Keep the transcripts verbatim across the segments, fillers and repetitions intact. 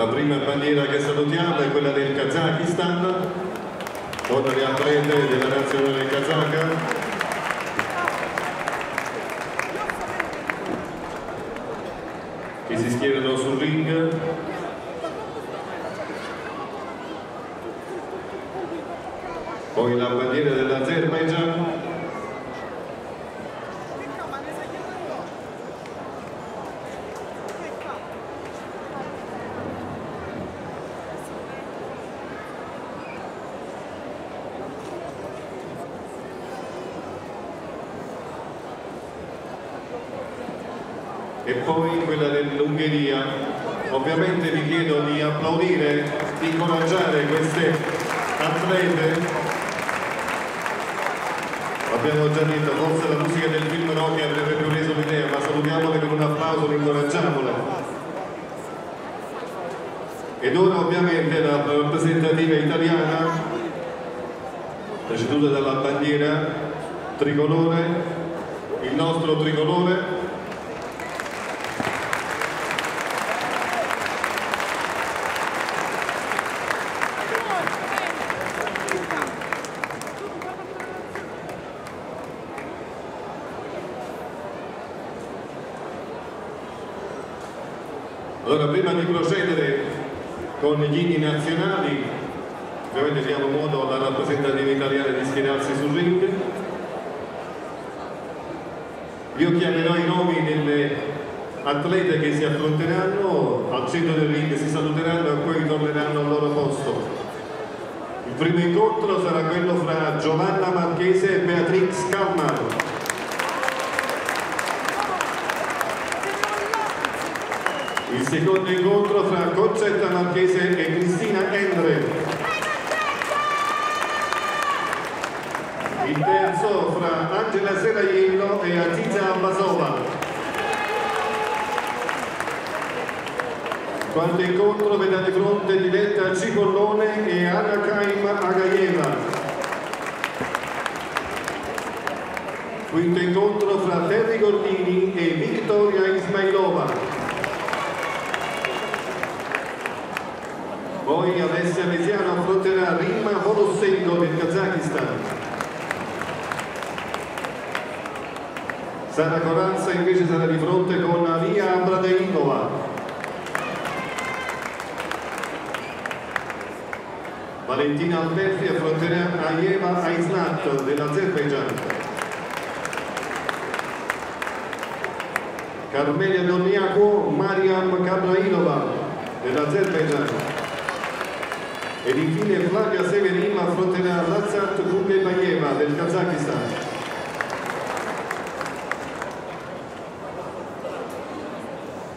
La prima bandiera che salutiamo è quella del Kazakistan, con le atlete della nazionale kazaka. Che si schierano sul ring. Poi la bandiera dell'Azerbaigian. E poi quella dell'Ungheria. Ovviamente vi chiedo di applaudire, di incoraggiare queste atlete. Abbiamo già detto, forse la musica del film no che avrebbe più reso l'idea, ma salutiamole con un applauso, incoraggiamole. Ed ora ovviamente la rappresentativa italiana, preceduta dalla bandiera tricolore, il nostro tricolore. Allora, prima di procedere con gli inni nazionali, ovviamente diamo modo alla rappresentativa italiana di schierarsi sul ring. Io chiamerò i nomi delle atlete che si affronteranno, al centro del ring si saluteranno e poi ritorneranno al loro posto. Il primo incontro sarà quello fra Giovanna Marchese e Beatrix Kalmar. Il secondo incontro fra Concetta Marchese e Cristina Endre. Il terzo fra Angela Seraiello e Aziza Abbasova. Il quarto incontro vedrà di fronte Diletta Cipollone e Anna Aghayeva. Quinto incontro fra Terry Gordini e Viktoria Ismailova. Poi Alessia Mesiano affronterà Rimma Volossenko del Kazakistan. Sara Corazza invece sarà di fronte con Maria Moroni. Valentina Alberti affronterà Ayzanat Hajiyeva dell'Azerbaigian. Carmelia Dorniaco, Maria Moroni dell'Azerbaigian. Ed infine Flavia Severin affronterà Lazzat Kungeibayeva del Kazakistan.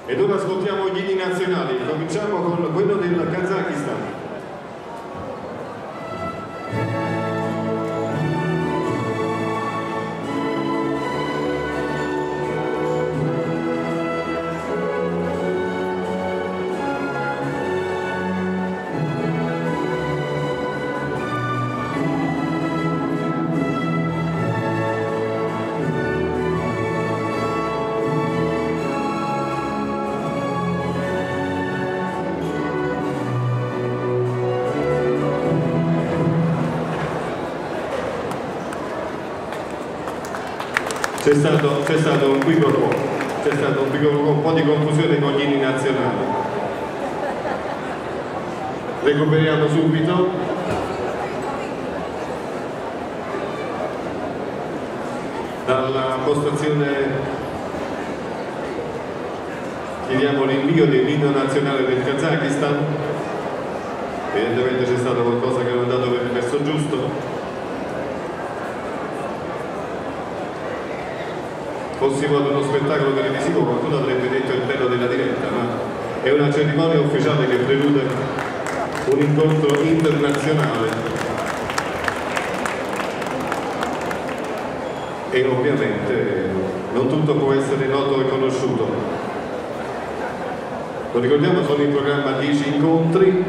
Ed ora ascoltiamo gli inni nazionali, cominciamo con quello del Kazakistan. C'è stato, stato un piccolo un, un po' di confusione con gli inni nazionali. Recuperiamo subito. Dalla postazione chiediamo l'invio dell'inno nazionale del Kazakistan. Evidentemente c'è stato qualcosa che non è andato per il verso giusto. Fossimo ad uno spettacolo televisivo qualcuno avrebbe detto il bello della diretta, ma è una cerimonia ufficiale che prelude un incontro internazionale e ovviamente non tutto può essere noto e conosciuto. Lo ricordiamo, sono in programma dieci incontri,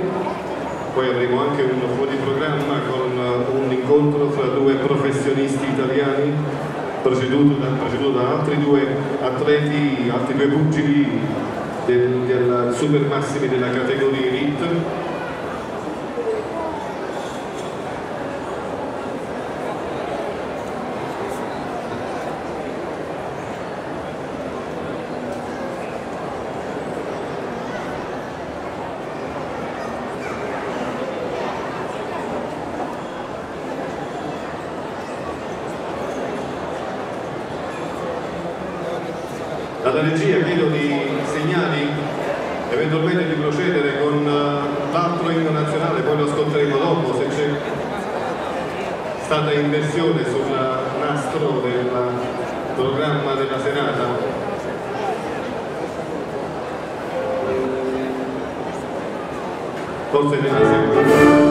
poi avremo anche un fuori programma con un incontro fra due professionisti italiani preceduto da, preceduto da altri due atleti, altri due pugili del, del super massimi della categoria Elite. Dalla regia chiedo di segnali, eventualmente di procedere con l'altro inno nazionale, poi lo ascolteremo dopo se c'è stata inversione sul nastro del programma della serata. Forse nella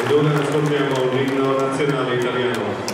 ed ora ascoltiamo l'inno nazionale italiano.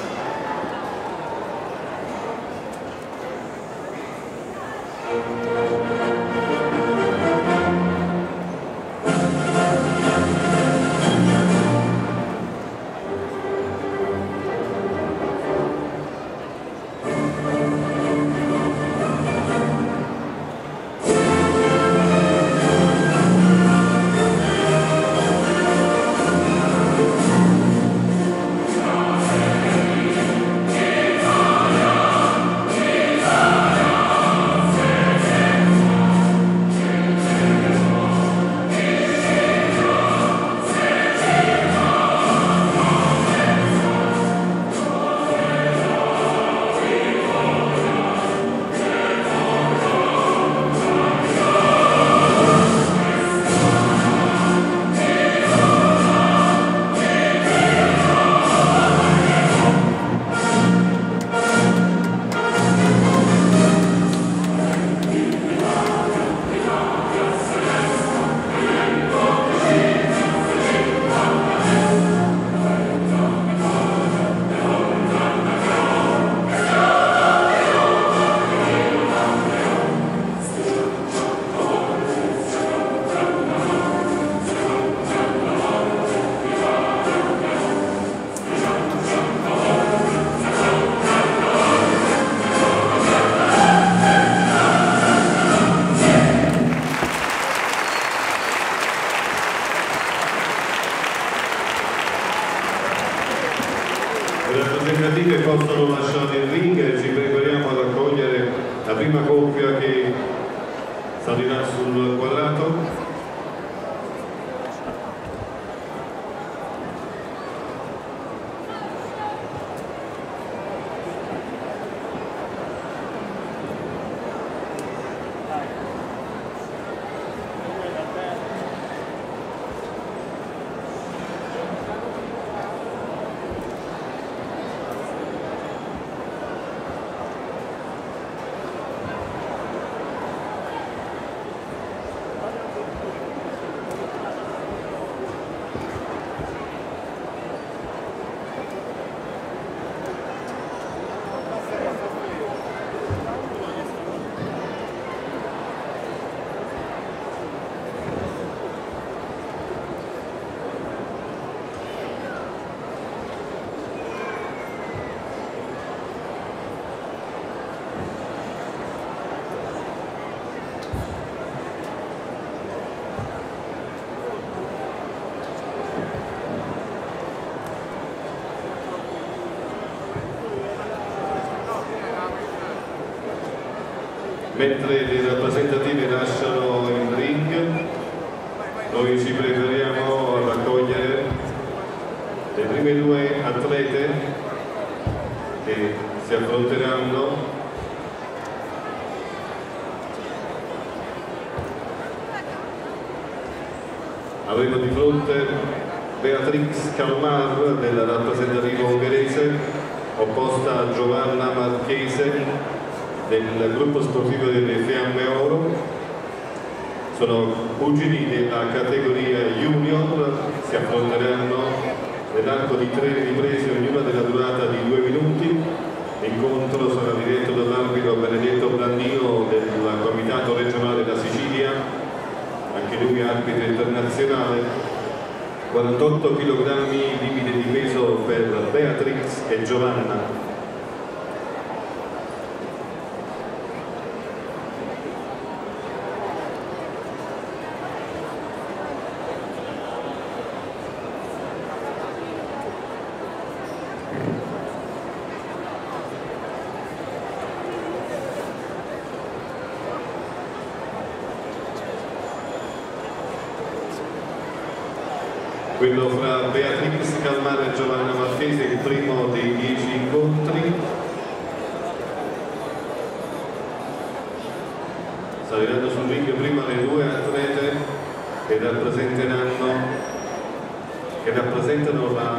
Mentre le rappresentative lasciano il ring, noi ci prepariamo a raccogliere le prime due atlete che si affronteranno . Avremo di fronte Beatrix Kalmar della rappresentativa ungherese, opposta a Giovanna Marchese del gruppo sportivo delle Fiamme Oro. Sono cugini della categoria junior, si affronteranno nell'arco di tre riprese ognuna della durata di due minuti. L'incontro sarà diretto dall'arbitro Benedetto Brandino del Comitato Regionale della Sicilia, anche lui arbitro internazionale. Quarantotto chilogrammi limite di peso per Beatrix e Giovanna. Quello fra Beatrix Calmar e Giovanna Marchese, il primo dei dieci incontri. Saliranno sul ring prima le due atlete che rappresenteranno, che rappresentano la,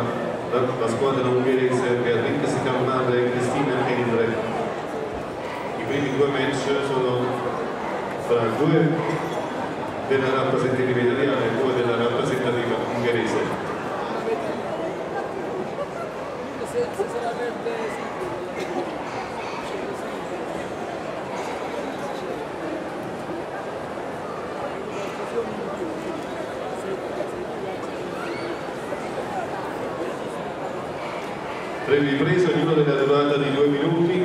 la, la squadra ungherese, Beatrix Calmar e Cristina Endre. I primi due match sono fra due della rappresentativa italiana e due della rappresentativa ungherese. Breve ripresa, ognuna della durata di due minuti.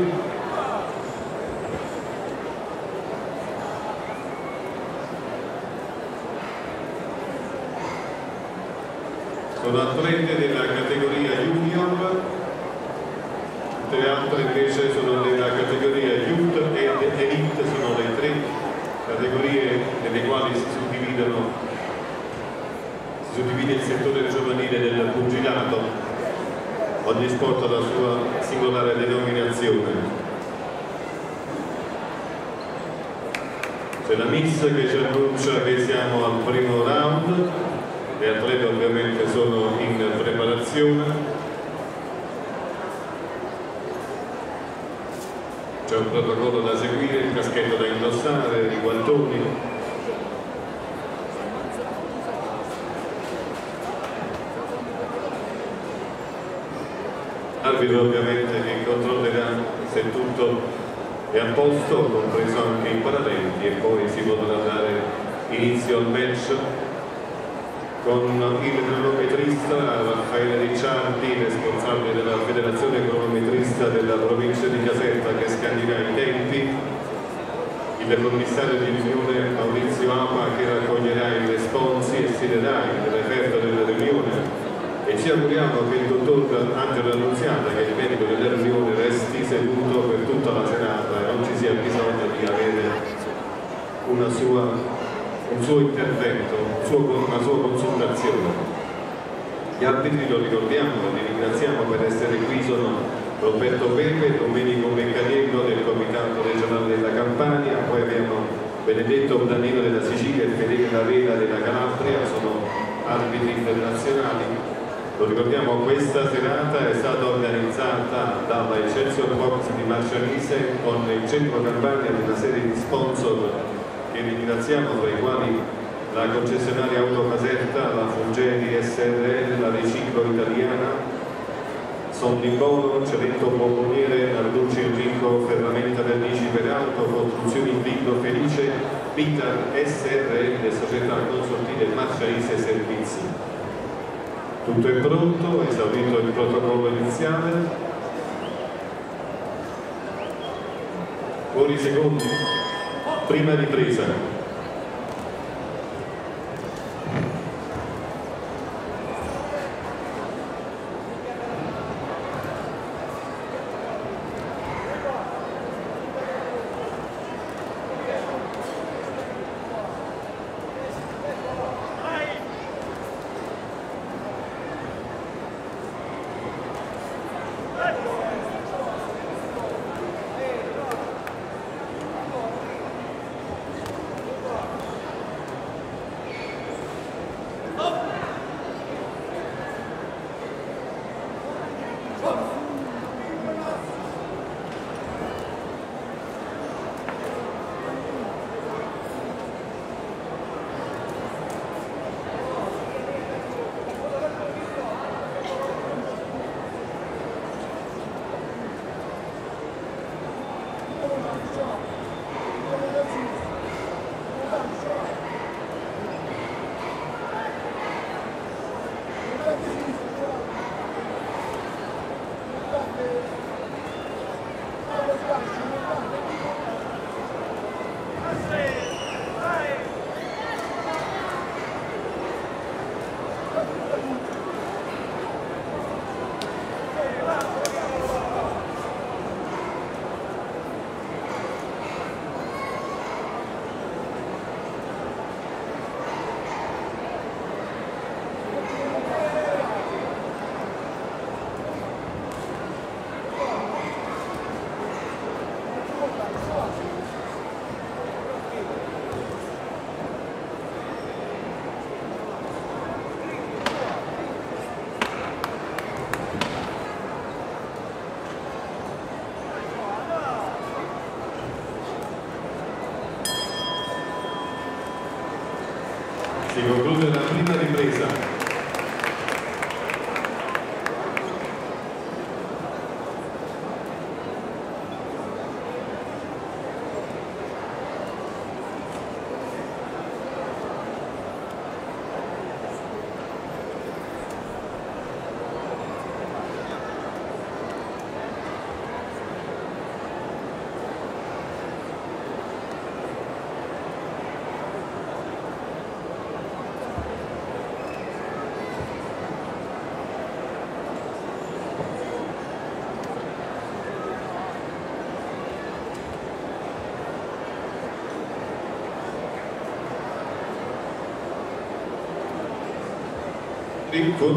Sono atlete della categoria Junior, le altre invece sono della categoria Youth ed Elite, sono le tre categorie nelle quali si suddividono, si suddivide il settore giovanile del pugilato. Ogni sport ha la sua singolare denominazione. C'è la miss che ci annuncia che siamo al primo round, le atlete ovviamente sono in preparazione. C'è un protocollo da seguire, il caschetto da indossare, i guantoni. L'arbitro ovviamente che controllerà se tutto è a posto, compreso anche i paramenti, e poi si potrà dare inizio al match con il cronometrista Raffaele Ricciardi, responsabile della Federazione Cronometrista della provincia di Caserta, che scandirà i tempi, il commissario di riunione Maurizio Apa, che raccoglierà i responsi e siederà il referto della riunione, e ci auguriamo che il dottor Angelo Annunziata, che è il medico della riunione, resti seduto per tutta la serata e non ci sia bisogno di avere una sua... un suo intervento, una sua consultazione. Gli arbitri, lo ricordiamo, li ringraziamo per essere qui, sono Roberto Pepe, Domenico Meccaniello del Comitato Regionale della Campania, poi abbiamo Benedetto Danilo della Sicilia e Federica Lavera della Calabria, sono arbitri internazionali. Lo ricordiamo, questa serata è stata organizzata dalla Centro Campania di Marchese con il Centro Campania di una serie di sponsor che ringraziamo, tra i quali la concessionaria Autocasetta, la Fungeri S R L, la Riciclo Italiana, Sondimbolo, Cemento Bomboniere, Arducci Enrico, Ferramenta Vernici per Auto, Costruzioni Enrico Felice, Pitar S R L, Società Consortile Marchese Servizi. Tutto è pronto, esaurito il protocollo iniziale. Buoni secondi. Prima ripresa.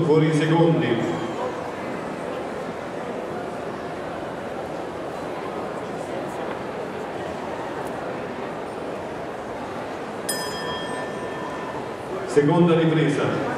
fuori i secondi. Seconda ripresa.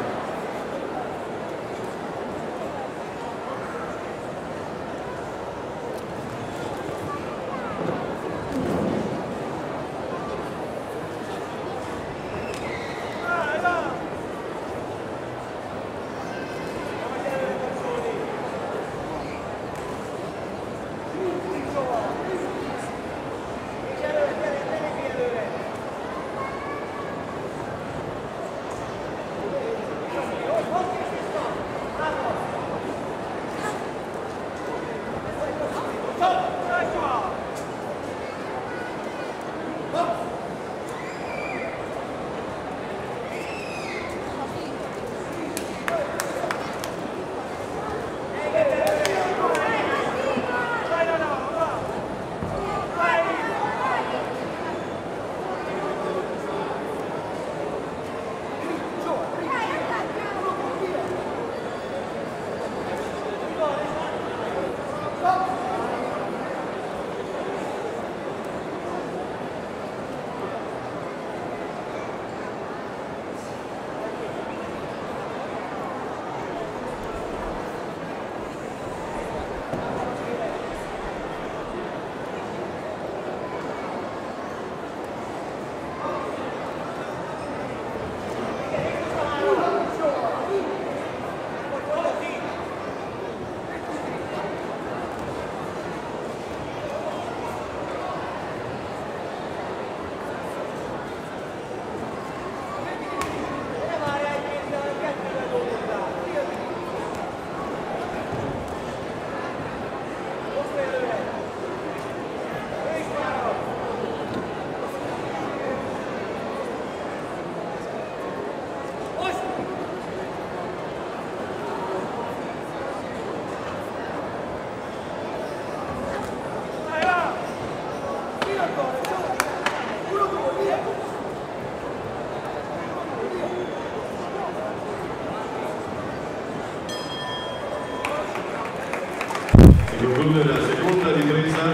La seconda ripresa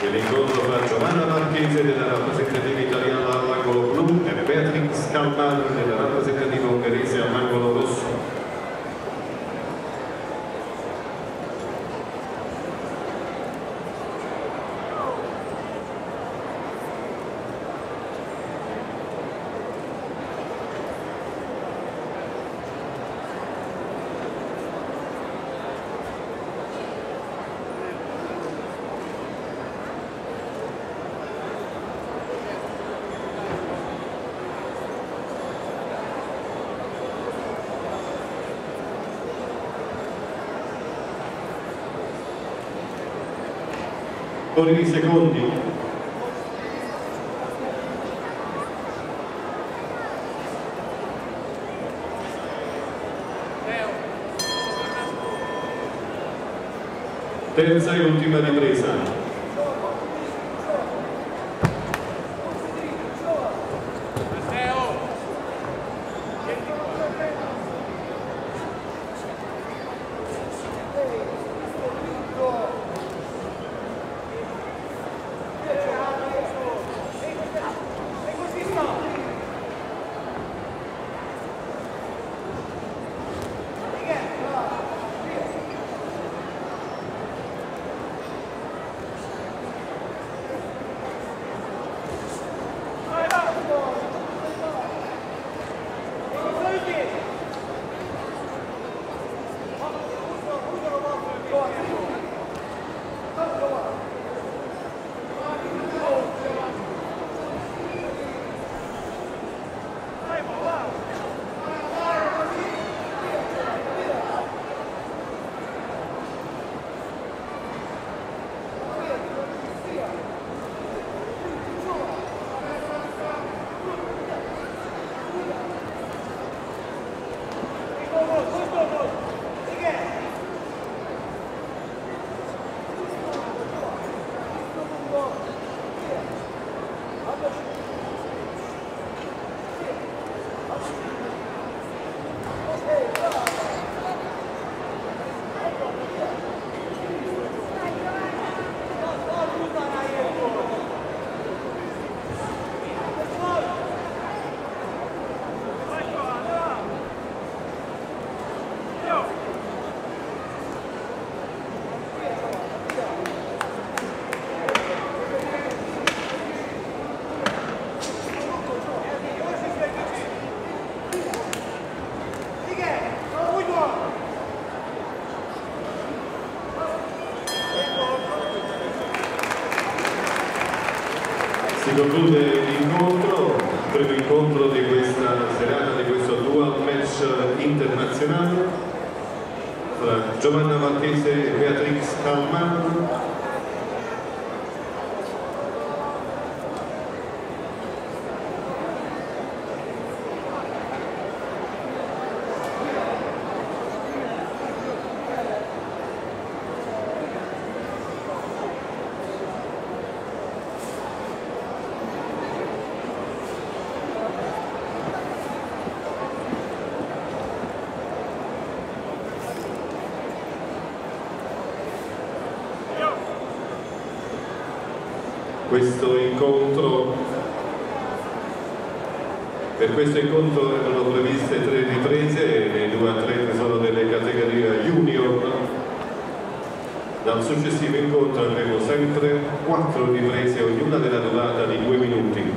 dell'incontro fra Giovanna Marchese della rappresentativa italiana all'angolo blu e Beatrix Kalmar della rappresentativa ungherese all'angolo rosso. Di secondi. Terza e ultima ripresa. conclude l'incontro, primo incontro di questa serata, di questo dual match internazionale tra Giovanna Marchese e Beatrix Kalmar. Questo incontro, per questo incontro erano previste tre riprese, le due atlete sono delle categorie junior. Dal successivo incontro avremo sempre quattro riprese, ognuna della durata di due minuti.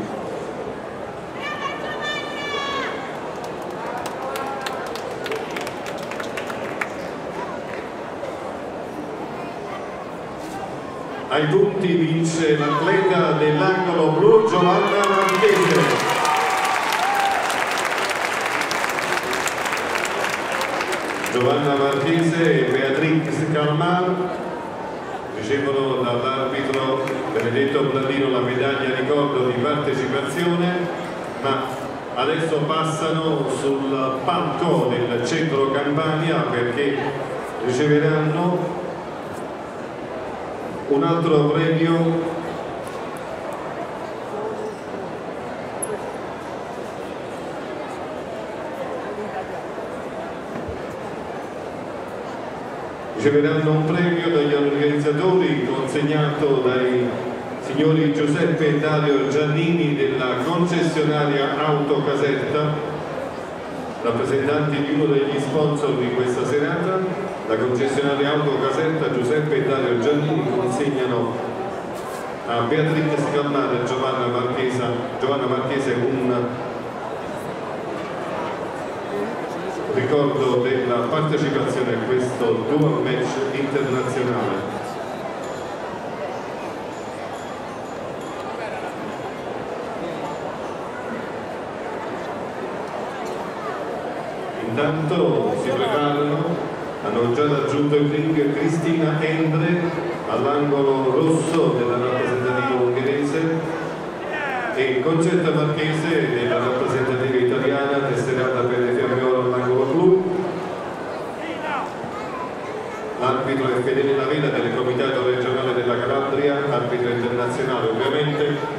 Ai punti vince l'atleta dell'angolo blu Giovanna Marchese. Giovanna Marchese e Beatrix Kalmar ricevono dall'arbitro Benedetto Blandino la medaglia ricordo di partecipazione, ma adesso passano sul palco del Centro Campania perché riceveranno un altro premio riceveranno un premio dagli organizzatori consegnato dai signori Giuseppe e Dario Giannini della concessionaria Autocasetta, rappresentanti di uno degli sponsor di questa serata. La concessionaria Autocasetta, Giuseppe e Dario Giannini consegnano a Beatrix Kalmar e Giovanna Marchese, Giovanna Marchese un ricordo della partecipazione a questo dual match internazionale. Intanto si preparano. Hanno già raggiunto il ring Cristina Endre all'angolo rosso della rappresentativa ungherese e Concetta Marchese della rappresentativa italiana tesserata per le fiamme all'angolo blu. L'arbitro è Fedele Lavena del Comitato Regionale della Calabria, arbitro internazionale ovviamente.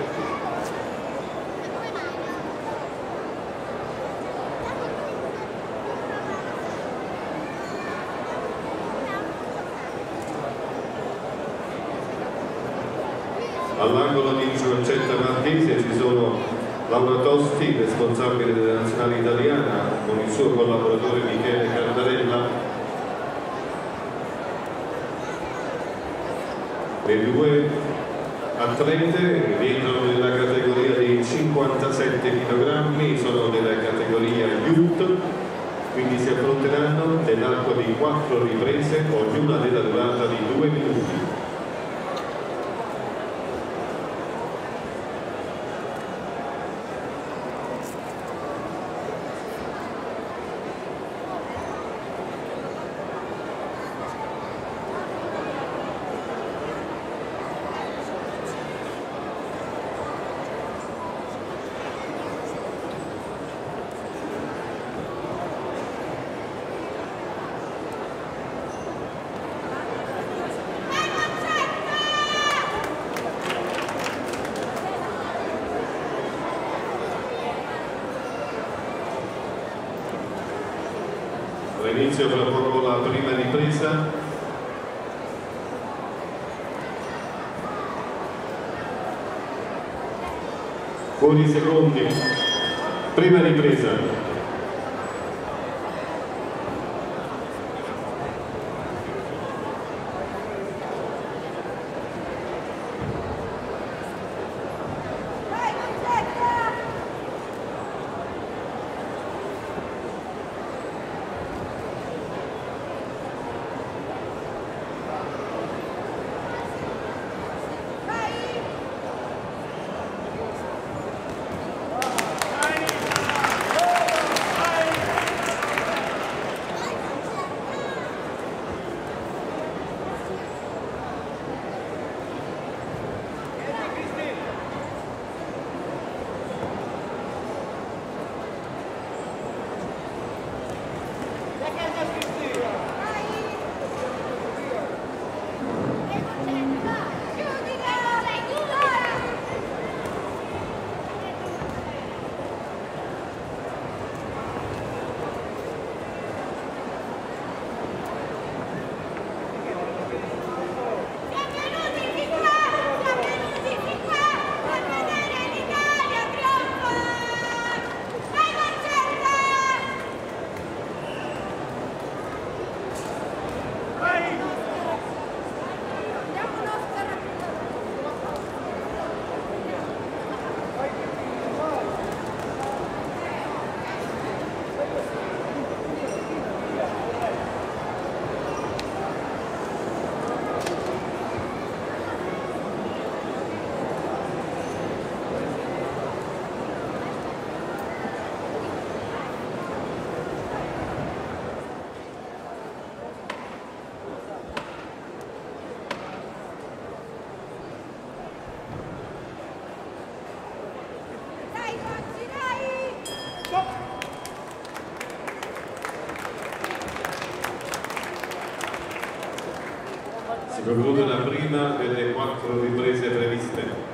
All'angolo di Concetta Marchese ci sono Laura Tosti, responsabile della nazionale italiana, con il suo collaboratore Michele Cardarella. Le due atlete rientrano nella categoria dei cinquantasette chilogrammi, sono della categoria Youth, quindi si affronteranno nell'arco di quattro riprese, ognuna della durata di due minuti. Inizio fra poco la prima ripresa. Pochi secondi. Prima ripresa. si conclude la prima delle quattro riprese previste.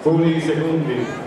Fuori i secondi.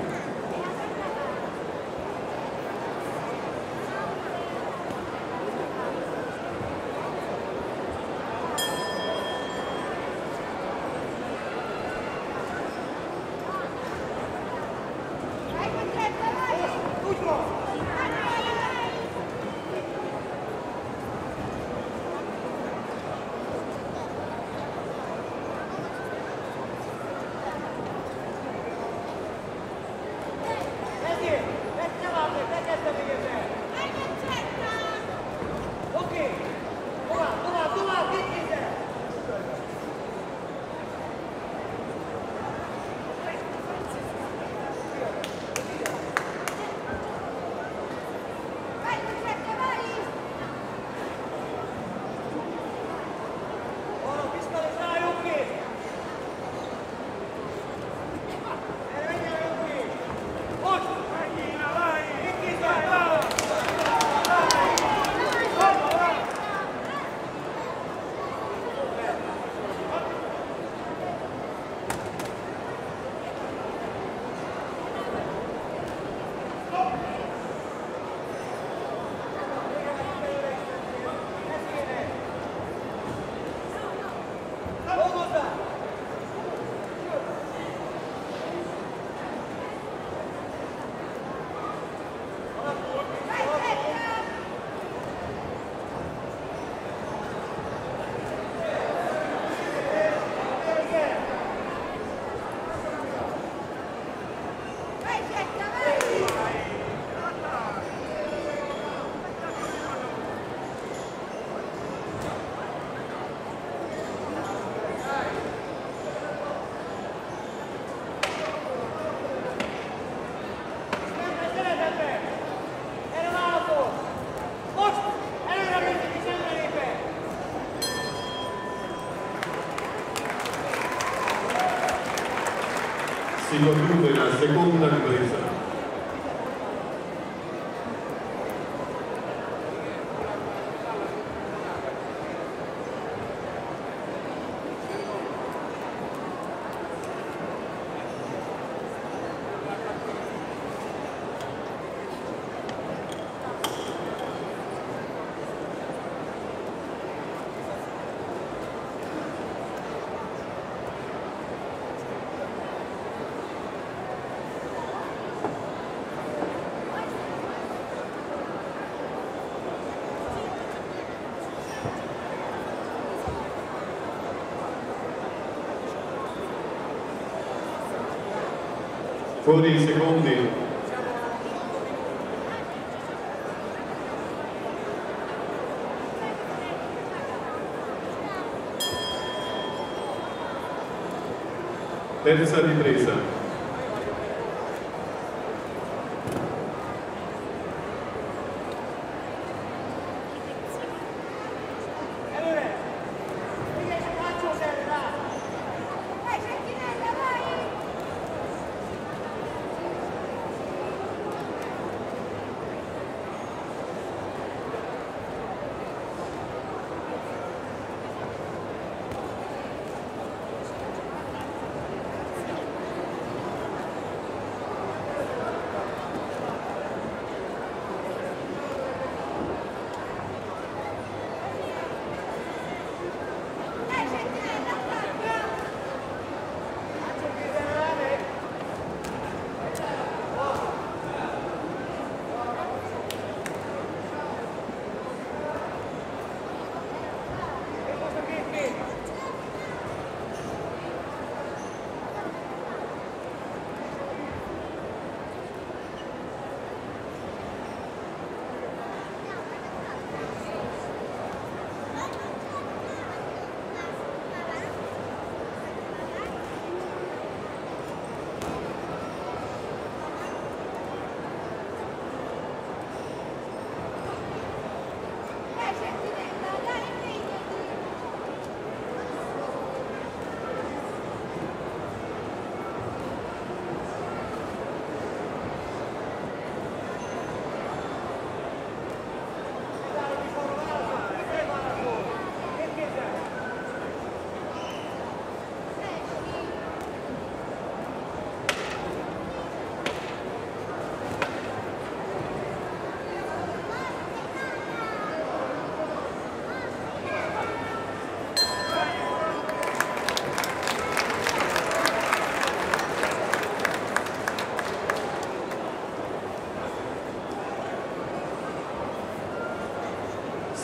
Si conclude la seconda ripresa. Fuori i secondi. Terza ripresa.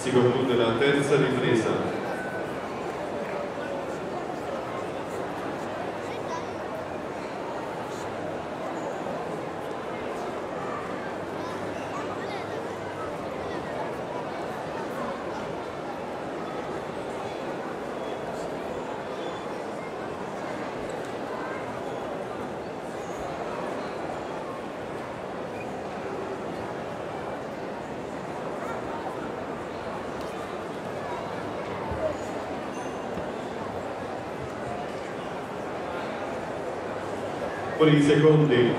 si conclude la terza ripresa. Con i secondi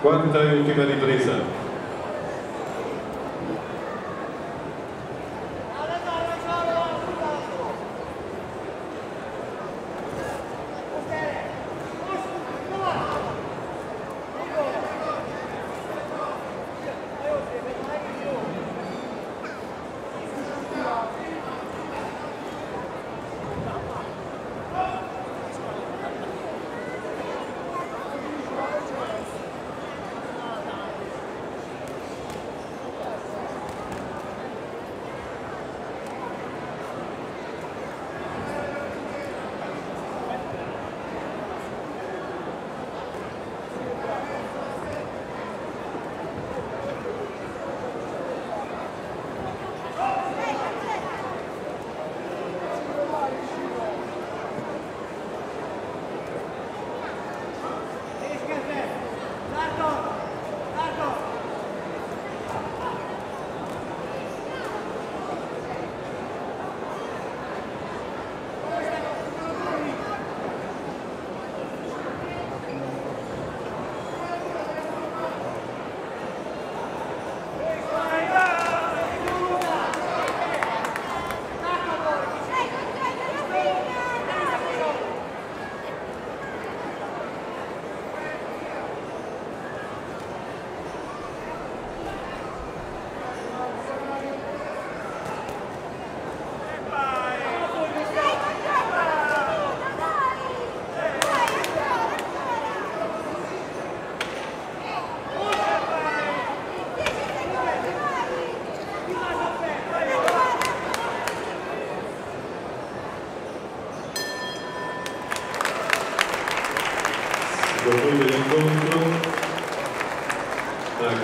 quarta e ultima ripresa.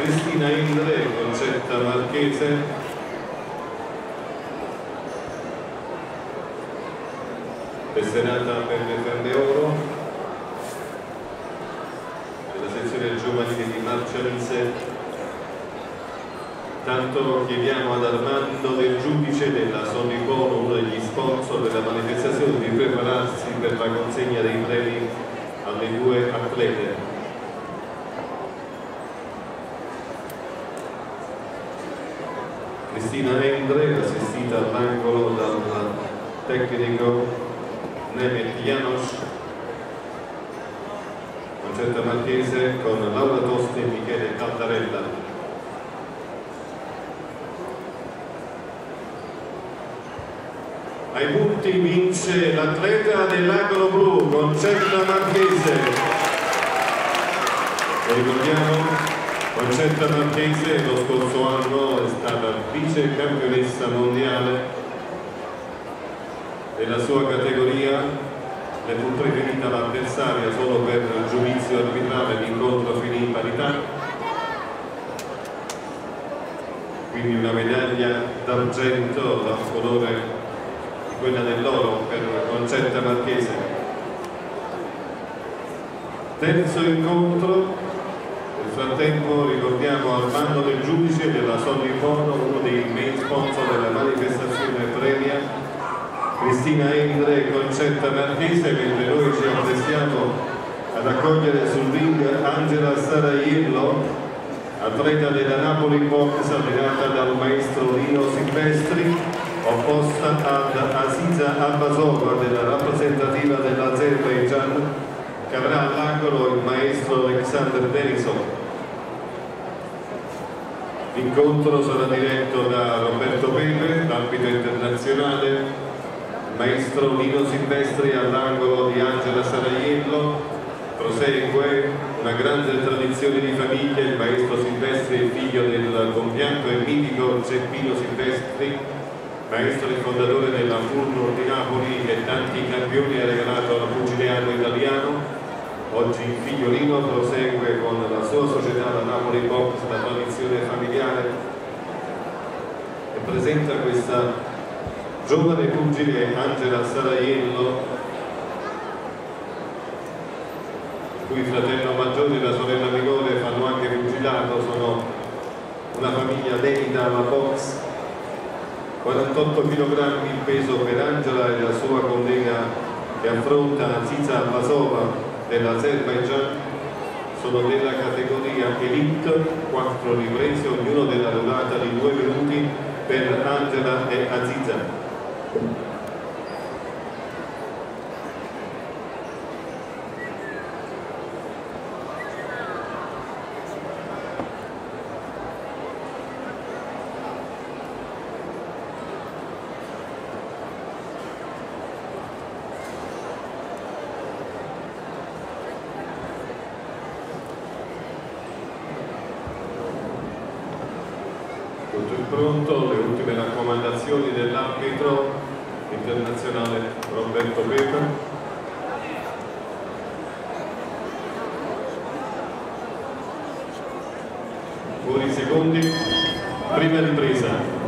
Cristina Endre, Concetta Marchese. Tesserata per le Ferre Oro della sezione giovanile di Marcianise. Tanto chiediamo ad Armando Del Giudice della Sonnicono, uno degli sponsor della manifestazione, di prepararsi per la consegna dei premi alle due atlete. Cristina Endre, assistita all'angolo dal tecnico Nemet Janos. Concetta Marchese con Laura Tosti e Michele Cardarella. Ai punti vince l'atleta dell'angolo blu, Concetta Marchese. Lo ricordiamo? Concetta Marchese lo scorso anno è stata vice campionessa mondiale della sua categoria, le fu preferita l'avversaria solo per giudizio arbitrale, l'incontro finì in parità, quindi una medaglia d'argento dal colore di quella dell'oro per Concetta Marchese. Terzo incontro. Nel frattempo ricordiamo Armando Del Giudice della Sonnicono, uno dei main sponsor della manifestazione premia Cristina Endre e Concetta Marchese, mentre noi ci apprestiamo ad accogliere sul ring Angela Seraiello, atleta della Napoli Box, allenata dal maestro Nino Silvestri, opposta ad Aziza Abbasova della rappresentativa dell'Azerbaigian, che avrà all'angolo il maestro Alexander Denison. L'incontro sarà diretto da Roberto Pepe, arbitro internazionale, maestro Nino Silvestri all'angolo di Angela Seraiello. Prosegue una grande tradizione di famiglia, il maestro Silvestri è figlio del compianto e mitico Zeppino Silvestri, maestro e fondatore della Furno di Napoli che tanti campioni ha regalato al fuciliano italiano. Oggi il figliolino prosegue con la sua società, la Napoli Box, la tradizione familiare, e presenta questa giovane pugile Angela Seraiello, cui fratello maggiore e la sorella minore fanno anche pugilato, sono una famiglia dedita alla box. quarantotto chilogrammi il peso per Angela e la sua collega che affronta Aziza Abbasova dell'Azerbaigian, sono della categoria Elite, quattro riprese, ognuno della durata di due minuti per Angela e Aziza. Pronto, le ultime raccomandazioni dell'arbitro internazionale Roberto Pepe. Buoni secondi, prima ripresa.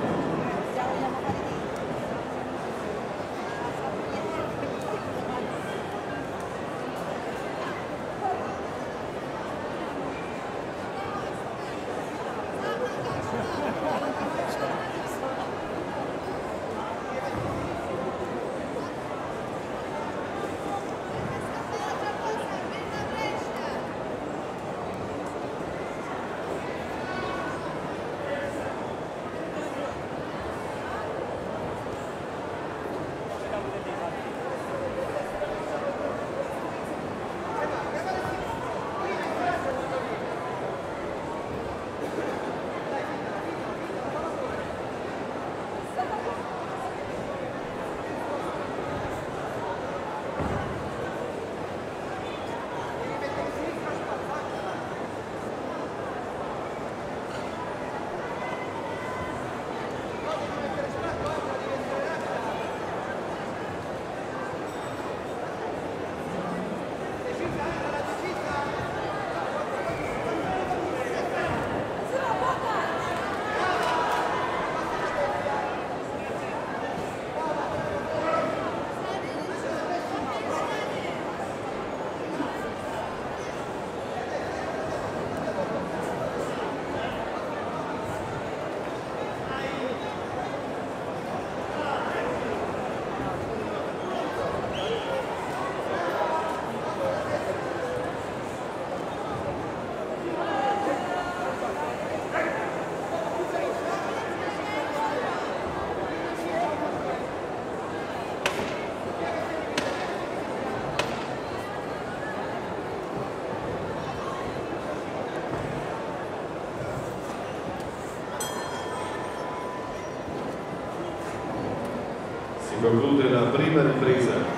Conclude la prima ripresa.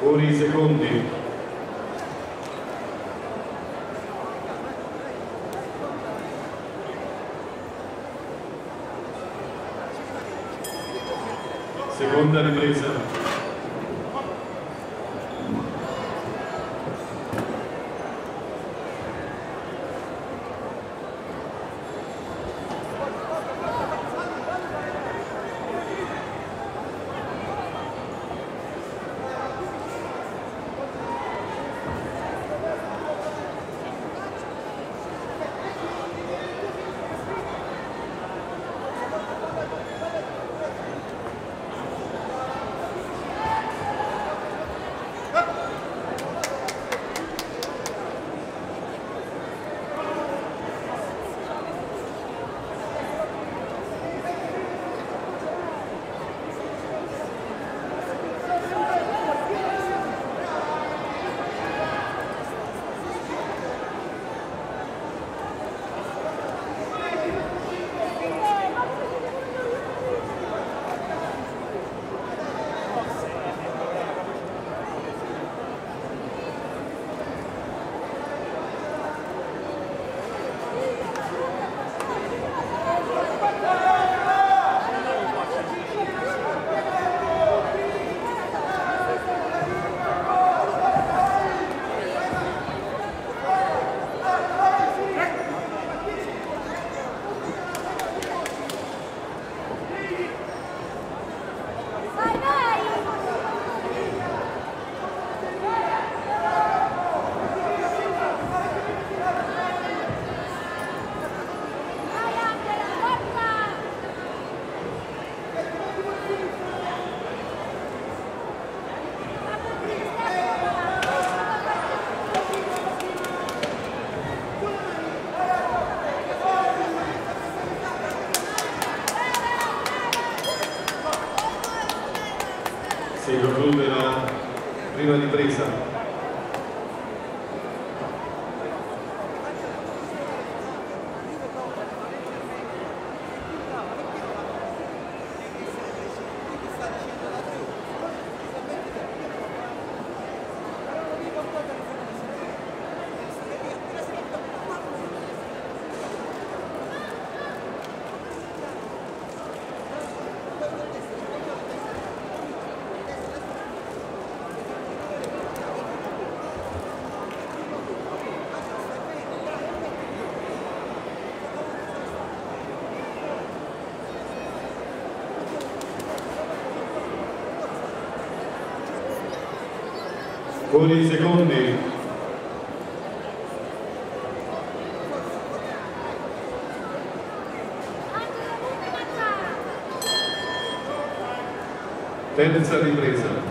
Fuori secondi. Seconda ripresa. Sì, lo ruba la prima ripresa. Con i secondi. Terza ripresa. Terza ripresa.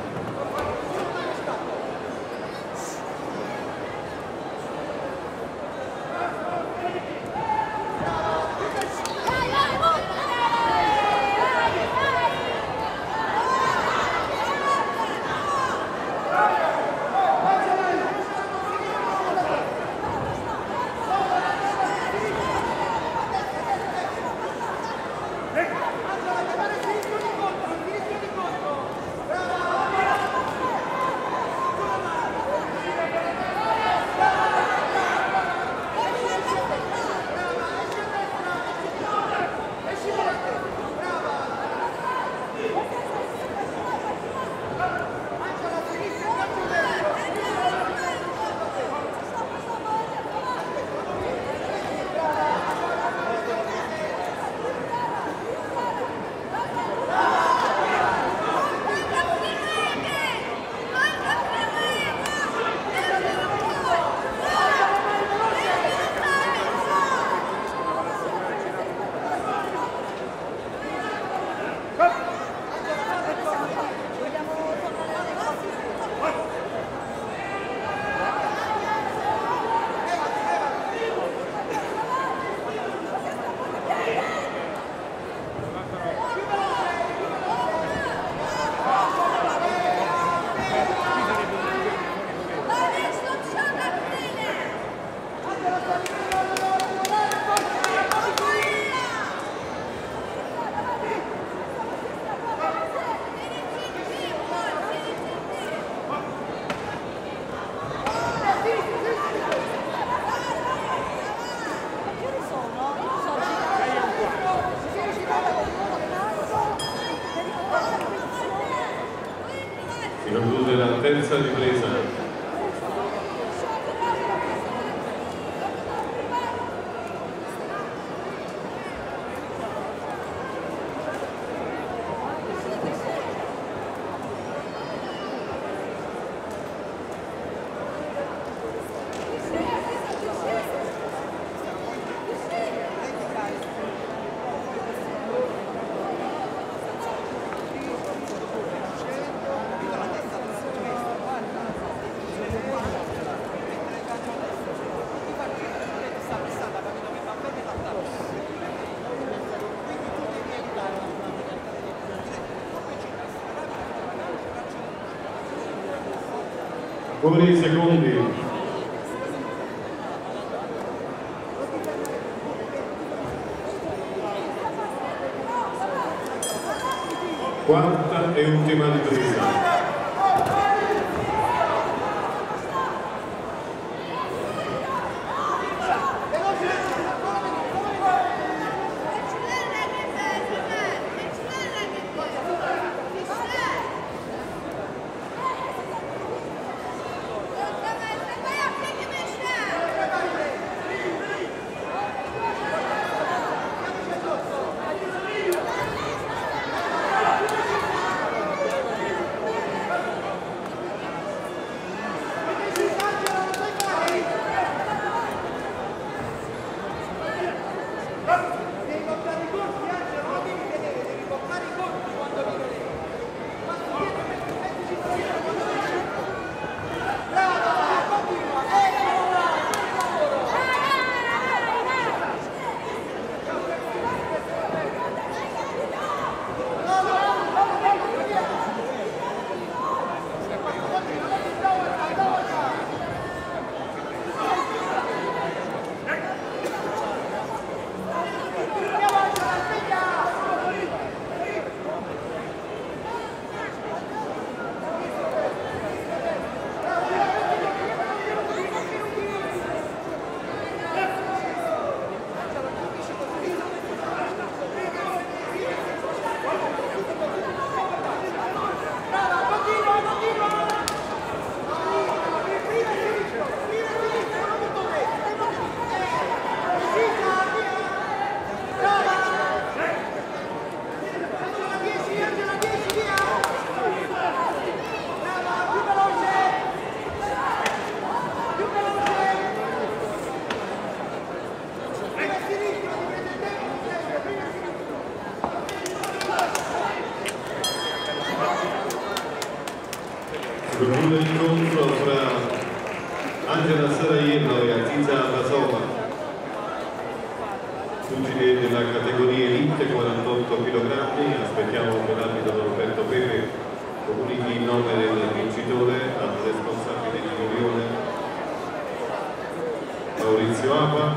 Con i secondi. Quarta e ultima ripresa. Pugile della categoria Elite, quarantotto chilogrammi, aspettiamo che l'arbitro Roberto Pepe comunichi il nome del vincitore al responsabile di Corione Maurizio Apa,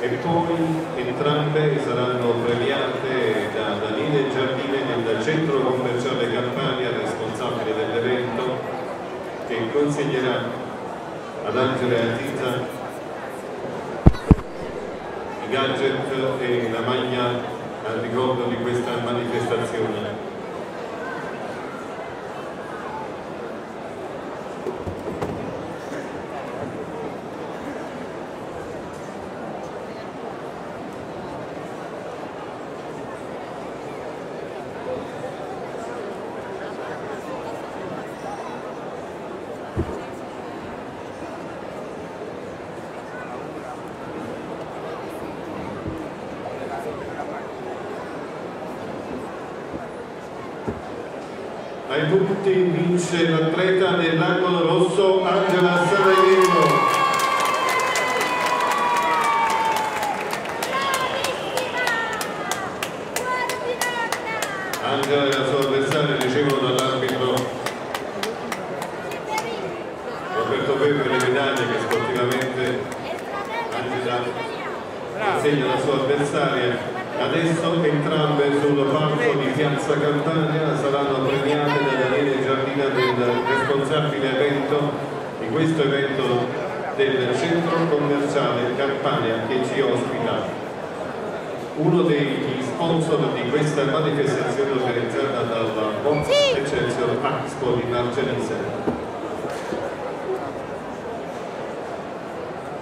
e poi entrambe saranno premiate da Daniele Giardina del Centro Commerciale Campania, responsabile dell'evento, che consegnerà ad Angela e Aziza gadget e la maglia al ricordo di questa manifestazione. Ai punti vince l'atleta nell'angolo rosso Angela Seraiello. Angela e la sua avversaria ricevono dall'arbitro Roberto Pepe le medaglie che sportivamente Angela insegna alla sua avversaria. Adesso entrambe sul palco di Piazza Campania saranno premiate da Daniele Giardina, del responsabile evento di questo evento del Centro Commerciale Campania che ci ospita, uno degli sponsor di questa manifestazione organizzata dalla Box Excelsior Expo di Marchese.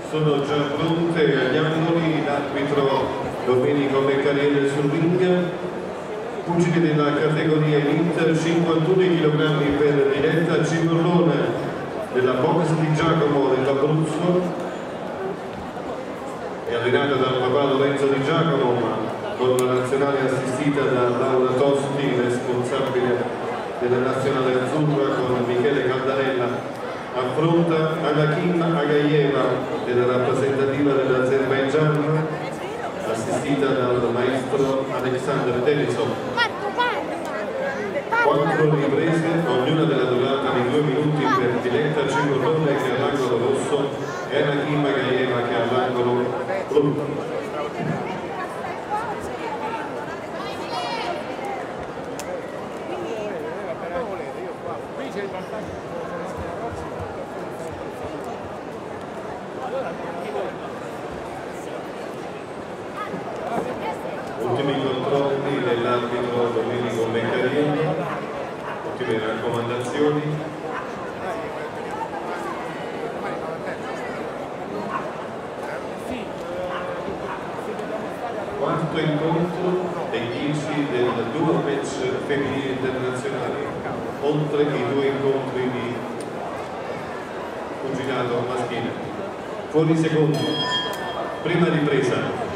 Sono già pronte agli angoli l'arbitro Domenico Cardarella sul ring. Pugile della categoria Elite, cinquantuno chilogrammi per Diletta Cipollone della Box di Giacomo dell'Abruzzo, è allenata dal papà Lorenzo Di Giacomo, ma con la nazionale assistita da Laura Tosti, responsabile della nazionale azzurra, con Michele Cardarella. Affronta Anna Aghayeva della rappresentativa dell'Azerbaigian, assistita dal maestro Alexander Denison. Quattro riprese, ognuna della durata di due minuti per Diletta Cipollone che ha l'angolo rosso e Anna Aghayeva che ha l'angolo blu. Ultimi controlli dell'arbitro Domenico Beccarino, ultime raccomandazioni. Quarto incontro dei dieci del duo match femminile internazionale, oltre i due incontri di pugilato maschile. Fuori secondo, prima ripresa.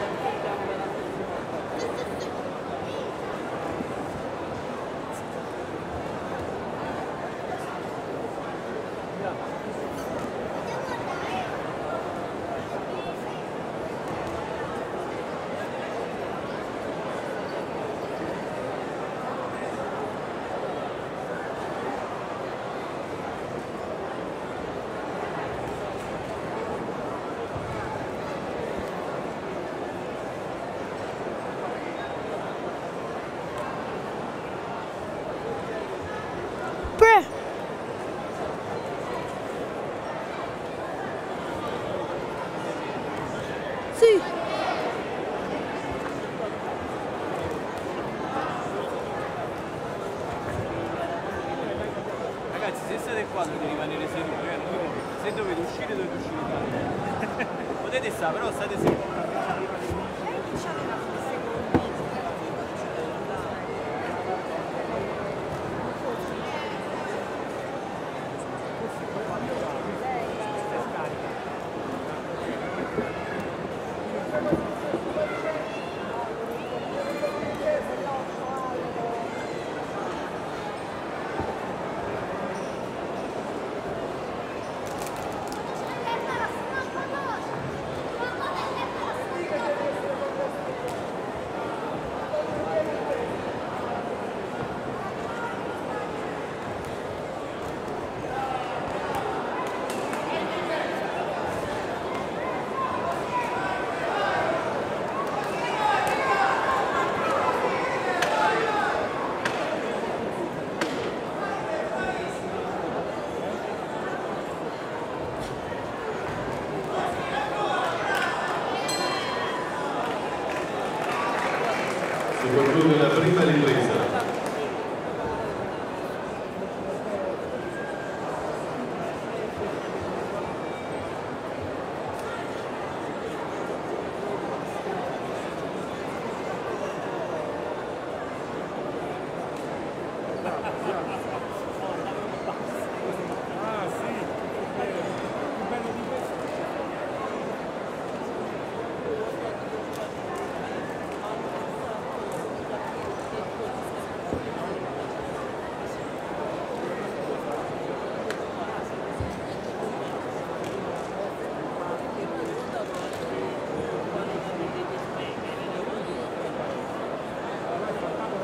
Si conclude la prima ripresa.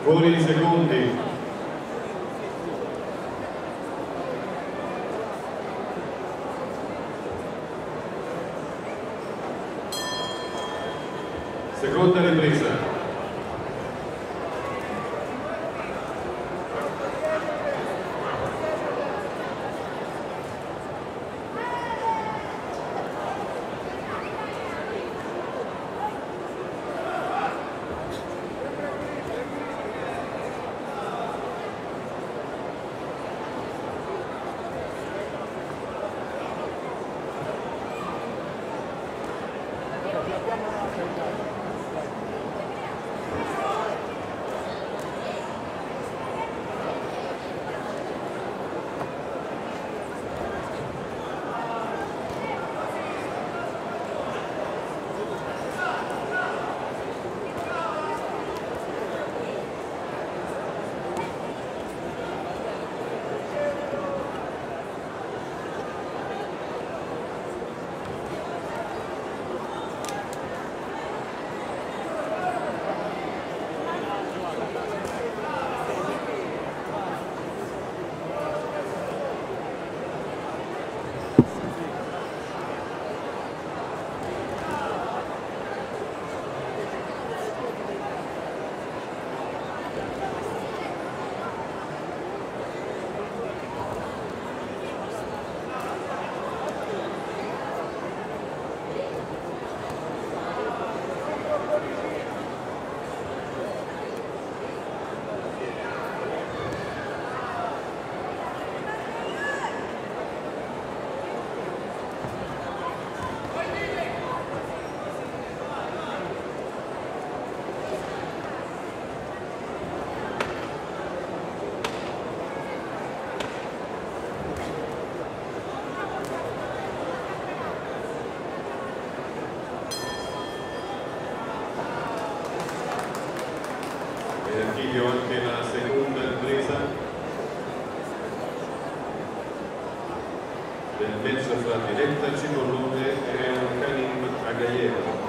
Fuori i secondi. Seconda ripresa. Anche la seconda ripresa del mezzo fra Diletta Cipollone e Anna Aghayeva.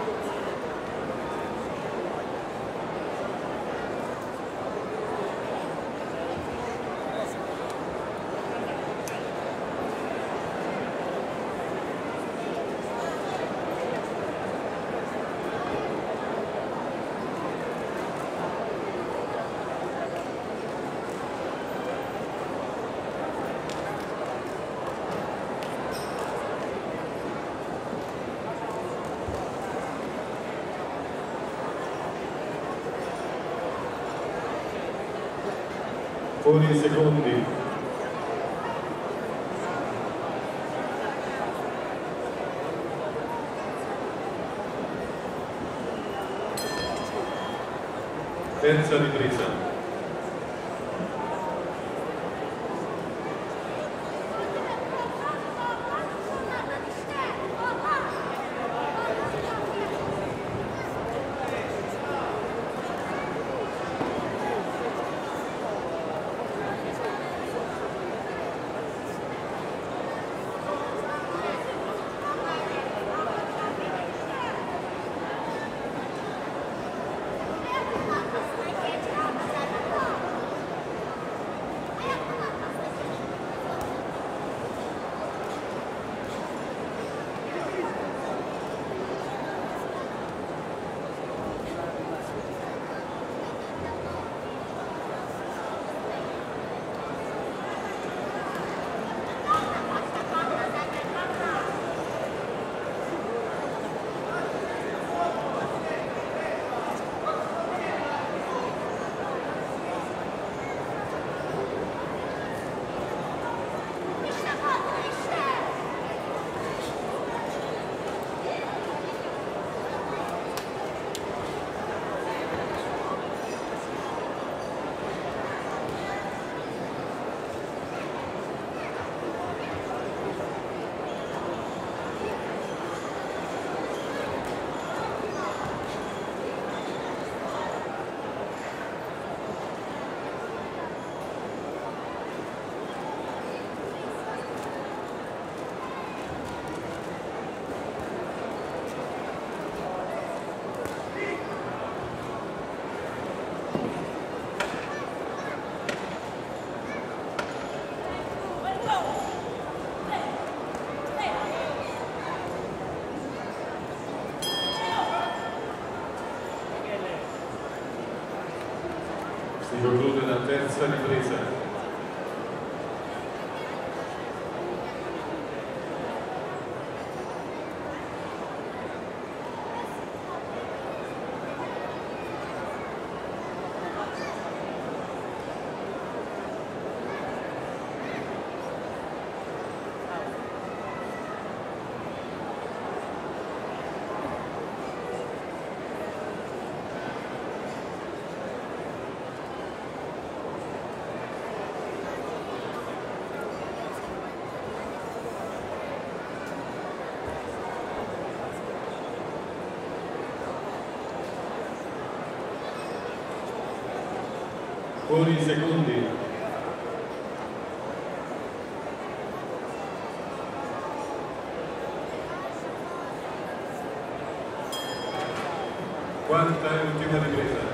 Fuori i secondi. Terza ripresa. conclude la terza ripresa. Fuori i secondi. Quarta e ultima ripresa.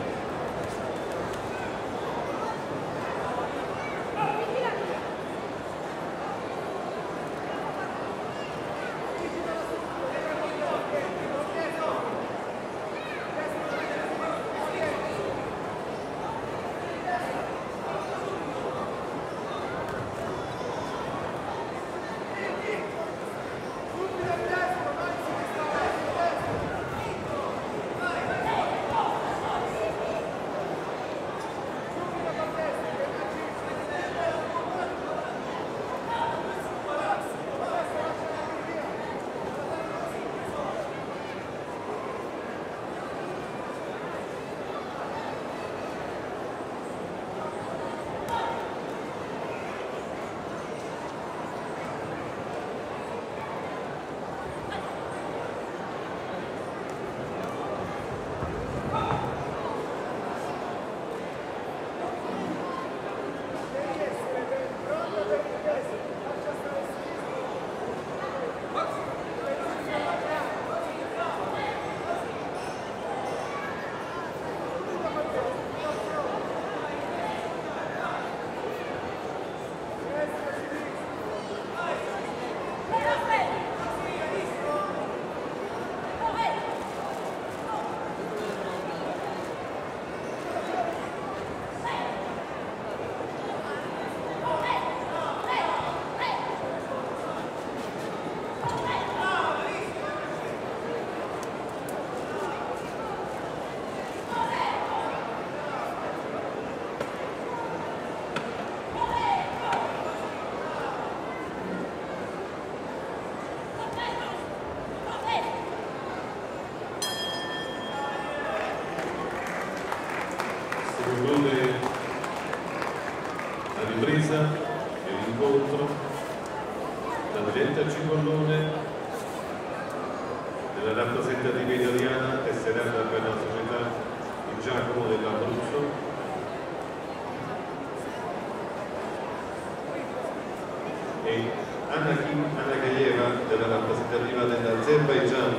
Anna Aghayeva, della rappresentativa dell'Azerbaigian.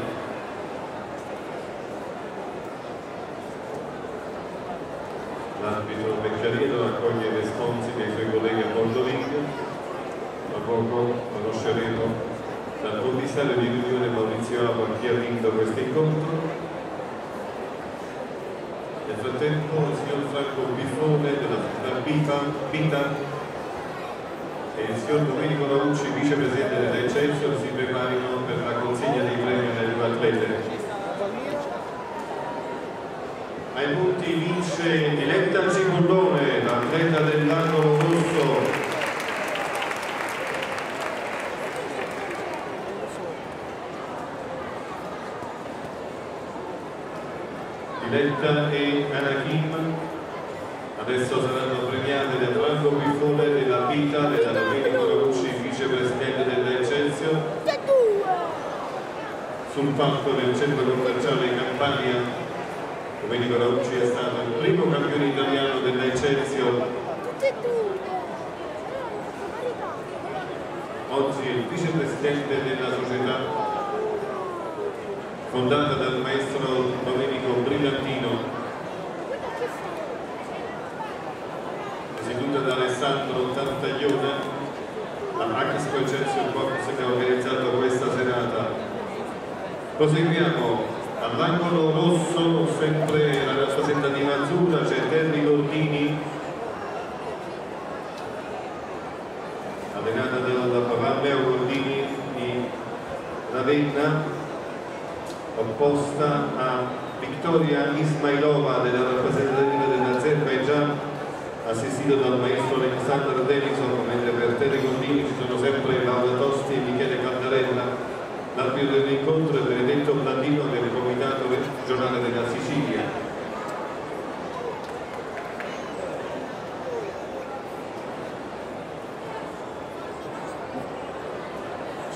L'arbitro Beccarino accoglie i responsi dei suoi colleghi a bordo ring. Tra poco conosceremo dal commissario di riunione Maurizio Ava chi ha vinto questo incontro. Nel frattempo il signor Franco Bifole della società Pita e il signor Domenico Ragucci, vicepresidente della Exception, si preparino per la consegna dei premi del Valpelle. Ai punti vince Diletta Cipollone, l'atleta dell'angolo rosso. Diletta e Anakim adesso saranno premiate da Franco Bifole della Vita, della Domenico Ragucci, vicepresidente della Eccezio, sul palco del centro commerciale Campania. Domenico Ragucci è stato il primo campione italiano della Eccezio, oggi è il vicepresidente della società fondata dal maestro Domenico Brillantino, da Alessandro Tartaglione, la Max Concetta Marchese che ha organizzato questa serata. Proseguiamo all'angolo rosso, sempre la rappresentativa azzurra, c'è Terry Gordini posta a Viktoria Ismailova, della rappresentativa dell'Azerbaigian, assistito dal maestro Alexander Denison, mentre per Terry Gordini ci sono sempre Laura Tosti e Michele Cardarella. L'arbitro dell'incontro è Benedetto Blandino del Comitato Regionale della Sicilia.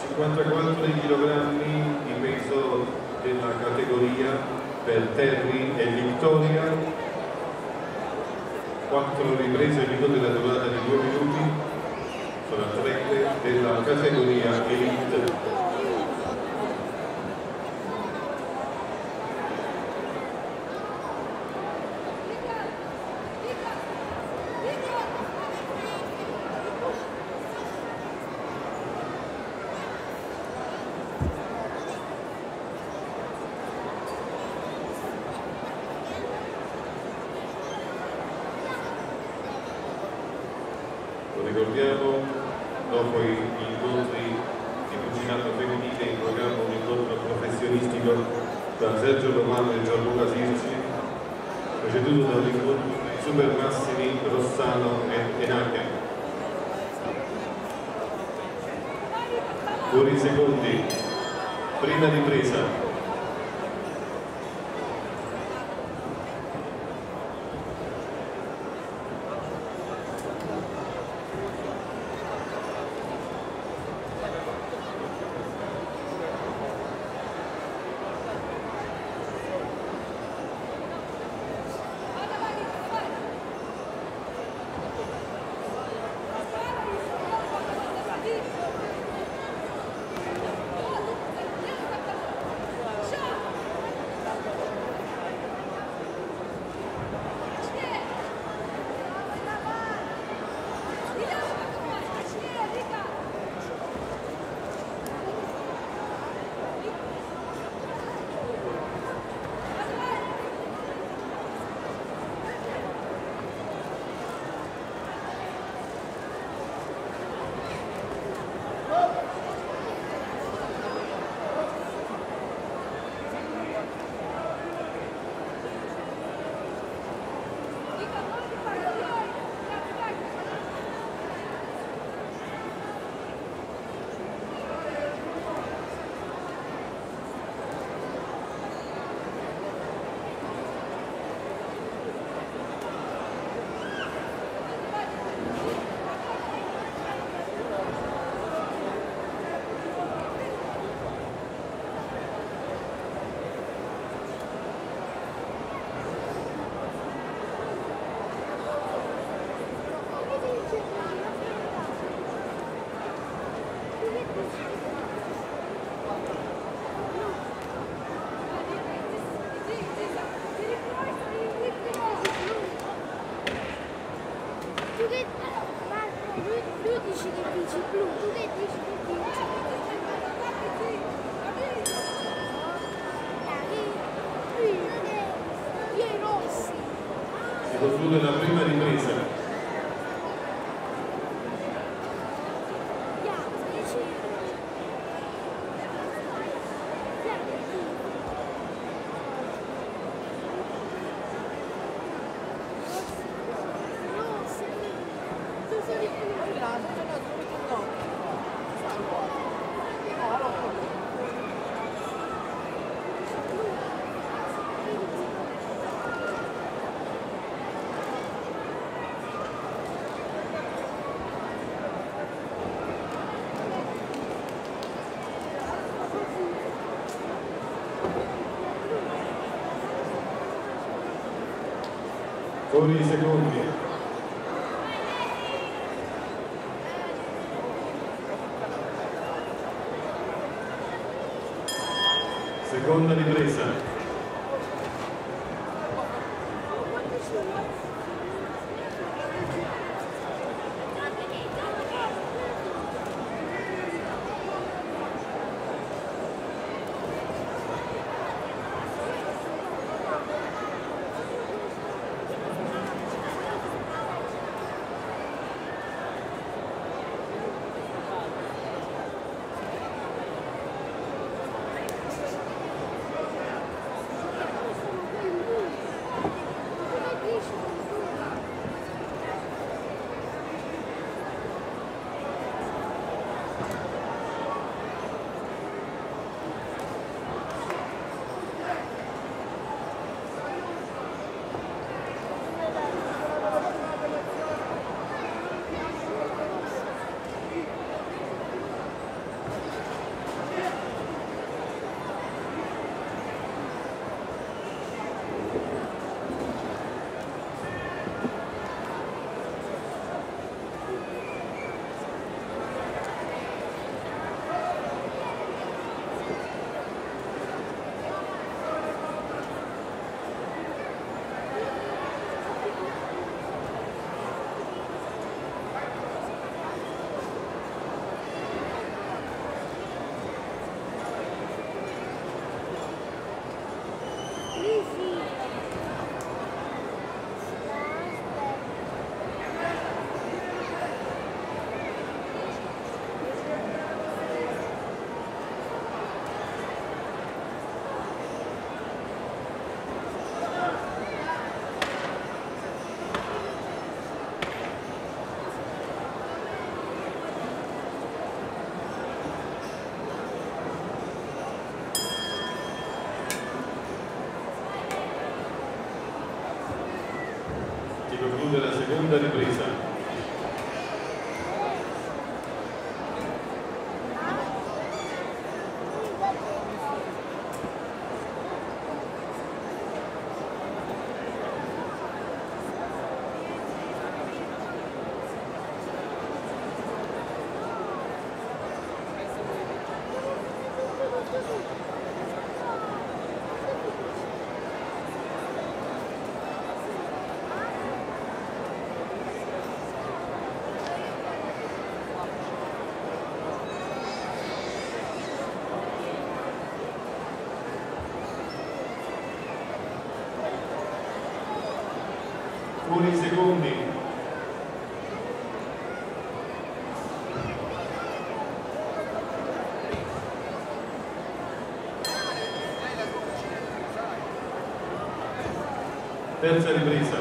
cinquantaquattro chilogrammi di peso della categoria per Terry e Viktoria, quattro riprese al minuto della durata di due minuti, sono atlete della categoria Elite. Fuori i secondi. Seconda ripresa. conclude la seconda ripresa. Secondi. Terza ripresa.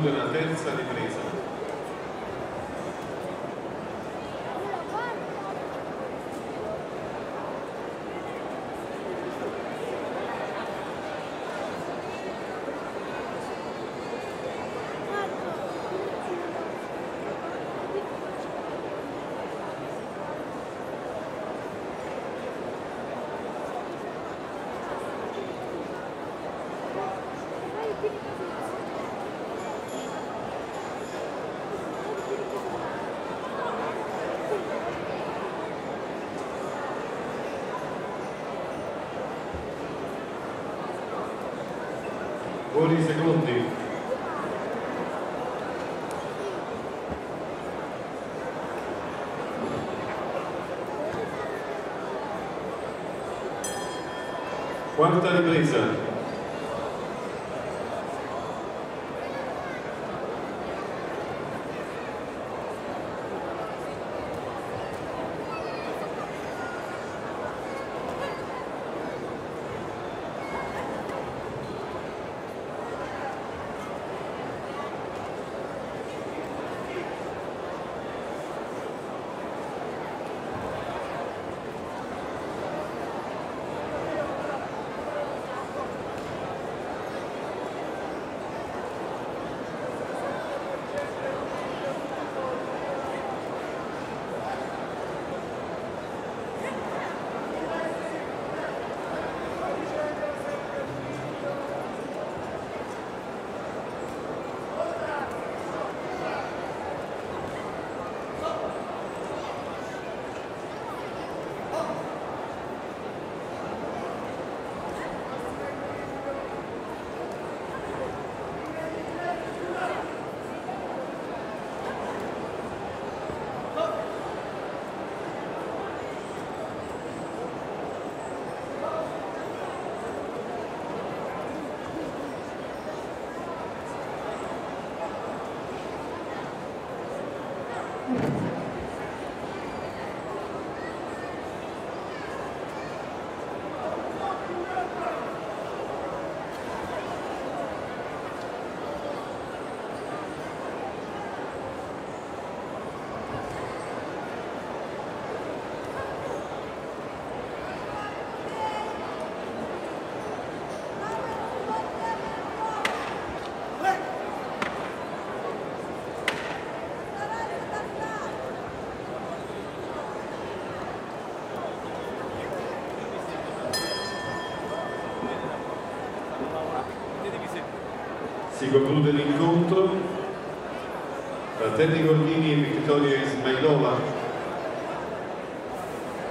La terza ripresa. Buoni secondi. Quarta ripresa. Si conclude l'incontro tra Terry Gordini e Viktoria Ismailova.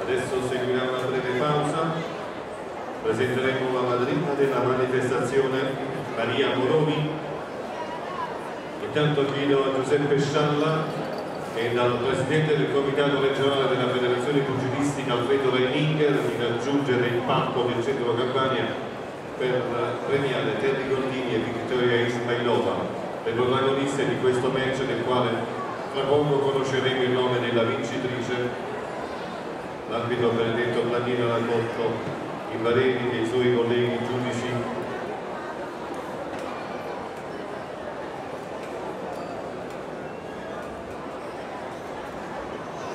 Adesso seguirà una breve pausa, presenteremo la madrina della manifestazione, Maria Moroni. Intanto chiedo a Giuseppe Scialla e al Presidente del Comitato Regionale della Federazione Pugilistica Alfredo Reininger di raggiungere il palco del Centro Campania per premiare Terry Gordini e Viktoria Ismailova, le protagoniste di questo match del quale tra poco conosceremo il nome della vincitrice. L'arbitro Benedetto Planino ha accolto i pareri dei suoi colleghi giudici.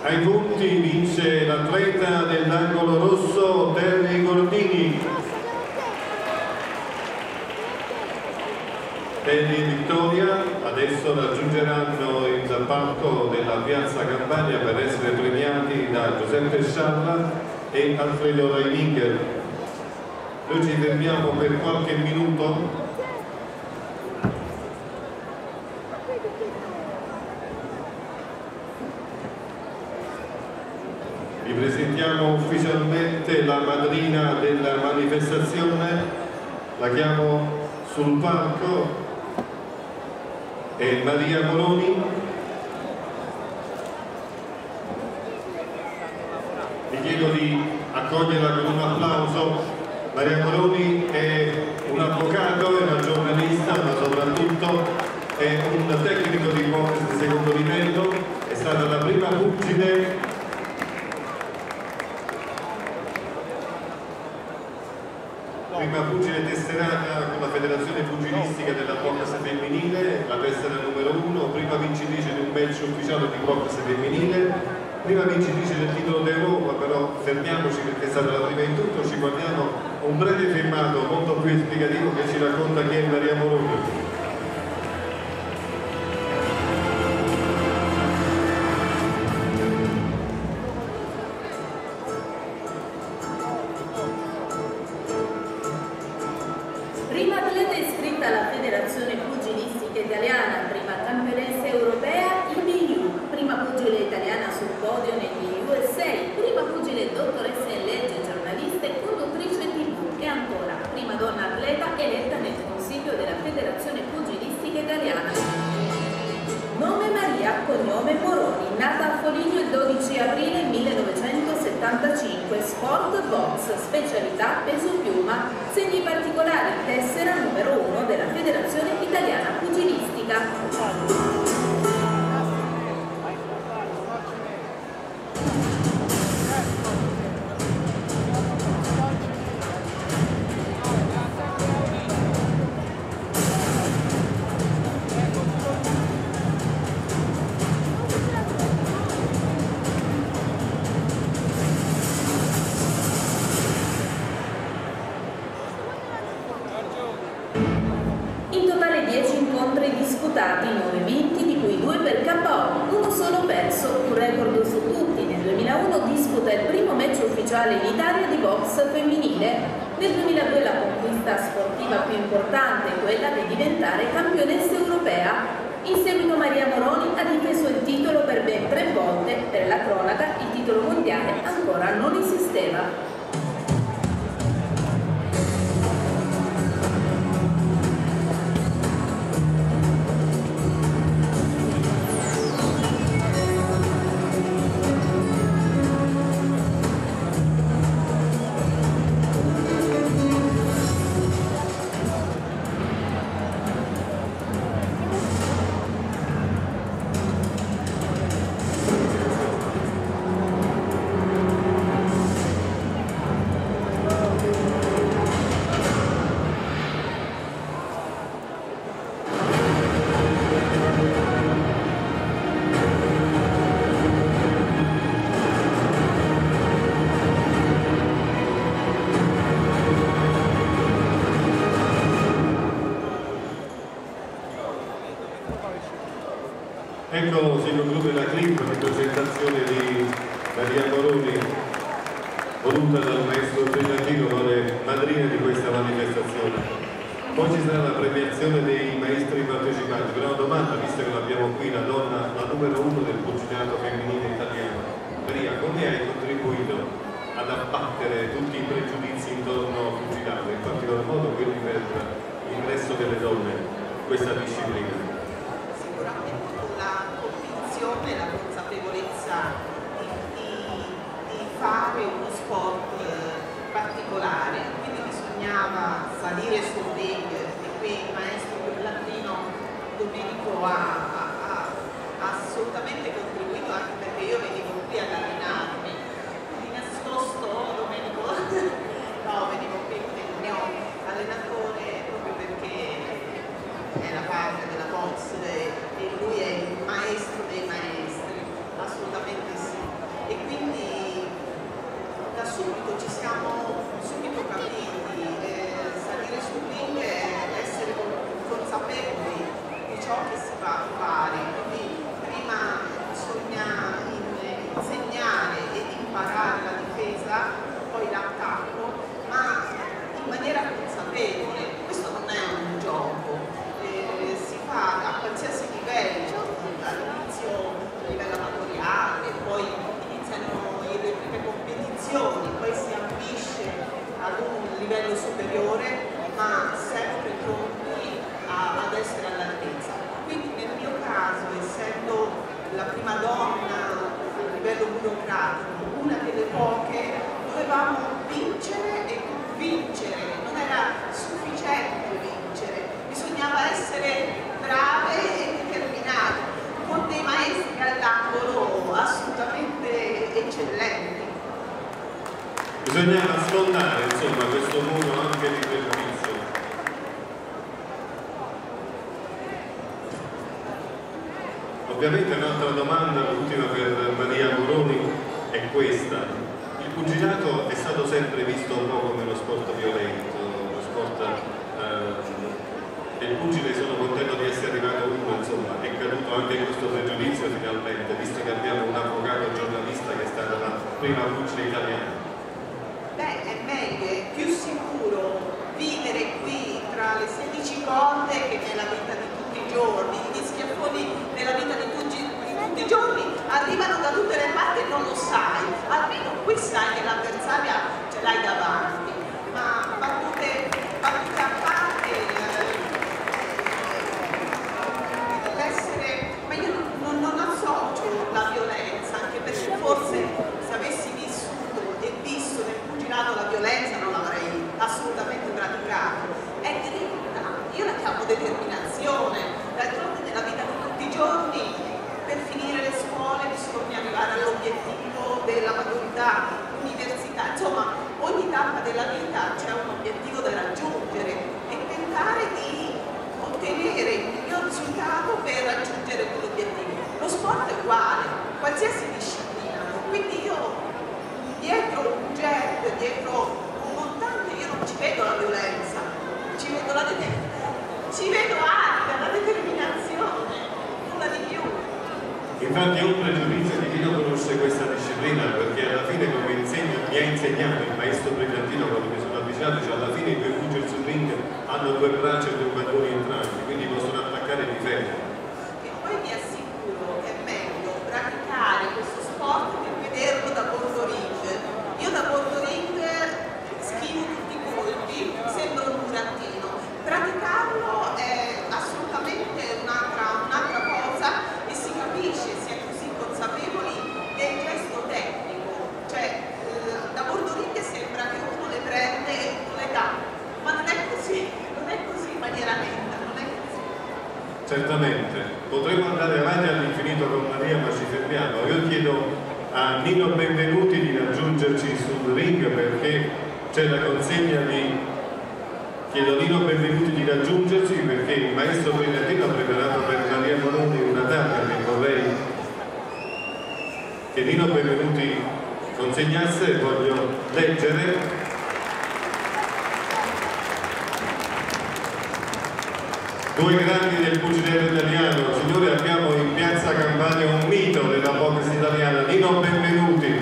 Ai punti vince l'atleta dell'angolo rosso Terry Gordini. Terry e Viktoria adesso raggiungeranno il palco della Piazza Campania per essere premiati da Giuseppe Scialla e Alfredo Reininger. Noi ci fermiamo per qualche minuto . Vi presentiamo ufficialmente la madrina della manifestazione, la chiamo sul palco. E Maria Moroni, vi chiedo di accoglierla con un applauso. Maria Moroni è un avvocato, è una giornalista, ma soprattutto è un tecnico di boxe di secondo livello, è stata la prima pugile prima pugile tesserata con la federazione pugilistica della boxe femminile, la tessera numero uno, prima vincitrice di un match ufficiale di boxe femminile, prima vincitrice del titolo d'Europa. Però fermiamoci perché è stata la prima in tutto, ci guardiamo un breve filmato molto più esplicativo che ci racconta chi è Maria Moroni. Ecco, signor Club della Clip, la presentazione di Maria Moroni, voluta dal maestro Giannini, vale madrina di questa manifestazione. Poi ci sarà la premiazione dei maestri partecipanti. Però una domanda, visto che l'abbiamo qui, la donna, la numero uno del pugilato femminile italiano. Maria, come hai contribuito ad abbattere tutti i pregiudizi intorno al pugilato, in particolar modo quelli per l'ingresso delle donne in questa disciplina? Sicuramente con la convinzione e la consapevolezza di, di, di fare uno sport particolare. Salire sul ring, e qui il maestro del latino Domenico ha, ha, ha assolutamente contribuito, anche perché io venivo qui ad allenarmi di nascosto. Domenico no, venivo qui con il mio allenatore proprio perché è la parte della box e lui è il maestro dei maestri, assolutamente sì, e quindi da subito ci siamo subito capiti. Essere consapevoli di ciò che si va a fare, quindi prima bisogna insegnare ed imparare la difesa, poi l'attacco, ma in maniera consapevole. Questo non è un gioco, eh, si fa a qualsiasi livello, all'inizio a livello amatoriale, poi iniziano le prime competizioni, poi si ambisce ad un livello superiore, ma sempre pronti a, ad essere all'altezza. Quindi nel mio caso, essendo la prima donna a livello burocratico, una delle poche, dovevamo vincere e convincere, non era sufficiente vincere, bisognava essere brave e determinate, con dei maestri all'angolo assolutamente eccellenti. Bisognava sfondare, insomma, questo muro anche di pregiudizio. Ovviamente un'altra domanda, l'ultima per Maria Moroni, è questa. Il pugilato è stato sempre visto un po' come lo sport violento, lo sport eh, del pugile. Sono contento di essere arrivato uno, insomma, è caduto anche questo pregiudizio finalmente, visto che abbiamo un avvocato giornalista che è stata la prima pugile italiana. Beh, è meglio, è più sicuro vivere qui tra le sedici corde che nella vita di tutti i giorni. I schiaffoni nella vita di tutti, di tutti i giorni arrivano da tutte le parti e non lo sai. Almeno qui sai che l'avversaria ce l'hai davanti. Ma battute, battute a parte, eh, l'essere... Ma io non, non associo la violenza, anche perché forse se avessi visto nel pugilato la violenza non l'avrei assolutamente praticata. È dritta, io la chiamo determinazione. D'altronde nella vita di tutti i giorni, per finire le scuole bisogna arrivare all'obiettivo della maturità, università, insomma ogni tappa della vita c'è un obiettivo da raggiungere e tentare di ottenere il miglior risultato per raggiungere quell'obiettivo. Lo sport è uguale, qualsiasi disciplina, quindi io dietro un jet, dietro un montante, io non ci vedo la violenza, ci vedo, la ci vedo arte, la determinazione, nulla di più. Infatti è un pregiudizio di chi non conosce questa disciplina, perché alla fine, come insegna, mi ha insegnato il maestro Brigantino quando mi sono avvicinato, cioè alla fine i due pugili sul ring hanno due braccia e due padroni entrambi, quindi possono attaccare di ferro. E poi vi assicuro che è meglio praticare questo sport che vederlo da Porto Rico. Io da Porto Ringer schivo tutti i colpi, sembro un burattino. Praticarlo è assolutamente un'altra un'altra cosa e si capisce, si è così consapevoli del gesto tecnico. Cioè, da Porto Ringer sembra che uno le prende e uno le dà, ma non è così, non è così in maniera netta, non è così. Certamente, potremmo andare avanti all'infinito con Maria, ma ci fermiamo. Io chiedo a Nino Benvenuti di raggiungerci sul ring perché c'è la consegna di... Chiedo a Nino Benvenuti di raggiungerci perché il maestro Benvenuti ha preparato per Maria Moroni una targa che vorrei che Nino Benvenuti consegnasse e voglio leggere. Due grandi del pugilato italiano, signore, abbiamo in piazza Campania anche un mito della box italiana, Nino Benvenuti.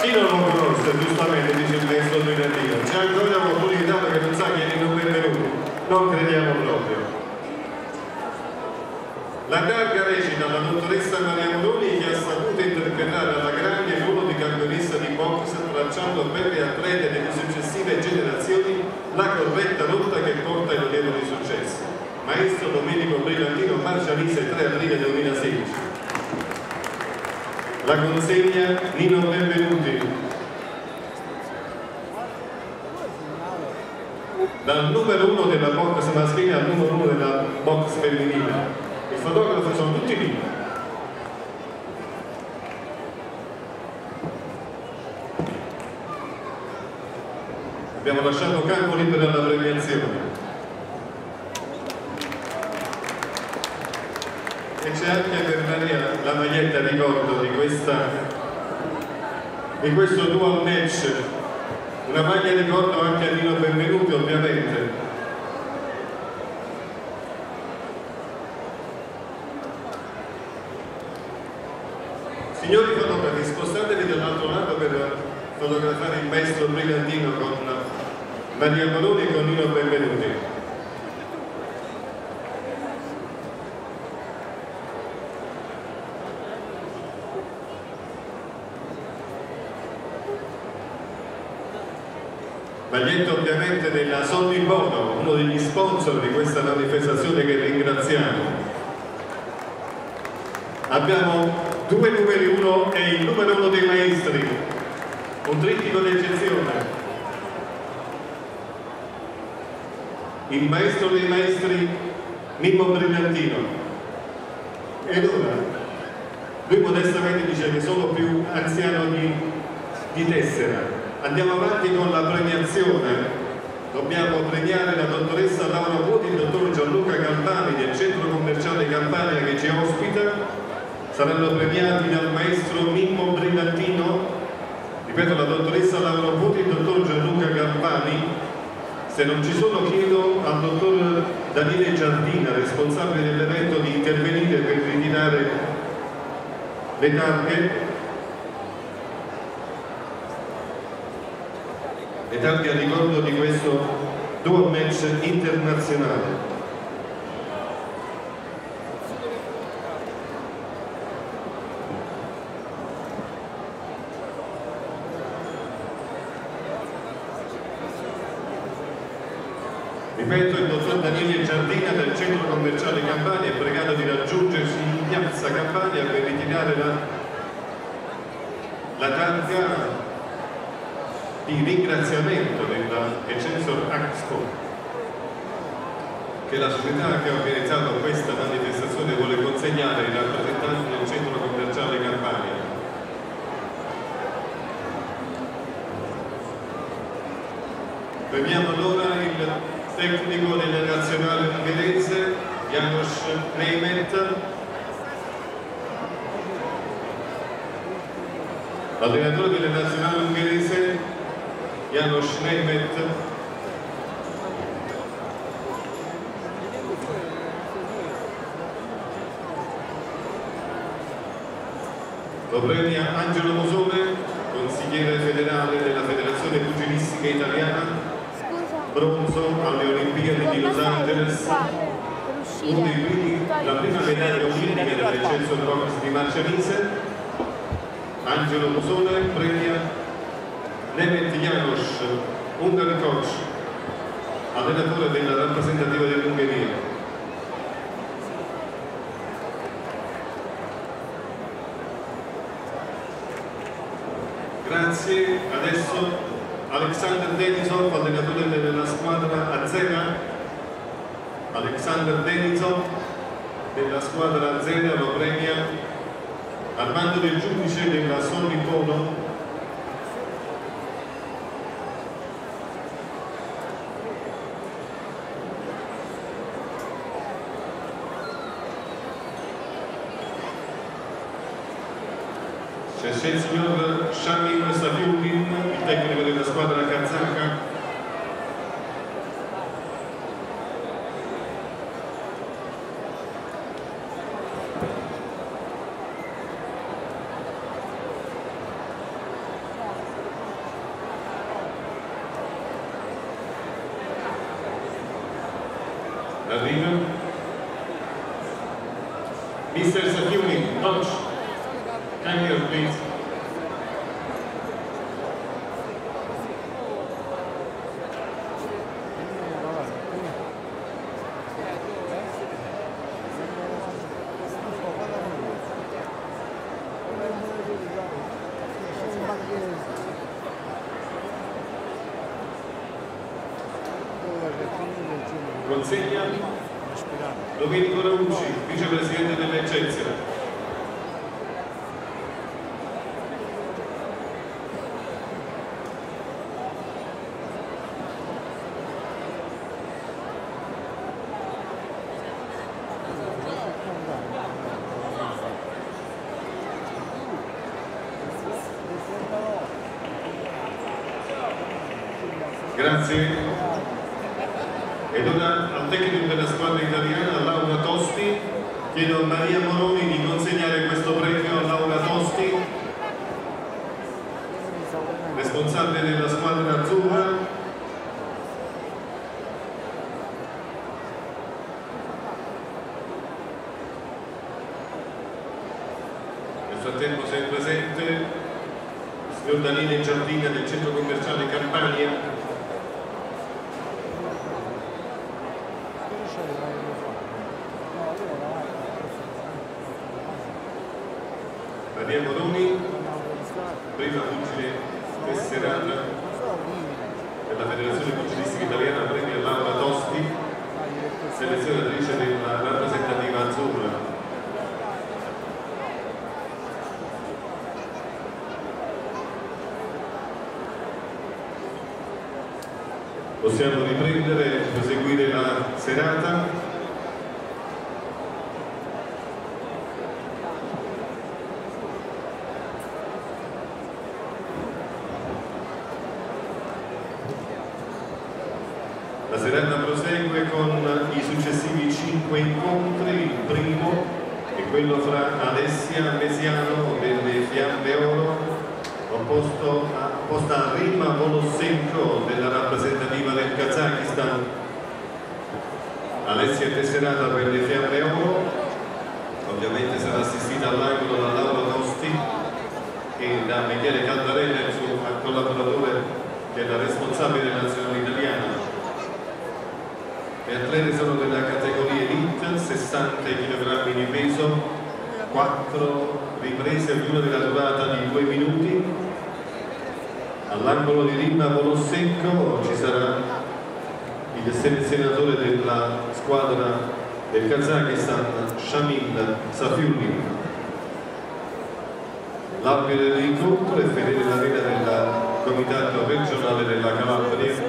Chi non lo conosce, giustamente dice il testo di Nino, c'è ancora un'opportunità perché non sa chi è Nino Benvenuti, non crediamo proprio. La targa recita la dottoressa Maria Moroni, che ha saputo interpretare alla grande il ruolo di campionessa di box, tracciando per le atlete delle successive generazioni la corretta rotta che porta ai notevoli successi. Maestro Domenico Brigantino, Marcianise, tre aprile duemilasedici. La consegna Nino Benvenuti. Dal numero uno della box maschile al numero uno della box femminile. I fotografi sono tutti lì. Abbiamo lasciato campo libero alla premiazione. E c'è anche per Maria la maglietta ricordo di, questa, di questo dual match, una maglia ricordo anche a Nino Benvenuti ovviamente. Signori fotografi, spostatevi dall'altro lato per fotografare il maestro Brigantino con Maria Moroni e con Nino Benvenuti. Maglietta ovviamente della Sonny Bono, uno degli sponsor di questa manifestazione che ringraziamo. Abbiamo due numeri uno e il numero uno dei maestri, un trittico d'eccezione. Il maestro dei maestri Mimmo Brillantino. Ed ora, lui modestamente dice che sono più anziano di, di tessera. Andiamo avanti con la premiazione. Dobbiamo premiare la dottoressa Laura Tosti e il dottor Gianluca Galvani del Centro Commerciale Campania che ci ospita. Saranno premiati dal maestro Mimmo Brillantino. Ripeto, la dottoressa Laura Tosti e il dottor Gianluca Galvani. Se non ci sono, chiedo al dottor Daniele Giardina, responsabile dell'evento, di intervenire per ritirare le targhe. E tanti a ricordo di questo dual match internazionale. Ripeto, il dottor Daniele Giardina del Centro Commerciale Campania è pregato di raggiungersi in piazza Campania per ritirare la, la targa di ringraziamento della Excelsior Axco, che è la società che ha organizzato questa manifestazione vuole consegnare ai rappresentanti del Centro Commerciale Campania. Premiamo allora il tecnico della nazionale ungherese, Janos Reimet, l'allenatore della nazionale ungherese Janos Reimet, lo premia Angelo Mosone, consigliere federale della Federazione Pugilistica Italiana, bronzo alle Olimpiadi di Los Angeles, uno dei primi, la prima medaglia olimpica dell'Excelsior Box di Marcianise. Angelo Mosone premia Nemet Janos, Ungar coach, allenatore della rappresentativa dell'Ungheria. Grazie, adesso Alexander Denison, allenatore della squadra azera. Alexander Denison della squadra azera lo premia al mando del giudice della Sonny Bono. C'è il signor Shamil Safiuddin, il tecnico della squadra kazaka. Arriva. Mister Safiuni, coach, come here please. Consegna Domenico Ragucci, vicepresidente dell'Eccellenza. Grazie. Ed ora al tecnico della squadra italiana, Laura Tosti, chiedo a Maria Moroni di consegnare questo premio a Laura Tosti, responsabile della squadra azzurra. Nel frattempo sei presente il signor Daniele Giardina del Centro Commerciale Campania. Maria Moroni, prima pugile tesserata della Federazione Pugilistica Italiana, premio Laura Tosti, selezionatrice della rappresentativa azzurra. Possiamo riprendere e proseguire la serata. La serata prosegue con i successivi cinque incontri. Il primo è quello fra Alessia Mesiano delle Fiamme Oro, opposto a, opposta a Rimma Volossenko della rappresentativa del Kazakistan. Alessia è tesserata per le Fiamme Oro, ovviamente sarà assistita all'angolo da Laura Tosti e da Michele Cardarella, il suo collaboratore che è la responsabile della nazionale italiana. Le atlete sono della categoria Elite, sessanta chilogrammi di peso, quattro riprese, ognuna della durata di due minuti. All'angolo di Rimma Volossenko ci sarà il selezionatore della squadra del Kazakistan, Shamil Safiulin. L'arbitro dell'incontro è Fedele Lavena del Comitato Regionale della Calabria.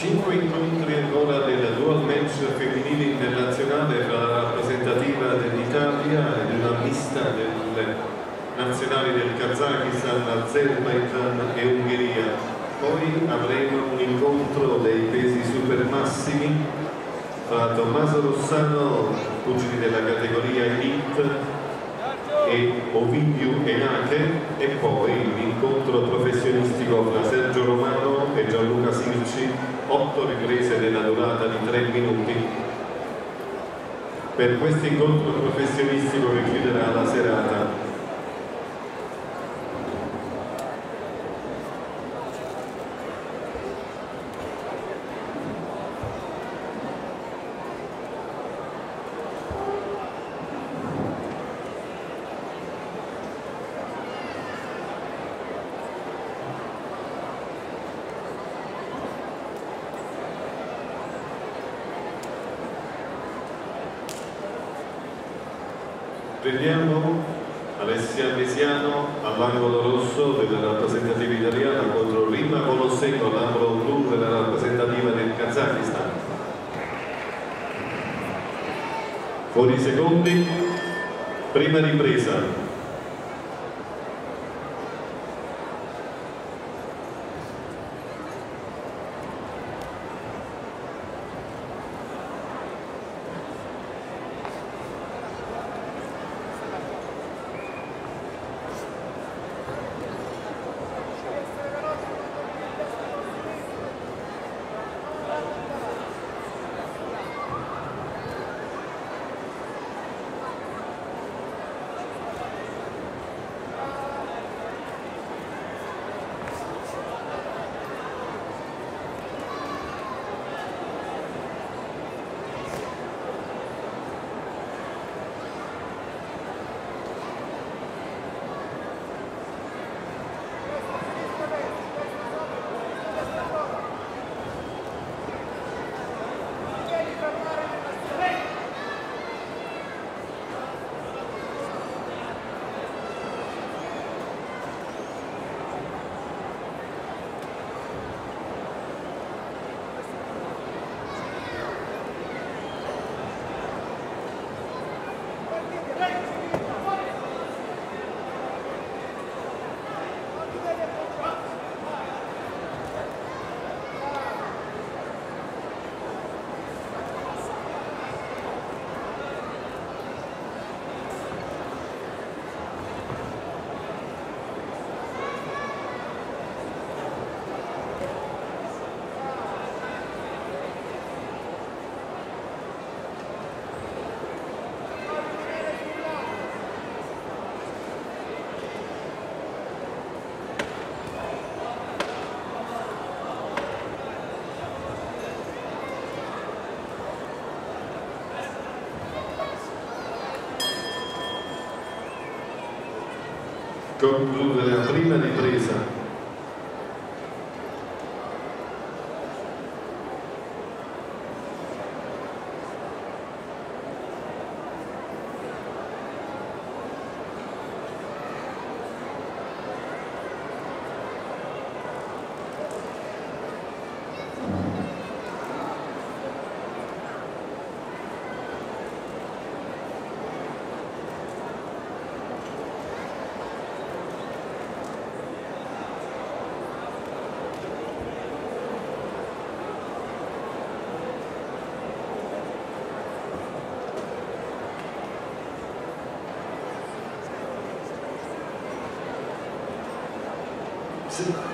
Cinque incontri ancora del dual match femminile internazionale tra la rappresentativa dell'Italia e una mista delle nazionali del Kazakistan, Azerbaijan e Ungheria. Poi avremo un incontro dei pesi supermassimi tra Tommaso Rossano, pugili della categoria Elite, e Ovidio Enache, e poi l'incontro professionistico tra Sergio Romano e Gianluca Sirci. otto riprese della durata di tre minuti per questo incontro professionistico che chiuderà la serata. Prendiamo Alessia Mesiano all'angolo rosso della rappresentativa italiana contro Rimma Volossenko all'angolo blu della rappresentativa del Kazakistan. Pochi secondi, prima ripresa. Conclude la prima ripresa.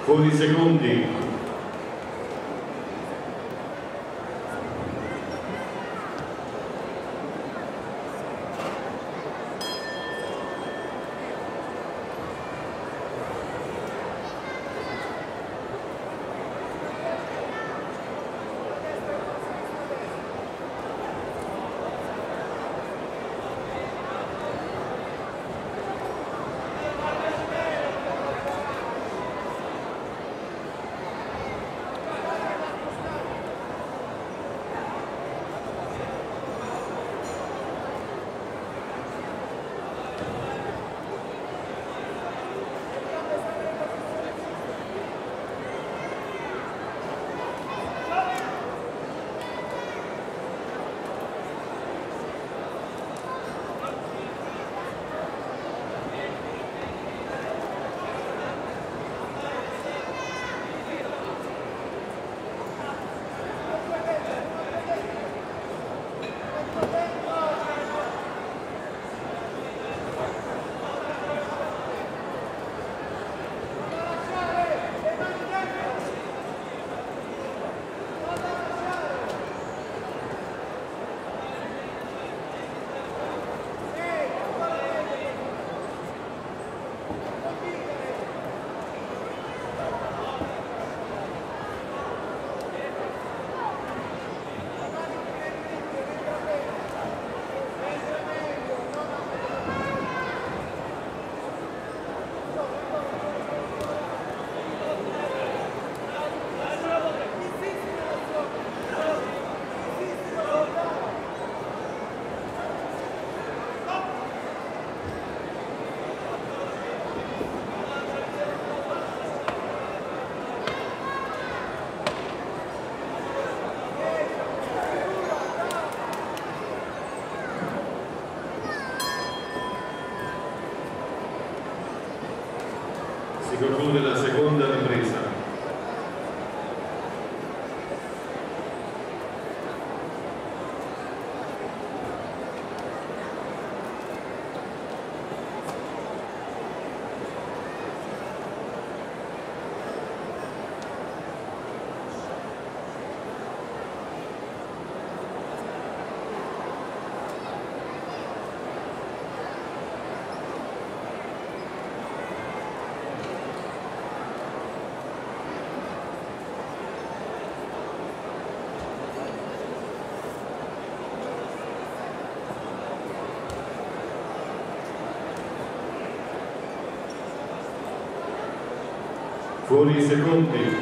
Pochi secondi. Si conclude la seconda ripresa. Fuori i secondi.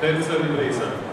Terza ripresa.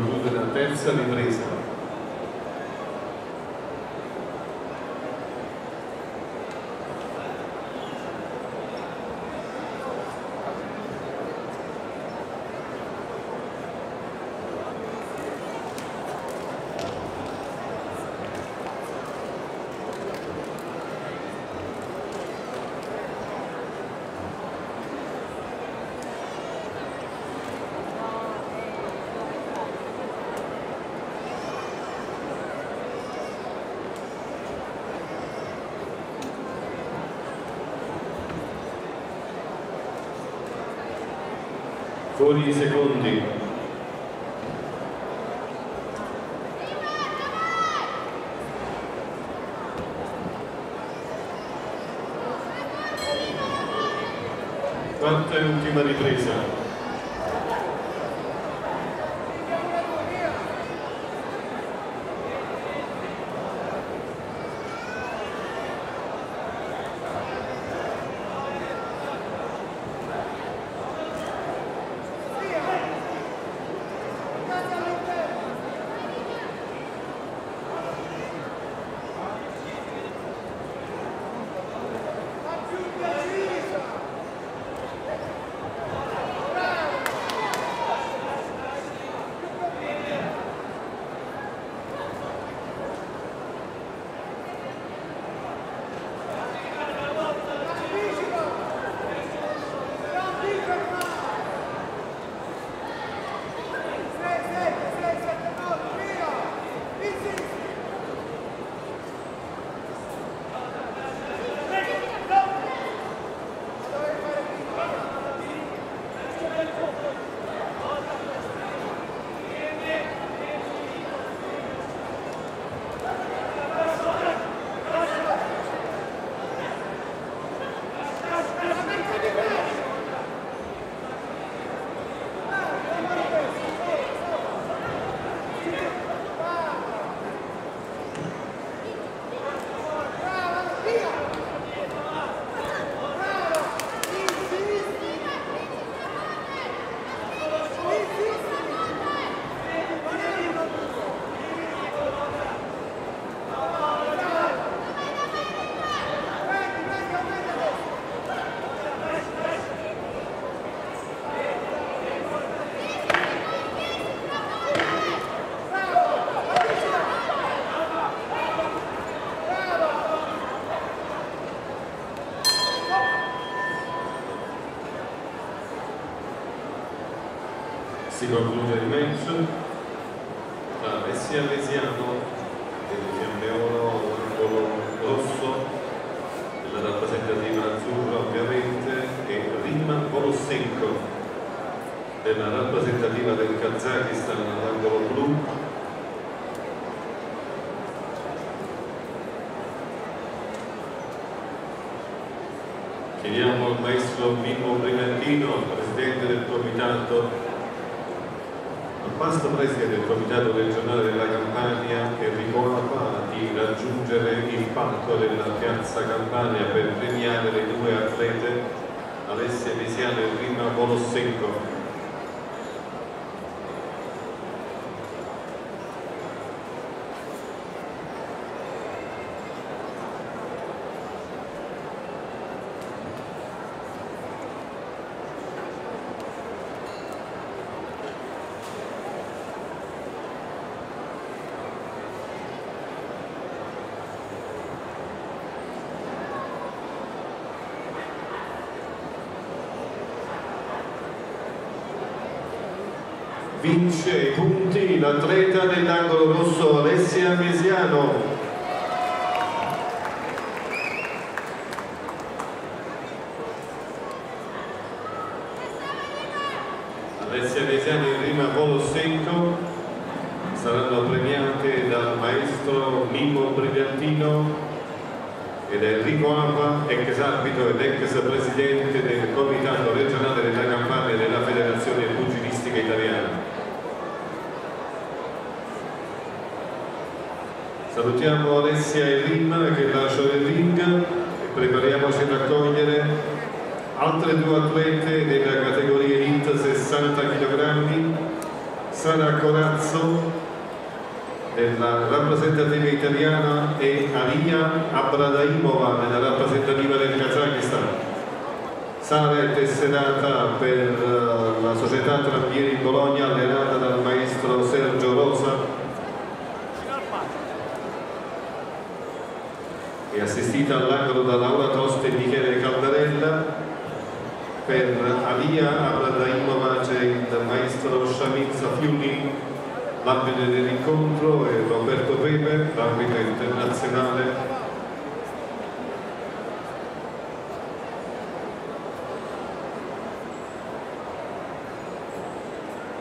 Conclude la terza ripresa. Fuori i secondi. Quarta e ultima ripresa. si conclude il match. Alessia Mesiano, il campione rosso, la rappresentativa azzurra ovviamente, e Rimma Volossenko, della rappresentativa del Kazakistan all'angolo blu. Chiediamo al maestro Mimmo Brigantino, presidente del comitato, al vasto presidente del comitato regionale della Campania, che ricorda di raggiungere il palco della piazza Campania per premiare le due atlete Alessia Mesiano e Rimma Volossenko. Vince i punti l'atleta dell'angolo rosso Alessia Mesiano. Alessia Mesiano e Rimma Volossenko saranno premiate dal maestro Mimmo Brigantino ed Enrico Apa, ex arbitro ed ex presidente del comitato regionale della Campania e della Federazione Pugilistica Italiana. Salutiamo Alessia e Rimma che lasciano il ring e prepariamoci ad accogliere altre due atlete della categoria Elite sessanta chilogrammi, Sara Corazzo della rappresentativa italiana e Alia Abradaimova della rappresentativa del Kazakistan. Sara è tesserata per la società Trampieri Bologna allenata dal maestro Sergio Rosa e assistita all'angolo da Laura Tosti e Michele Cardarella. Per Alia Abradaimova c'è il maestro Sciamizza Fiumi, l'arbitro dell'incontro è Roberto Pepe, l'arbitro internazionale.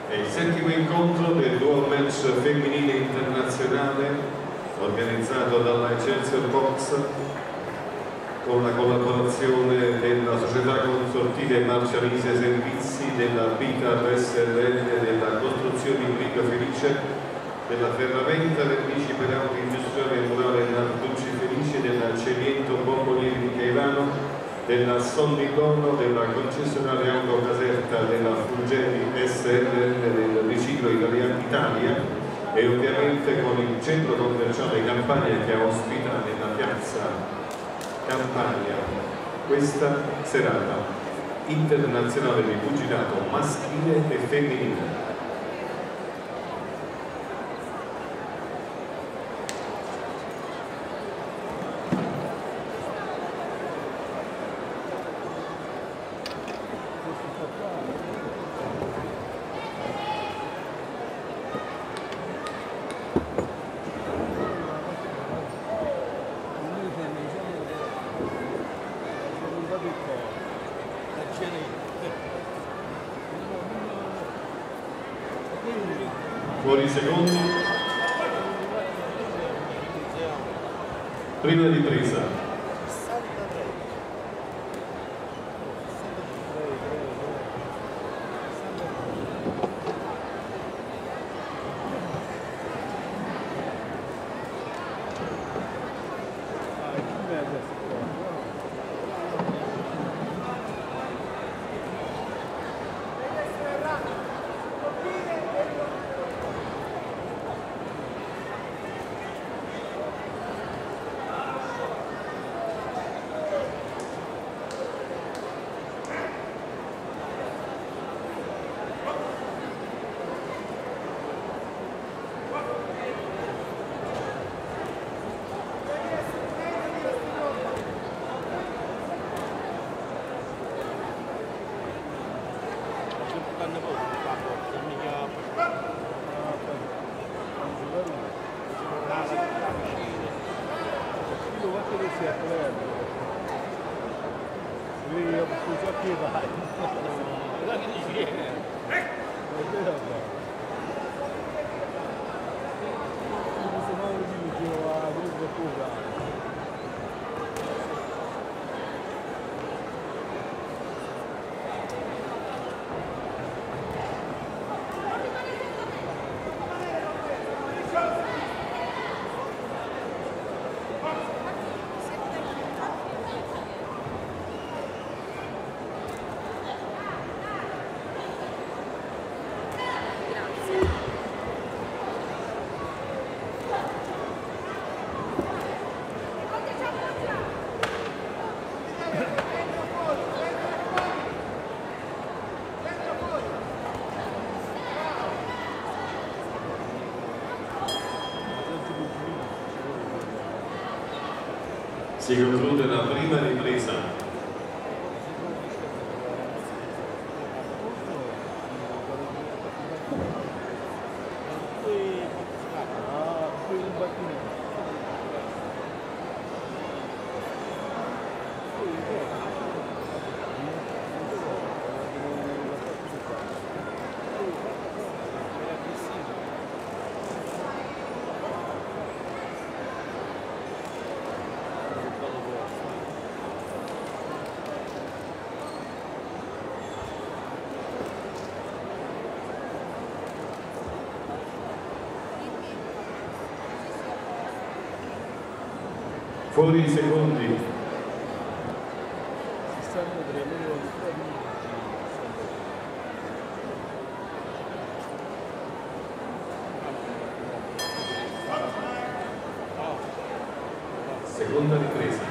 È il settimo incontro del duo match femminile internazionale organizzato dalla Centro Box con la collaborazione della società consortile Marcianise Servizi, della Vita S R L, della Costruzione Imbrico Felice, della Ferramenta Vernici per Auto Industriale Murale Narducci Felice, della Cemento Bombolieri di Caivano, della Sondigono, della concessionaria Autocasetta, della Fulgeri S R L, del Riciclo Italia e ovviamente con il centro commerciale Campania che ospita nella piazza Campania questa serata internazionale di pugilato maschile e femminile. Prima ripresa. Si conclude la prima ripresa. Fuori i secondi. Seconda ripresa.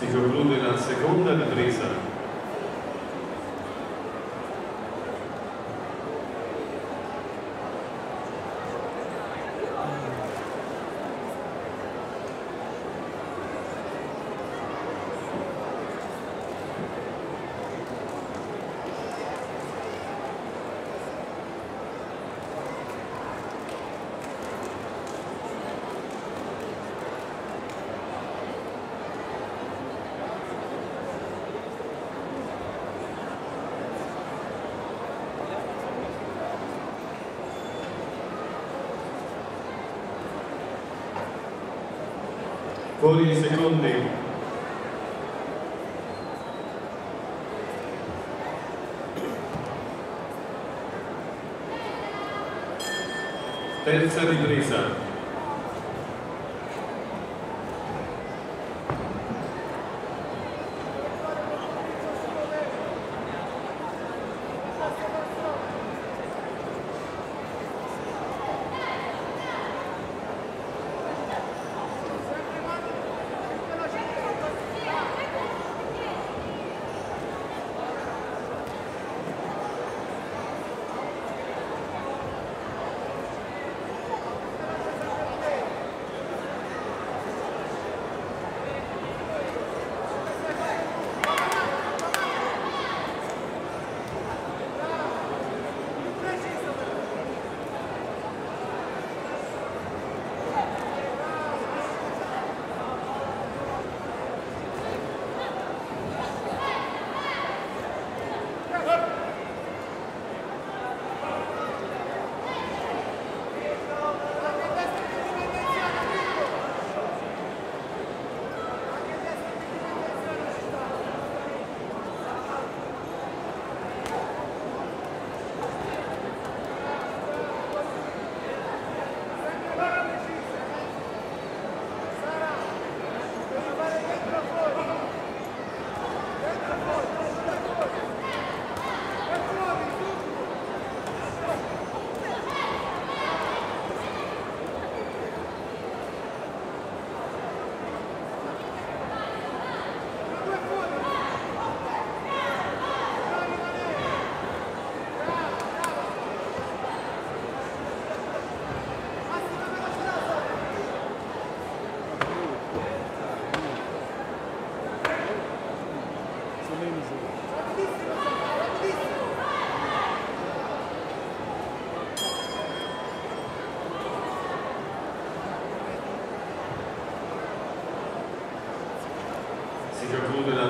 Si conclude la seconda ripresa. Fuori i secondi. terza ripresa.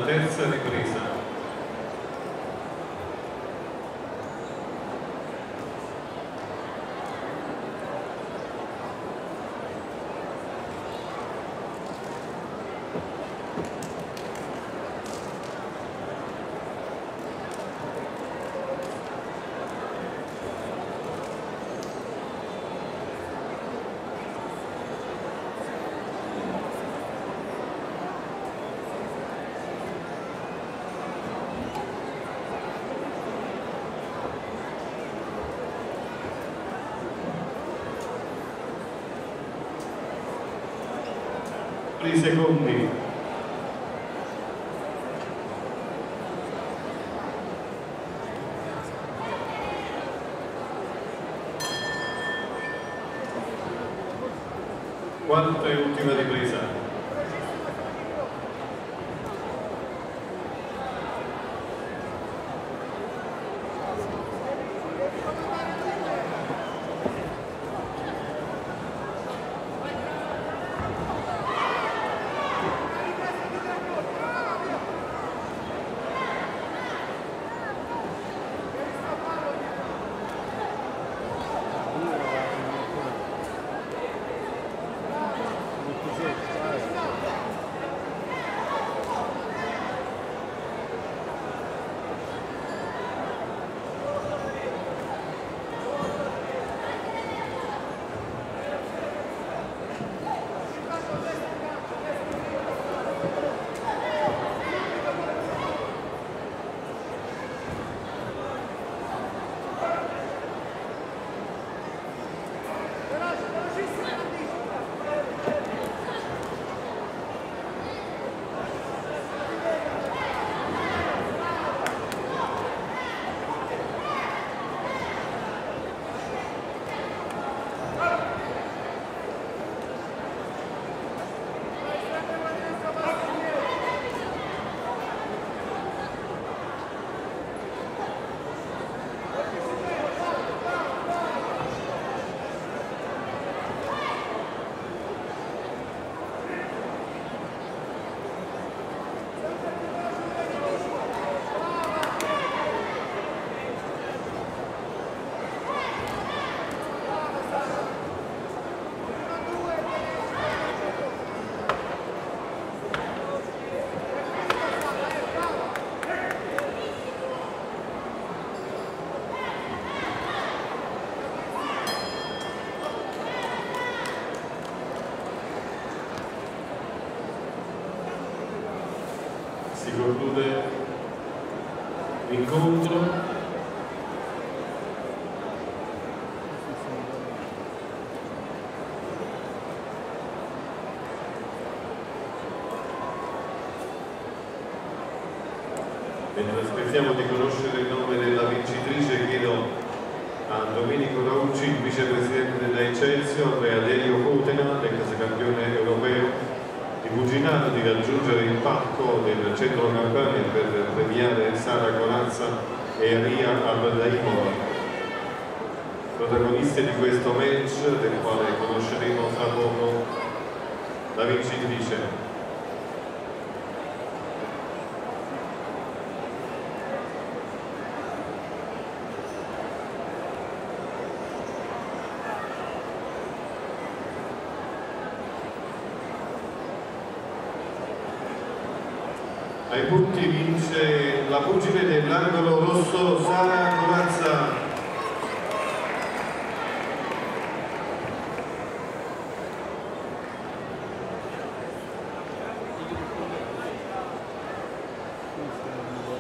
Terza ripresa. Secondi. Quarta e ultima ripresa. All right. si conclude l'incontro. Mentre aspettiamo di conoscere il nome della vincitrice, chiedo a Domenico Ragucci, vicepresidente della Excelsior, e a Delio Cotena, ex campione europeo di pugilato, di raggiungere il palco del Centro Campania per premiare Sara Corazza e Aria Abdaimova, protagonisti di questo match del quale conosceremo tra poco la vincitrice. Ai punti vince la pugile dell'angolo rosso Sara Corazza.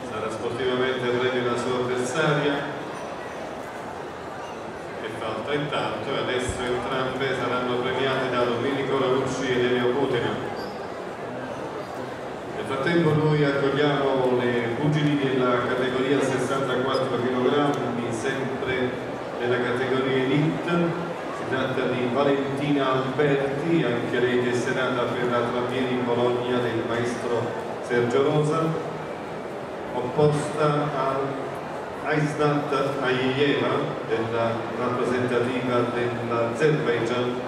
Sara sportivamente prende la sua avversaria e fa altrettanto, e adesso entrambe saranno premiate da Domenico Ragucci e Elio Cotena. Nel frattempo noi accogliamo le pugili della categoria sessantaquattro chilogrammi, sempre nella categoria Elite. Si tratta di Valentina Alberti, anche lei tesserata per la Trampieri in Bologna del maestro Sergio Rosa, opposta a Ayzanat Hajiyeva, della rappresentativa dell'Azerbaigian,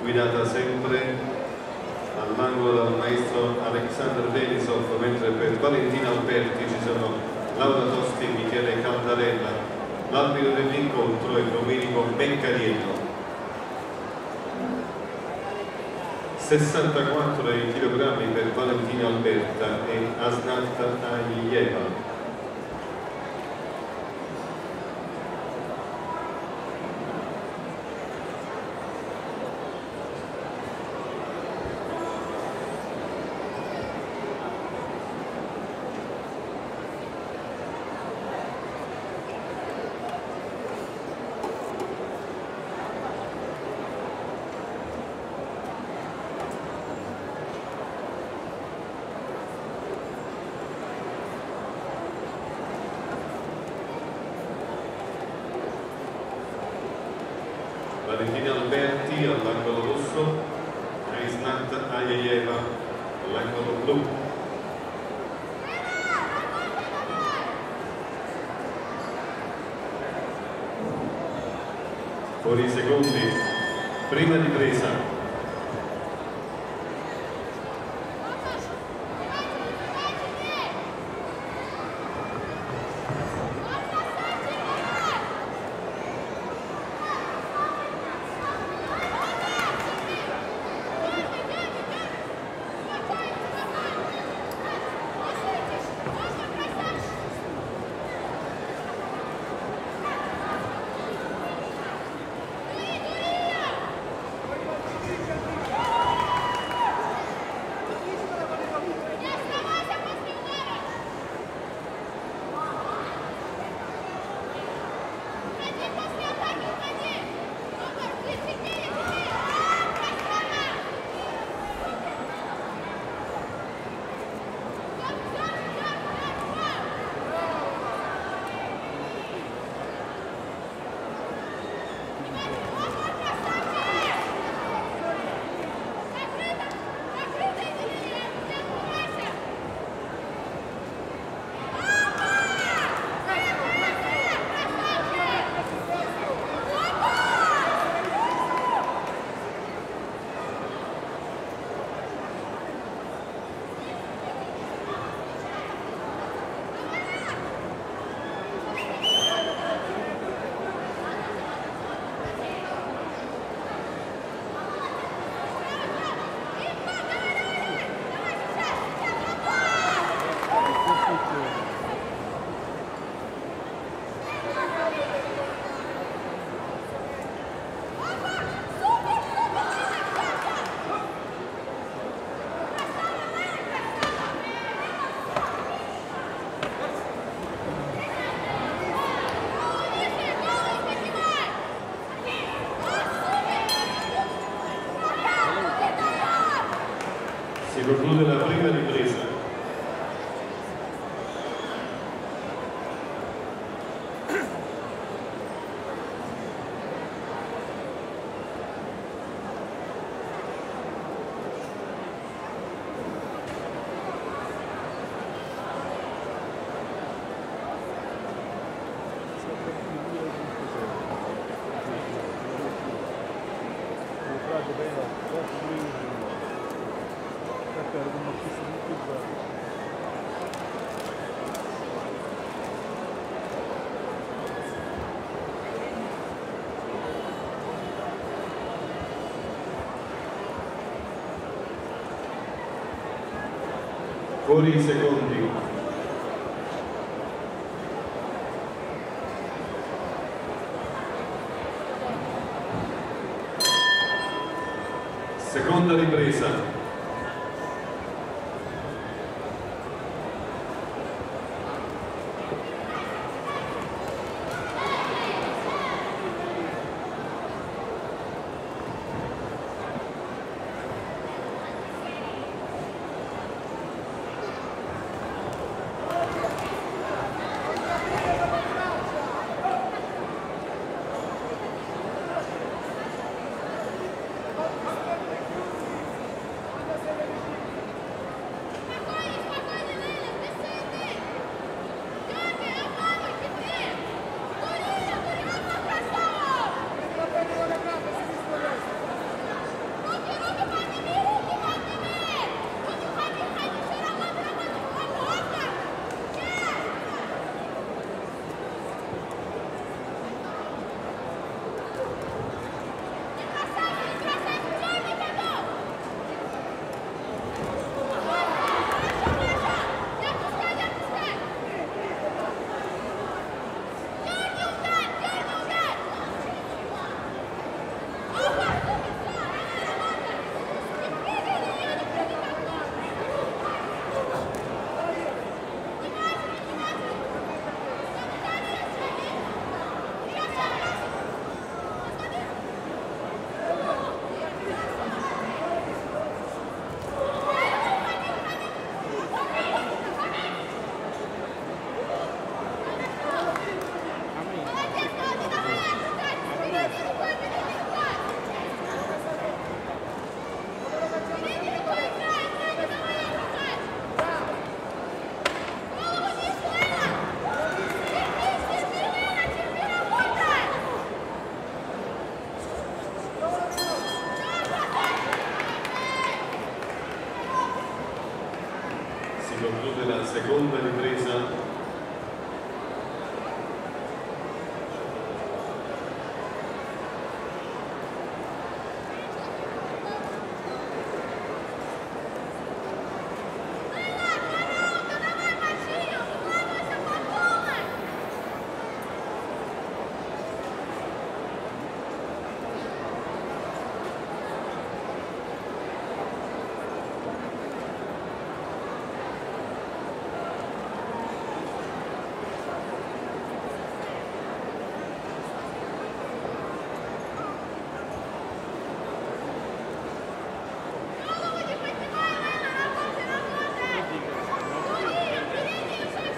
guidata sempre all'angolo dal maestro Alexander Denison, mentre per Valentina Alberti ci sono Laura Tosti e Michele Cardarella. L'arbitro dell'incontro è Domenico Beccariello. sessantaquattro chilogrammi per Valentina Alberta e Ayzanat Hajiyeva. Valentina Alberti all'angolo rosso, Ayzanat Hajiyeva all'angolo blu. Fuori i secondi, prima di presa. conclude la prima ripresa. Fuori i secondi. Seconda ripresa. Seconda ripresa.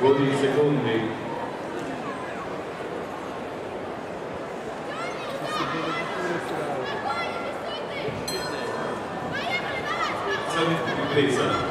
Fuori i secondi. Salita ripresa.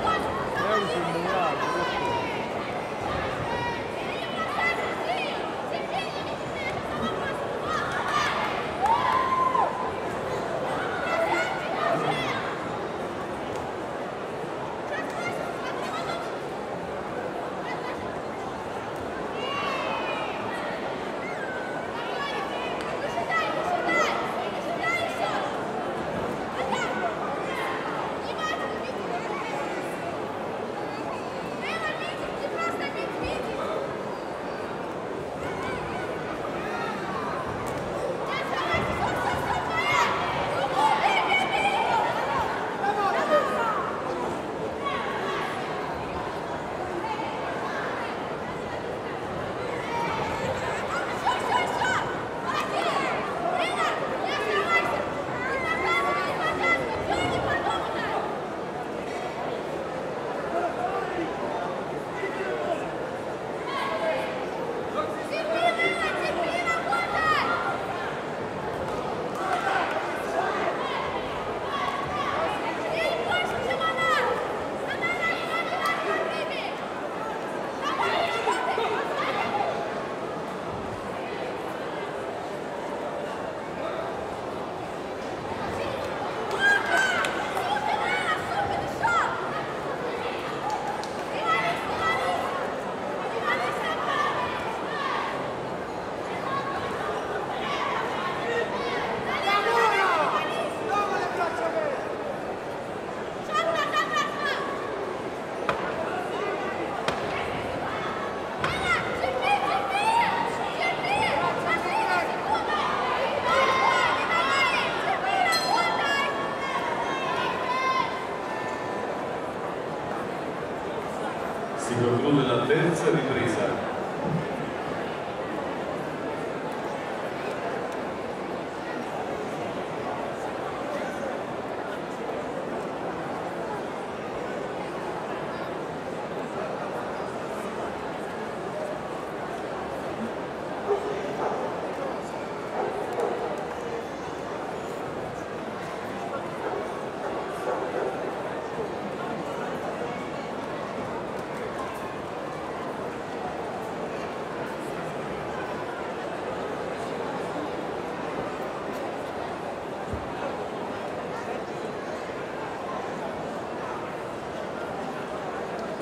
si conclude la terza ripresa.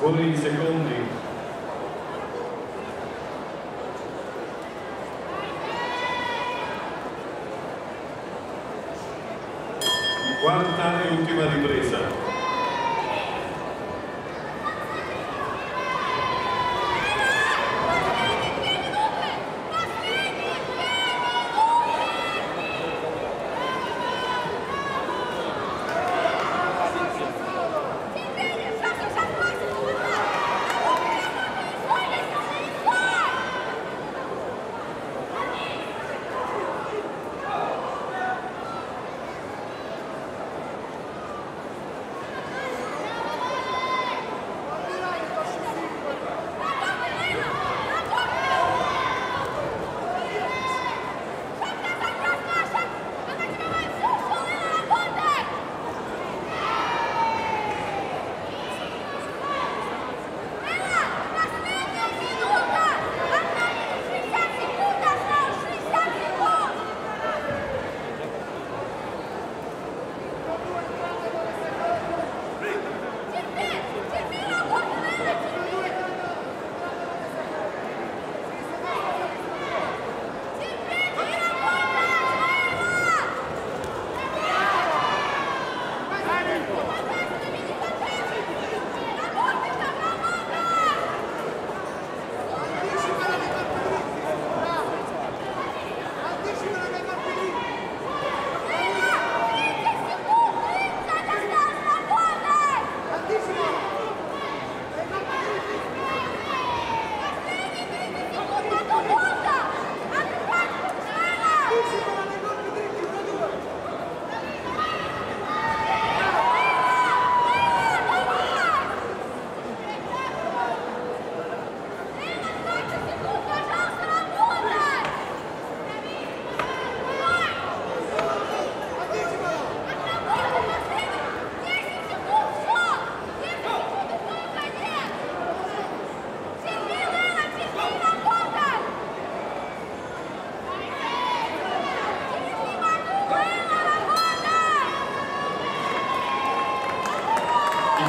Corri i secondi. Quarta e ultima ripresa.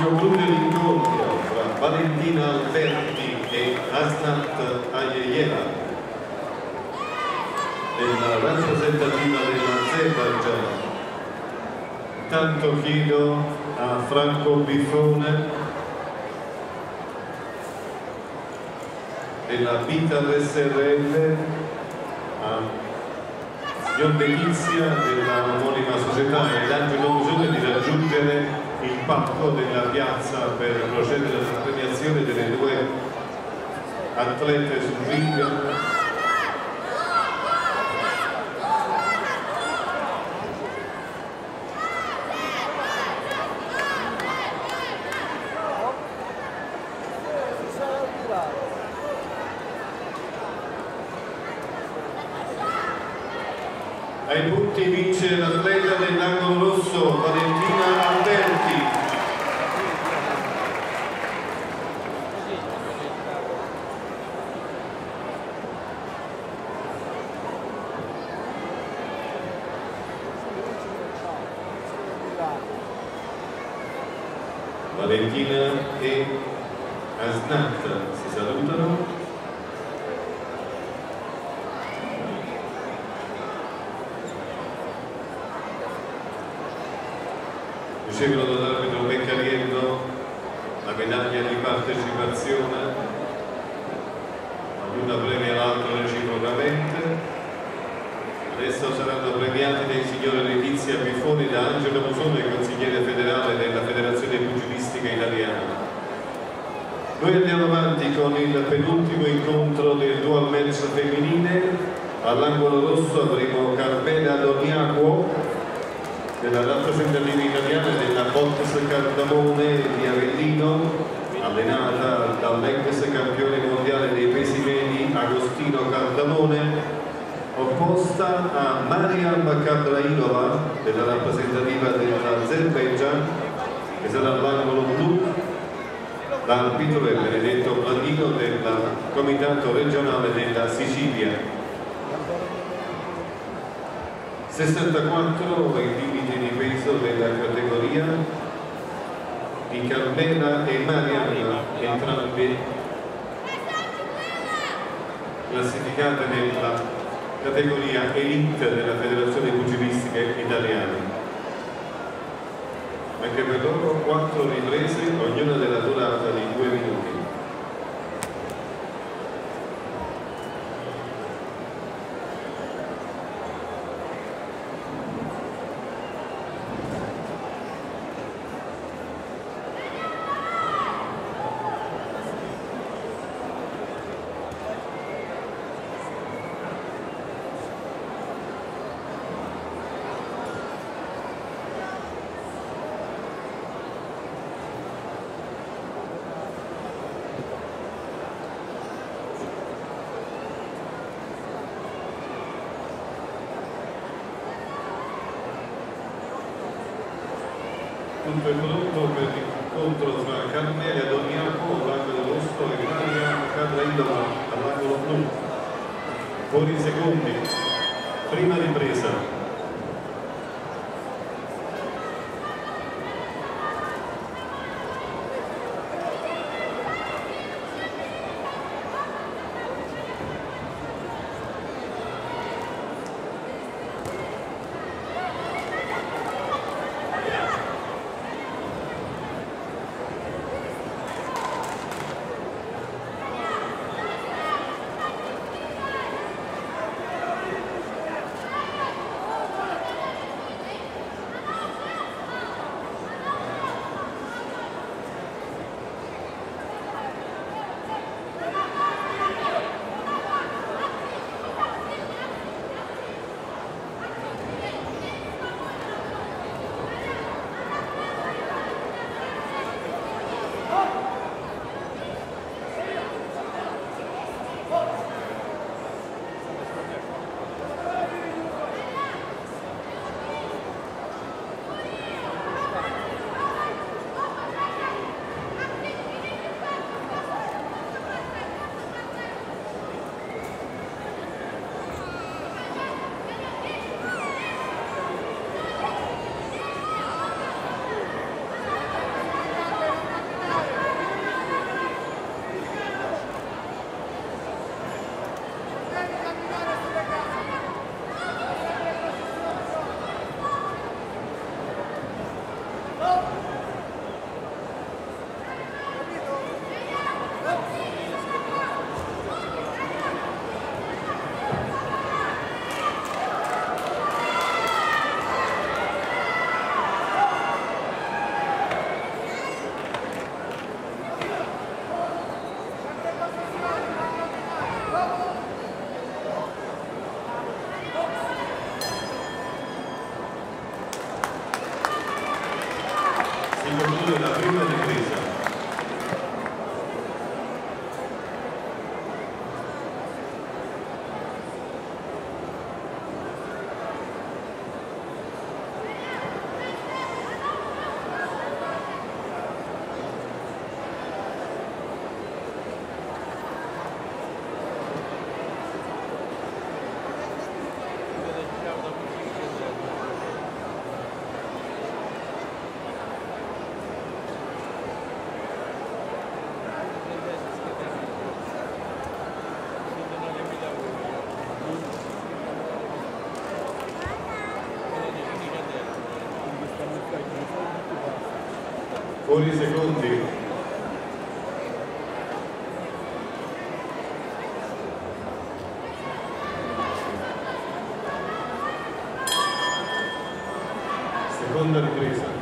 Conclude l'incontro tra Valentina Alberti e Ayzanat Hajiyeva della rappresentativa dell'Azerbaigian. Intanto chiedo a Franco Bifole della Vital S R L, a Jon De Chizia della omonima società e Angelo Musone di raggiungere il patto della piazza per procedere alla premiazione delle due atlete sul ring. Ai punti vince l'atleta dell'angolo rosso Valentina Alberti. Valentina e Ayzanat si salutano. Seguono dall'arbitro Beccariello la medaglia di partecipazione, l'una premia l'altra reciprocamente. Adesso saranno premiati dai signori Letizia Bifoni da Angelo Musone, consigliere federale della Federazione Pugilistica Italiana, Noi andiamo avanti con il penultimo incontro del dual mezzo femminile. All'angolo rosso avremo Carmela Doniaco, della rappresentativa italiana della Box Cardamone di Avellino, allenata dall'ex campione mondiale dei pesi medi Agostino Cardamone, opposta a Mariam Kadrailova, della rappresentativa dell'Azerbaigian, che sarà all'angolo blu, l'arbitro è Benedetto Blandino del Comitato regionale della Sicilia. sessantaquattro il limite di peso della categoria di Carmela e Mariana, entrambe classificate nella categoria Elite della Federazione Pugilistica Italiana. Anche per loro quattro riprese, ognuna della durata di due minuti. Per l'incontro tra Carmela Doniaco all'angolo rosso e Maria Cardarella all'angolo blu. Buoni secondi, prima ripresa. Buoni secondi. Seconda ripresa.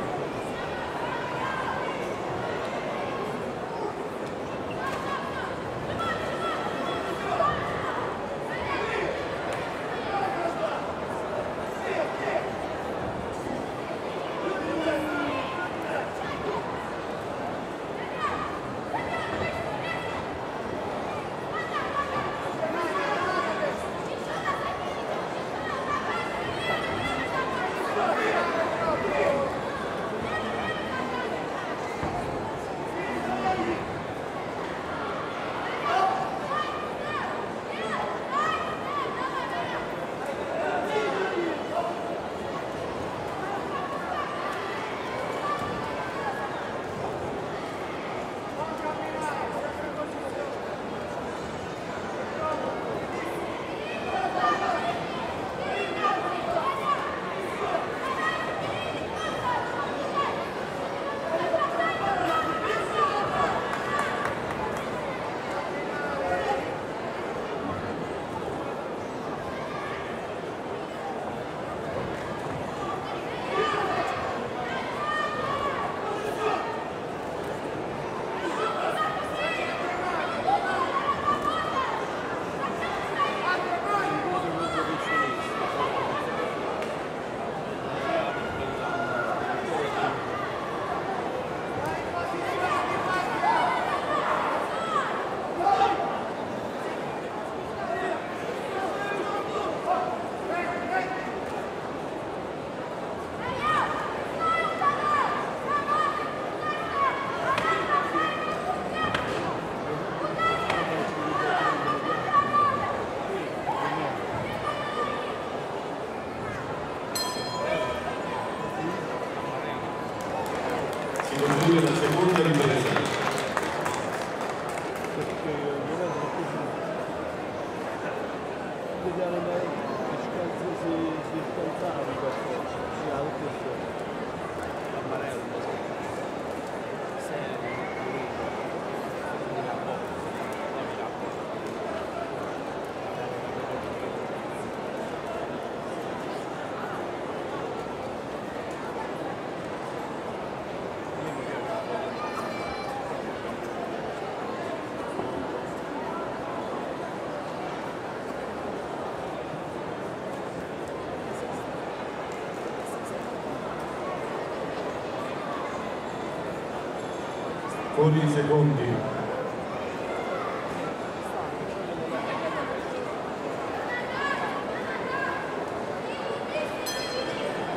Fuori secondi.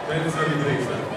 Terza ripresa.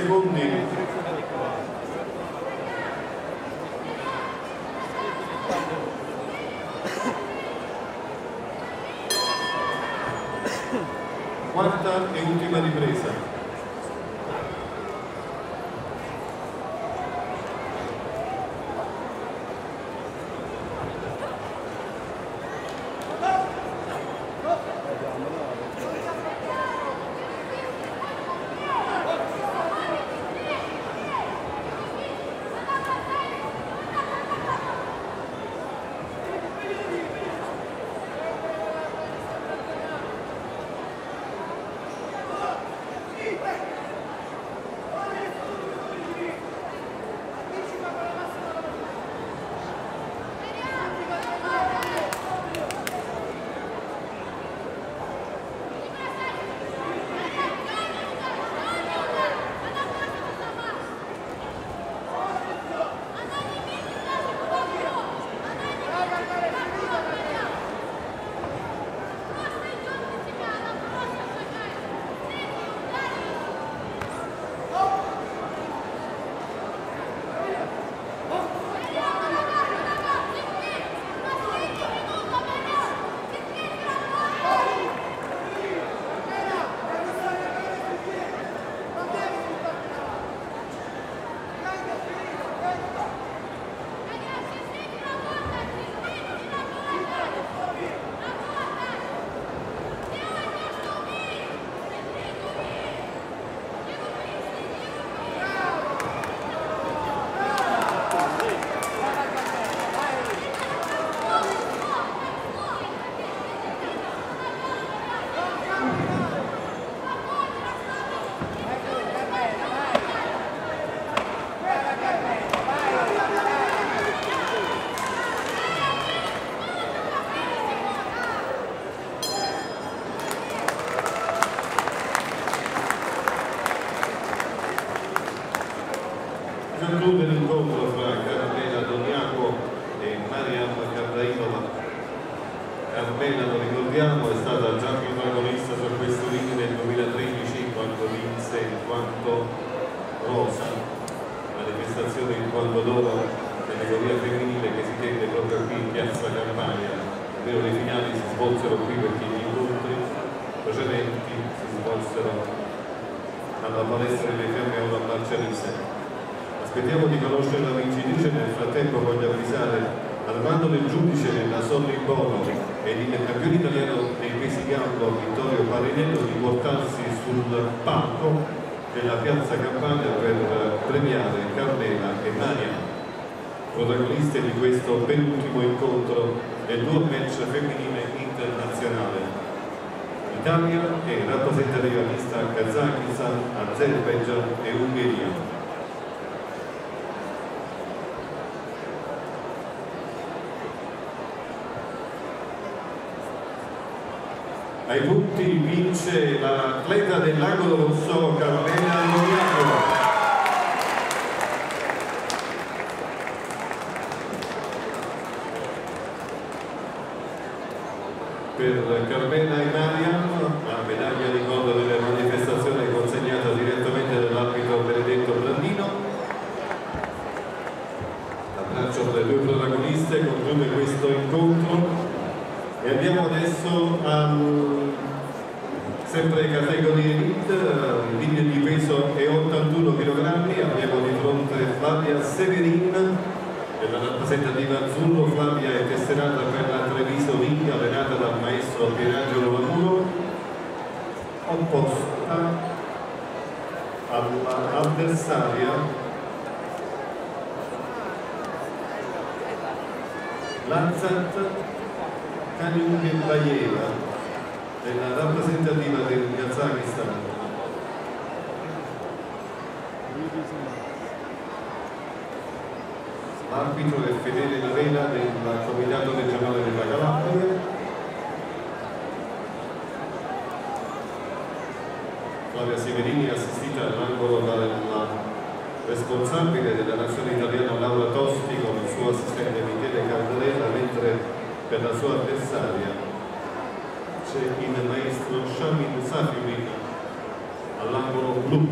secondi. Quarta e ultima ripresa. Ai punti vince l'atleta dell'angolo rosso Carmela Moriano. Per Carmela e Maria la medaglia di coda della manifestazione è consegnata direttamente dall'arbitro Benedetto Brandino. L'abbraccio delle due protagoniste conclude questo incontro e andiamo adesso al sempre categoria elite, limite di peso è ottantuno chilogrammi, abbiamo di fronte Flavia Severin, della rappresentativa azzurro. Flavia è tesserata per la Treviso Ligga, allenata dal maestro Pierangelo Lamuro, opposta all'avversaria Lazzat Kungeibayeva, della rappresentativa del Kazakistan. L'arbitro è Fedele Lavela del Comitato Regionale della Calabria. Flavia Severini è assistita all'angolo dalla responsabile della nazione italiana Laura Tosti con il suo assistente Michele Cardarella, mentre per la sua avversaria il maestro Shamin Safiurin all'angolo blu.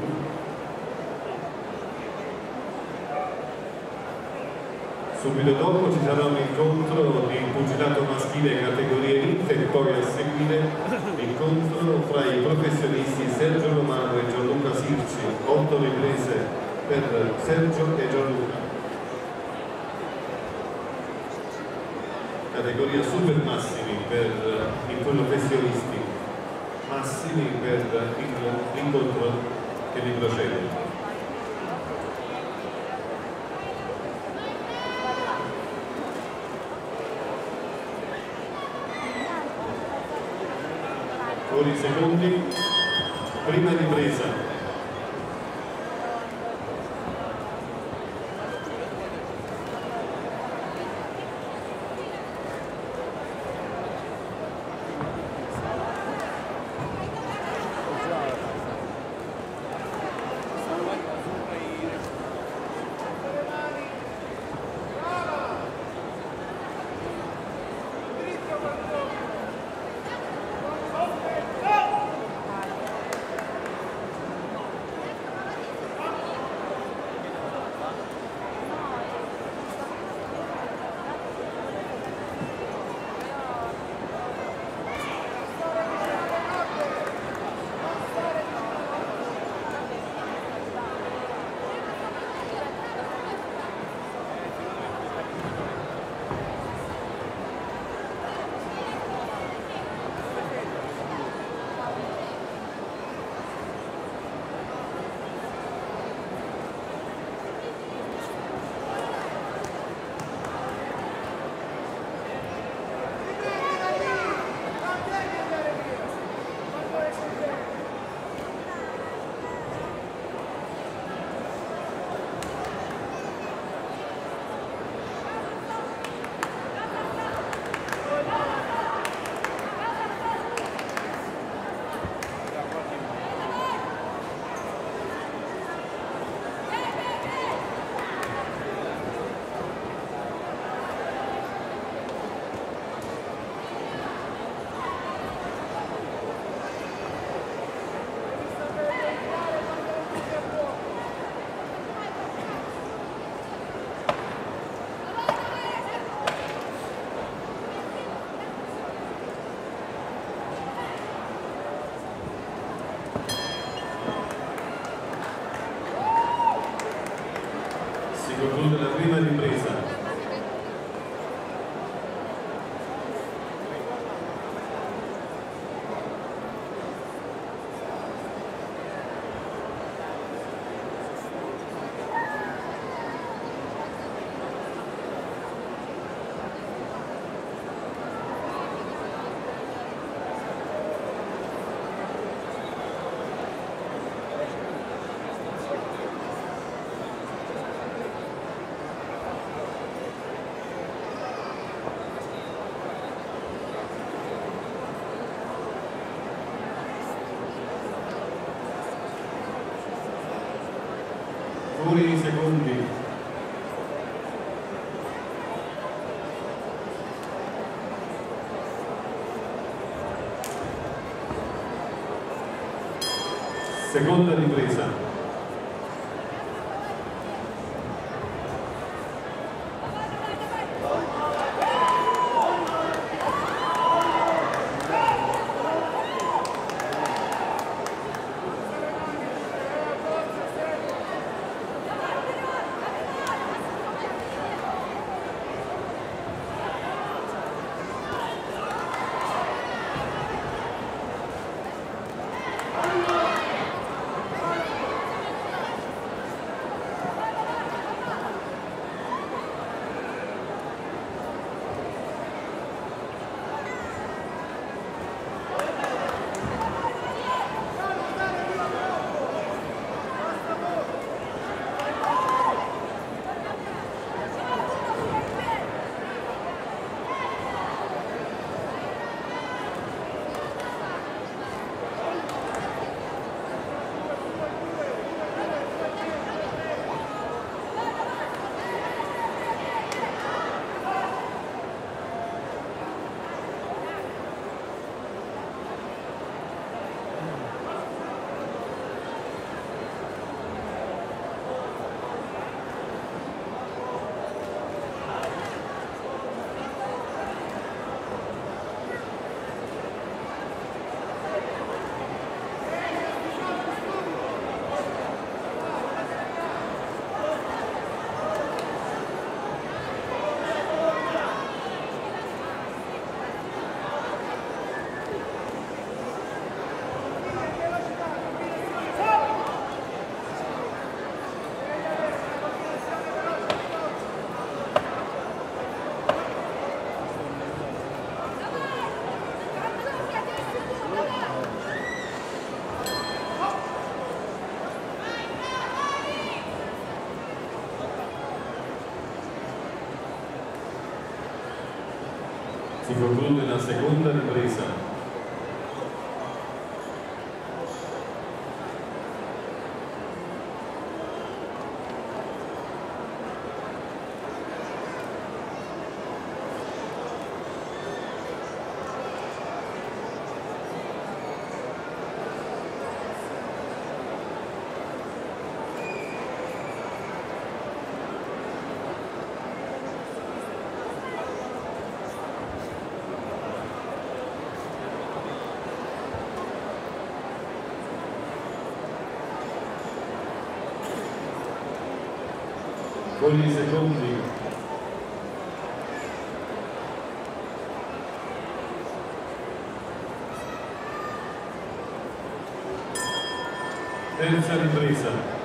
Subito dopo ci sarà un incontro di pugilato maschile categoria elite e poi a seguire l'incontro fra i professionisti Sergio Romano e Gianluca Sirci, otto riprese per Sergio e Gianluca. Categoria super massimi per i professionisti, massimi per l'incontro che vi procede. Con i secondi, prima ripresa. Secondi. Seconda ripresa. si conclude la seconda ripresa. Con i secondi terza ripresa,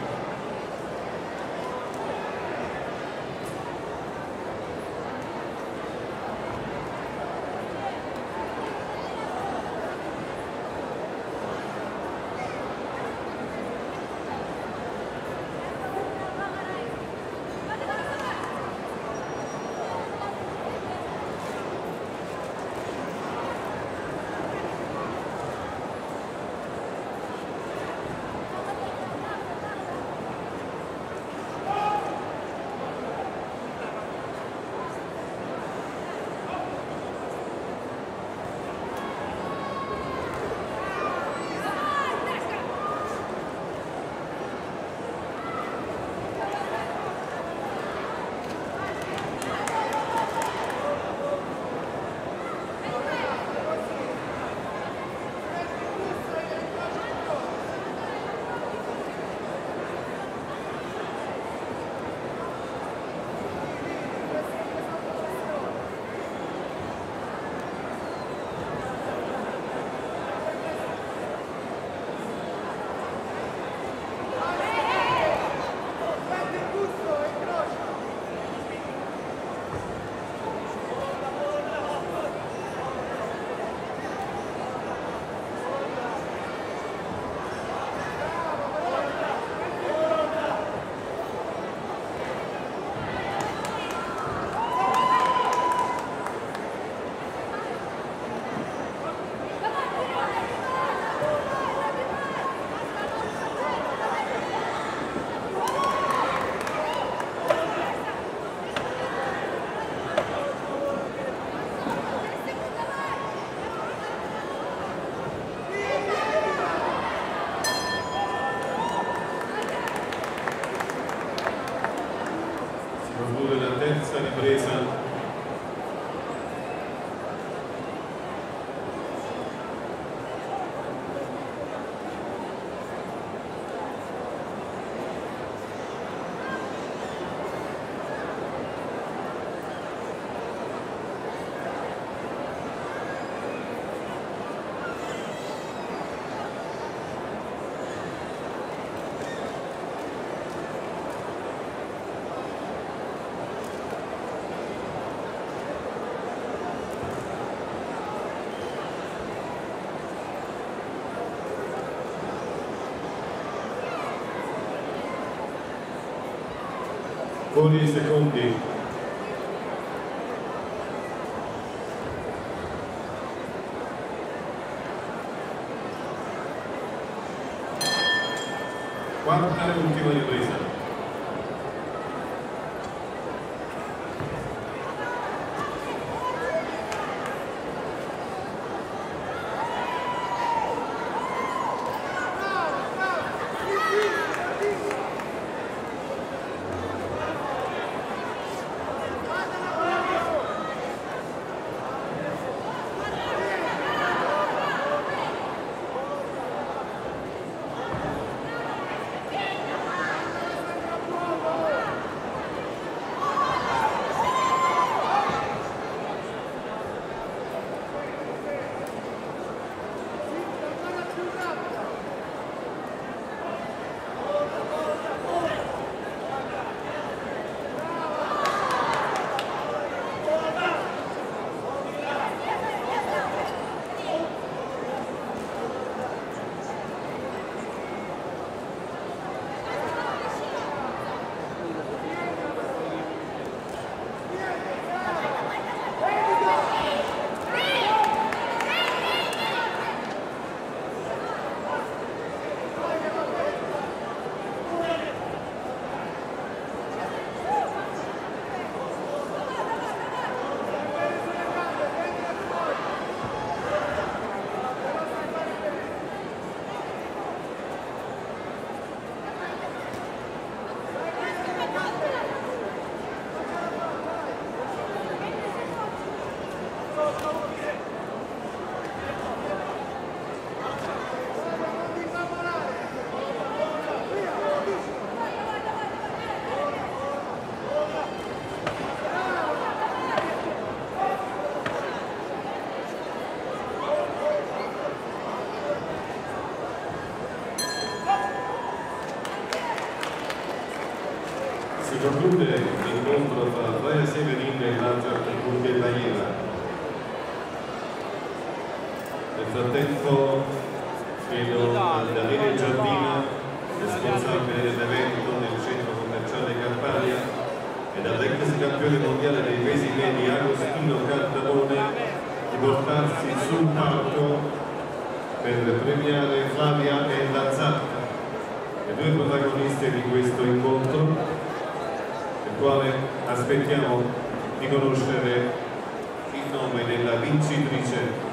con i secondi quarta e ultima ripresa. concludere l'incontro tra Flavia Severin e Lazzat Kungeibayeva. Nel frattempo chiedo a Daniele Giardina, responsabile dell'evento del centro commerciale Campania, ed all'ex campione mondiale dei pesi medi Agostino Cardarella, di portarsi sul palco per premiare Flavia e Lazzat, le due protagoniste di questo incontro, del quale aspettiamo di conoscere il nome della vincitrice.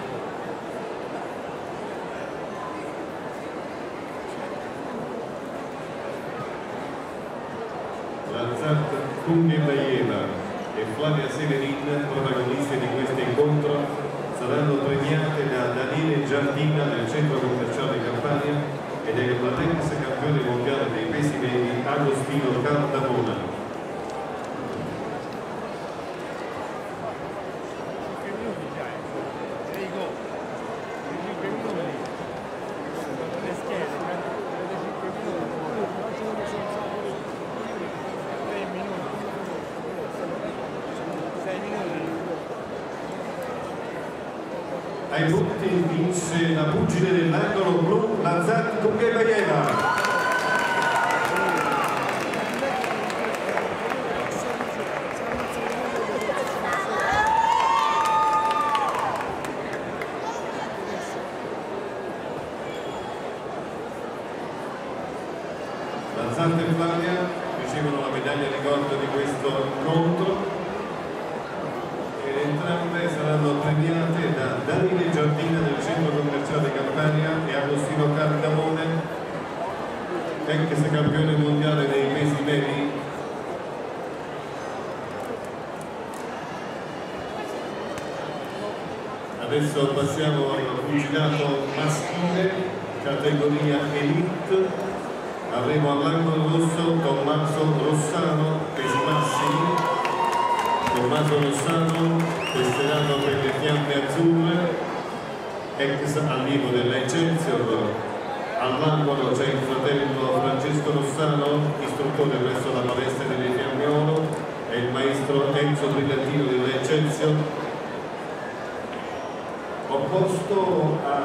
Lazzat Kungeibayeva e Flavia Severin, protagoniste di questo incontro, saranno premiate da Daniele Giardina del centro commerciale Campania e del ex campione mondiale dei pesi medi Agostino Cardarella. Ai punti vince la pugile dell'angolo blu Lazzat Kungeibayeva. Lazzat e Flavia ricevono la medaglia di ricordo di questo incontro ed entrambe saranno premiate da Daniele Giardina del centro commerciale Campania e Agostino Cardarella, ex campione mondiale dei pesi medi. Adesso passiamo al pugilato maschile, categoria Elite. Avremo all'angolo rosso Tommaso Rossano, pesi massimi. Tommaso Rossano, tesserato per le fiamme azzurre, ex allievo dell'Eccelsior. All'angolo c'è il fratello Francesco Rossano, istruttore presso la palestra delle fiamme oro, e il maestro Enzo Brigantino dell'Eccelsior. Opposto a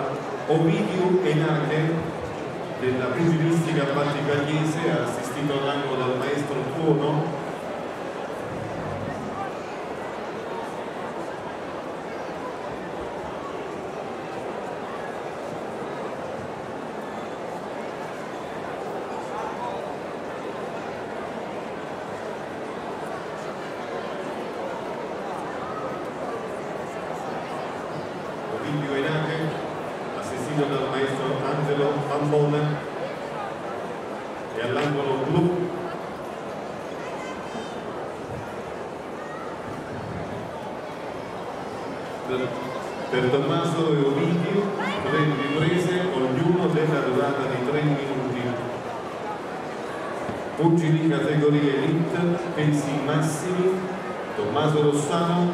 Ovidio Enache, della pugilistica batticagliese, assistito all'angolo dal maestro Tuono. Per Tommaso e Ovidio, tre riprese, ognuno della durata di tre minuti. Pugili categoria Elite, pesi massimi, Tommaso Rossano,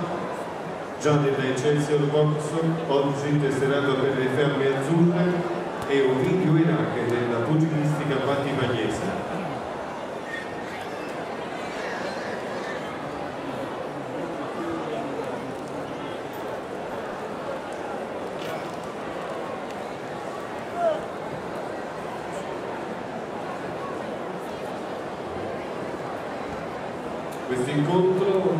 già della Excelsior Box, oggi tesserato per le fiamme azzurre, e Ovidio Enache della pugilistica battipagliese. Questo incontro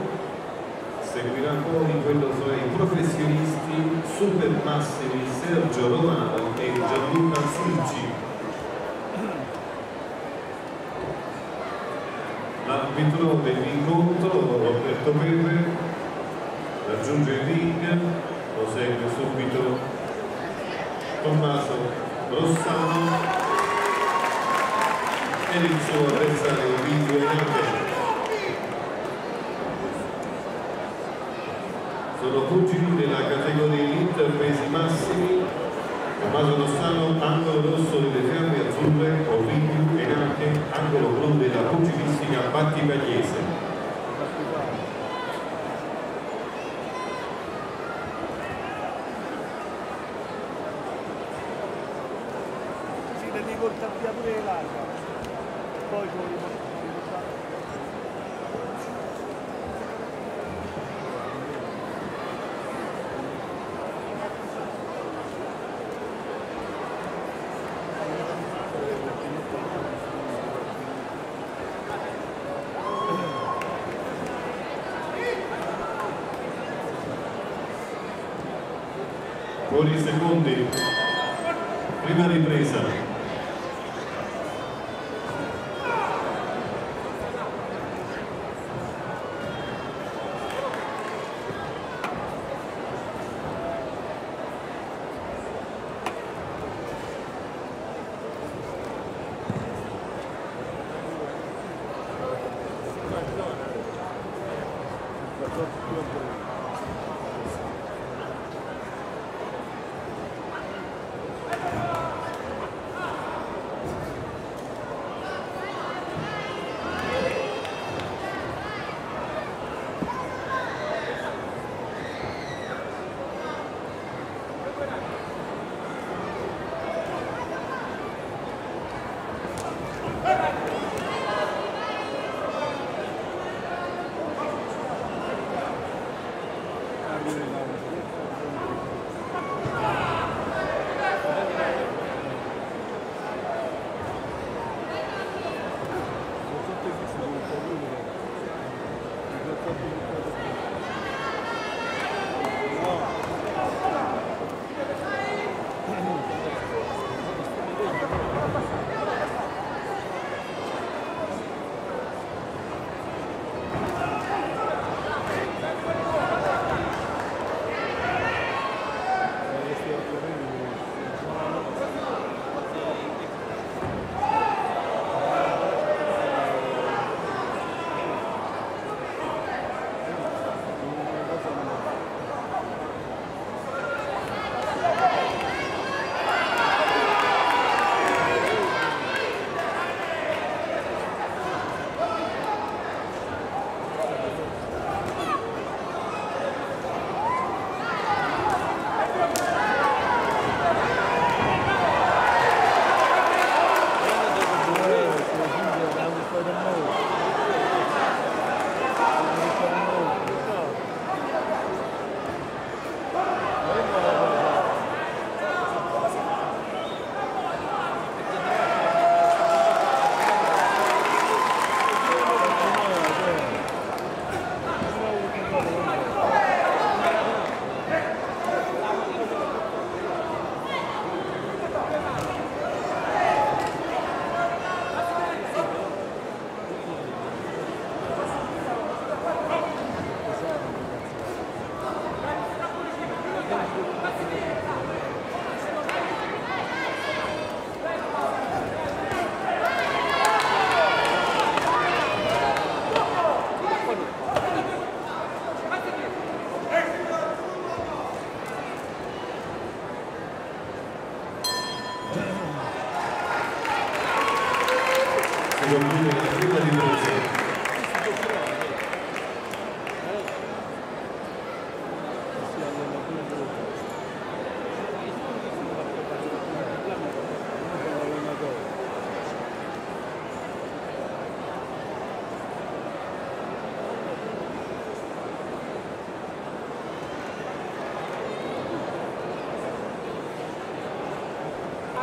seguirà poi quello fra i professionisti super massimi Sergio Romano e Gianluca Succi. L'arbitro dell'incontro, Roberto Pepe, raggiunge il ring, lo segue subito Tommaso Rossano e il suo avversario Vincenzo Enache. Sono pugili della categoria Elite, pesi massimi, Tommaso Rossano, angolo rosso delle fiamme azzurre, Ovidio Enache, angolo blu della pugilistica battipagliese. Si deve portare via pure l'arma, poi con i secondi. Prima ripresa.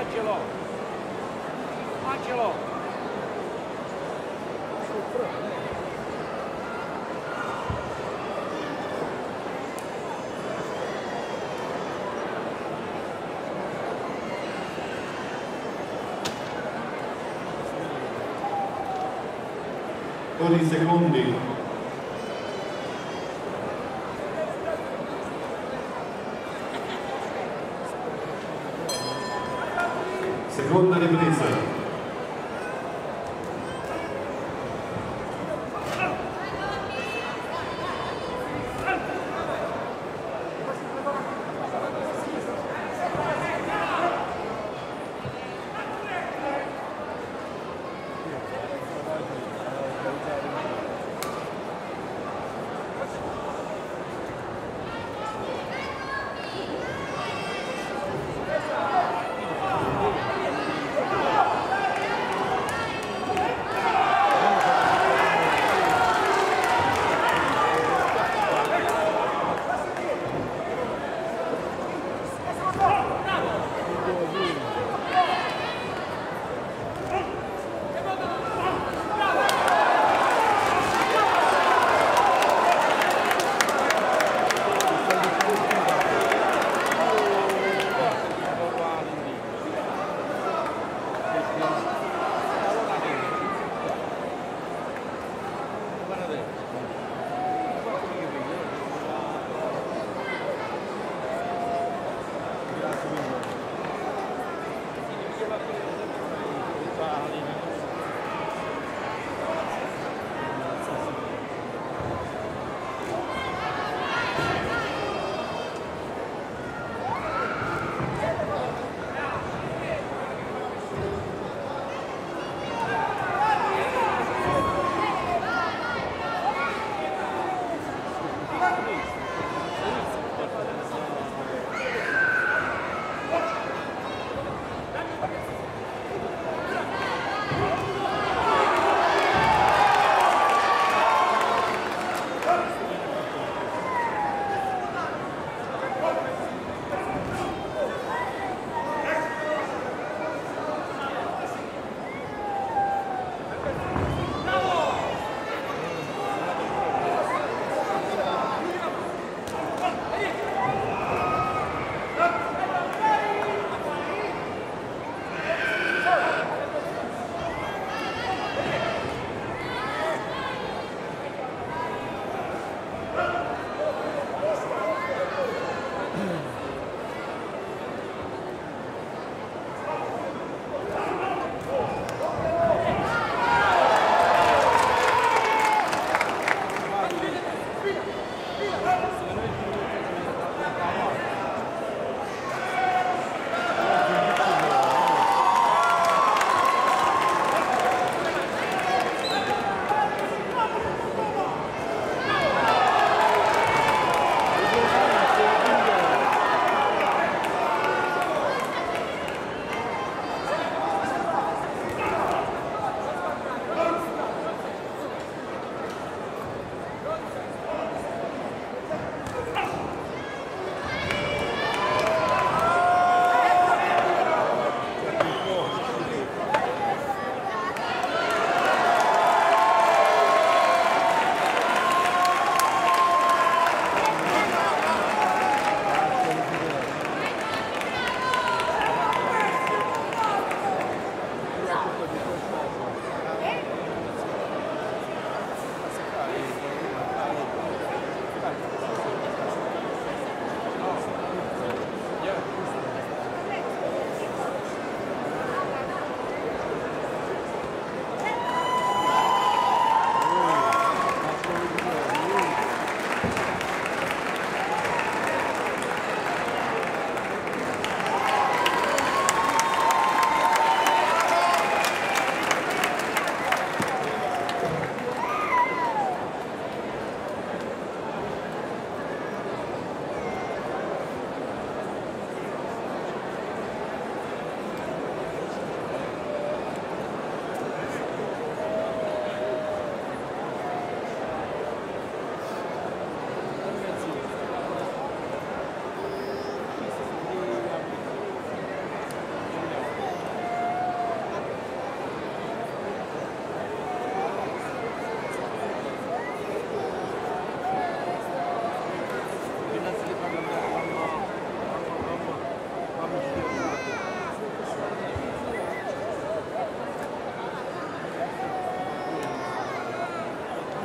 Angelo, Angelo. Con i secondi. Seconda ripresa.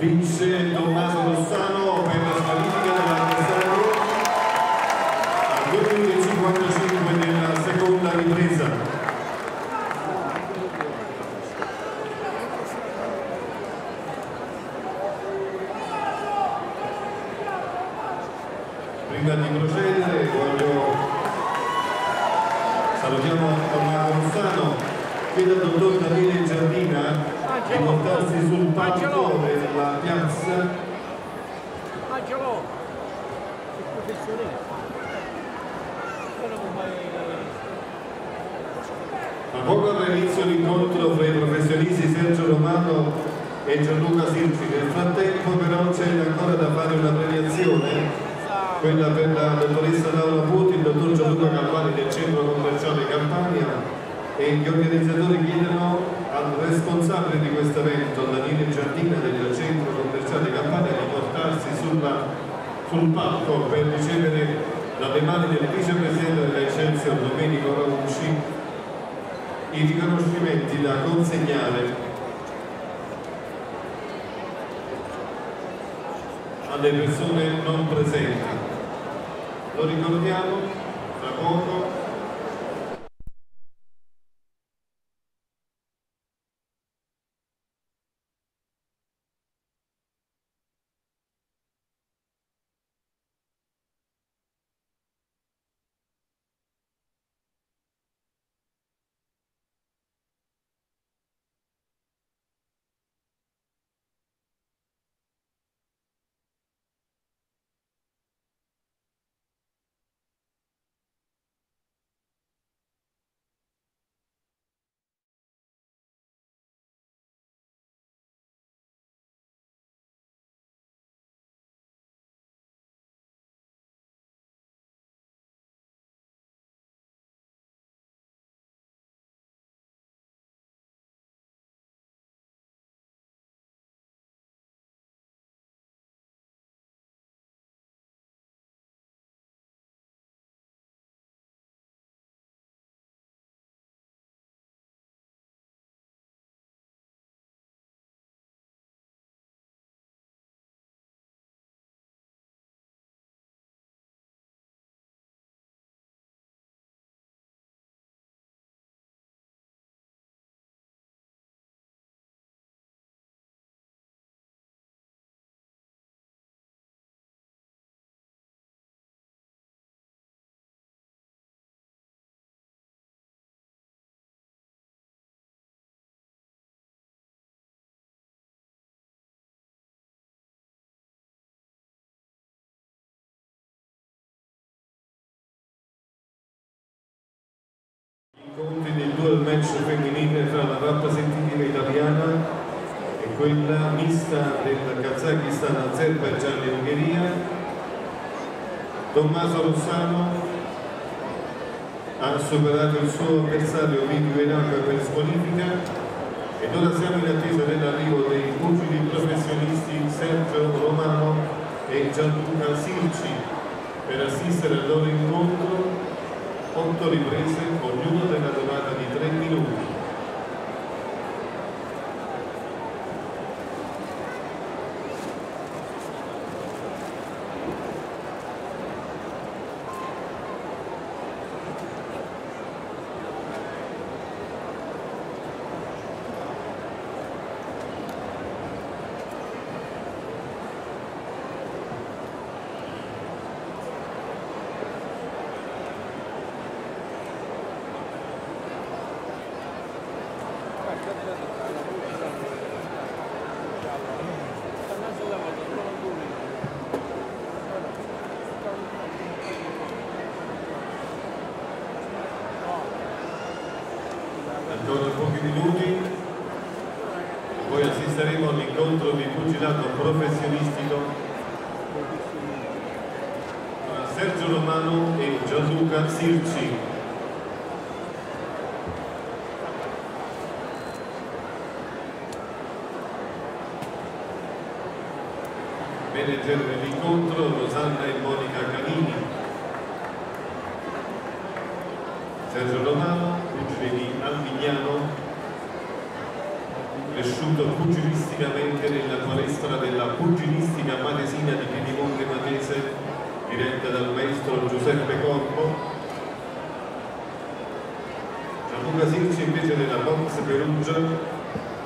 vince Tommaso Rossano per la squalifica dell'avversario a due minuti e cinquantacinque della seconda ripresa. Prima di procedere voglio salutiamo Tommaso Rossano, chiedo al dottor Daniele Giardina di portarsi sul palco della piazza. Angelo, il professionista. A poco all'inizio l'incontro tra i professionisti Sergio Romano e Gianluca Sirci. Nel frattempo però c'è ancora da fare una premiazione, quella per la dottoressa Laura Puti, il dottor Gianluca Campani del Centro Commerciale Campania, e gli organizzatori chiedono al responsabile di questo evento, Daniele Giardina del Centro Commerciale Campania, di portarsi sulla, sul palco per ricevere dalle mani del vicepresidente della Eccelsi Domenico Ragucci i riconoscimenti da consegnare alle persone non presenti. Lo ricordiamo tra poco. Incontri del dual match femminile tra la rappresentativa italiana e quella mista del Kazakistan, Azerbaigian e Ungheria. Tommaso Rossano ha superato il suo avversario Vicky Venacca per squalifica ed ora siamo in attesa dell'arrivo dei pugili professionisti Sergio Romano e Gianluca Sirci per assistere al loro incontro. Otto riprese, ognuno della durata di tre minuti. Sergio Romano, pugile di Almignano, cresciuto pugilisticamente nella palestra della pugilistica matesina di Piedimonte Matese, diretta dal maestro Giuseppe Corpo. Gianluca Sirci invece della Box Perugia,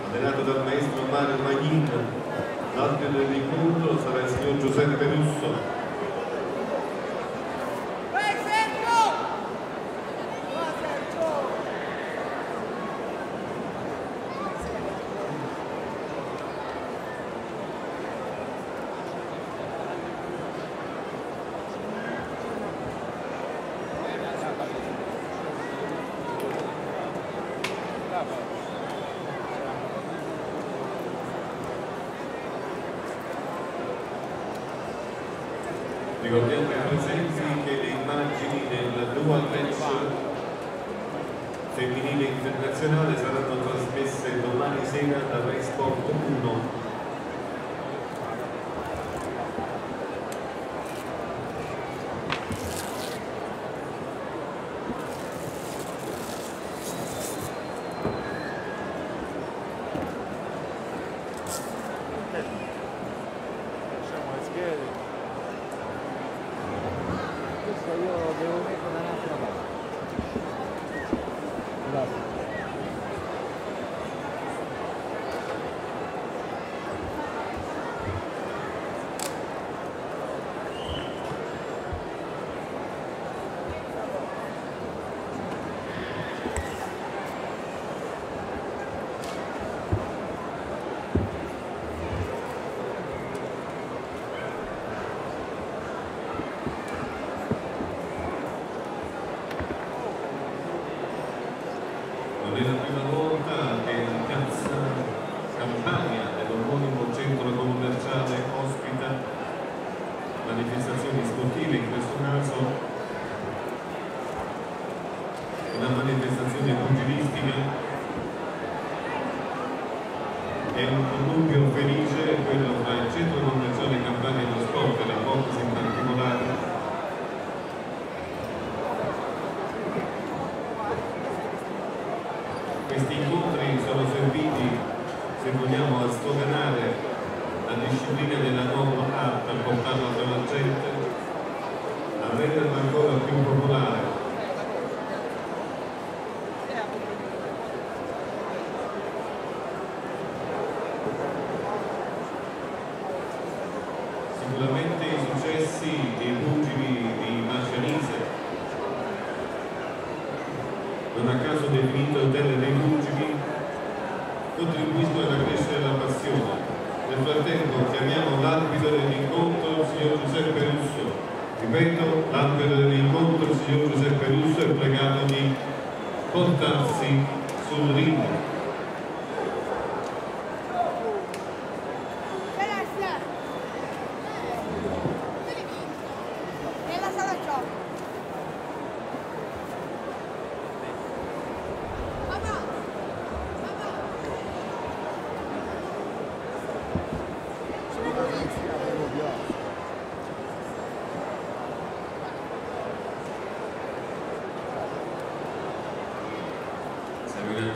allenato dal maestro Mario Magnin. L'altro dell'incontro sarà il signor Giuseppe Russo. Ricordiamo ai presenti che le immagini del dual match femminile internazionale saranno trasmesse domani sera da Rai Sport uno.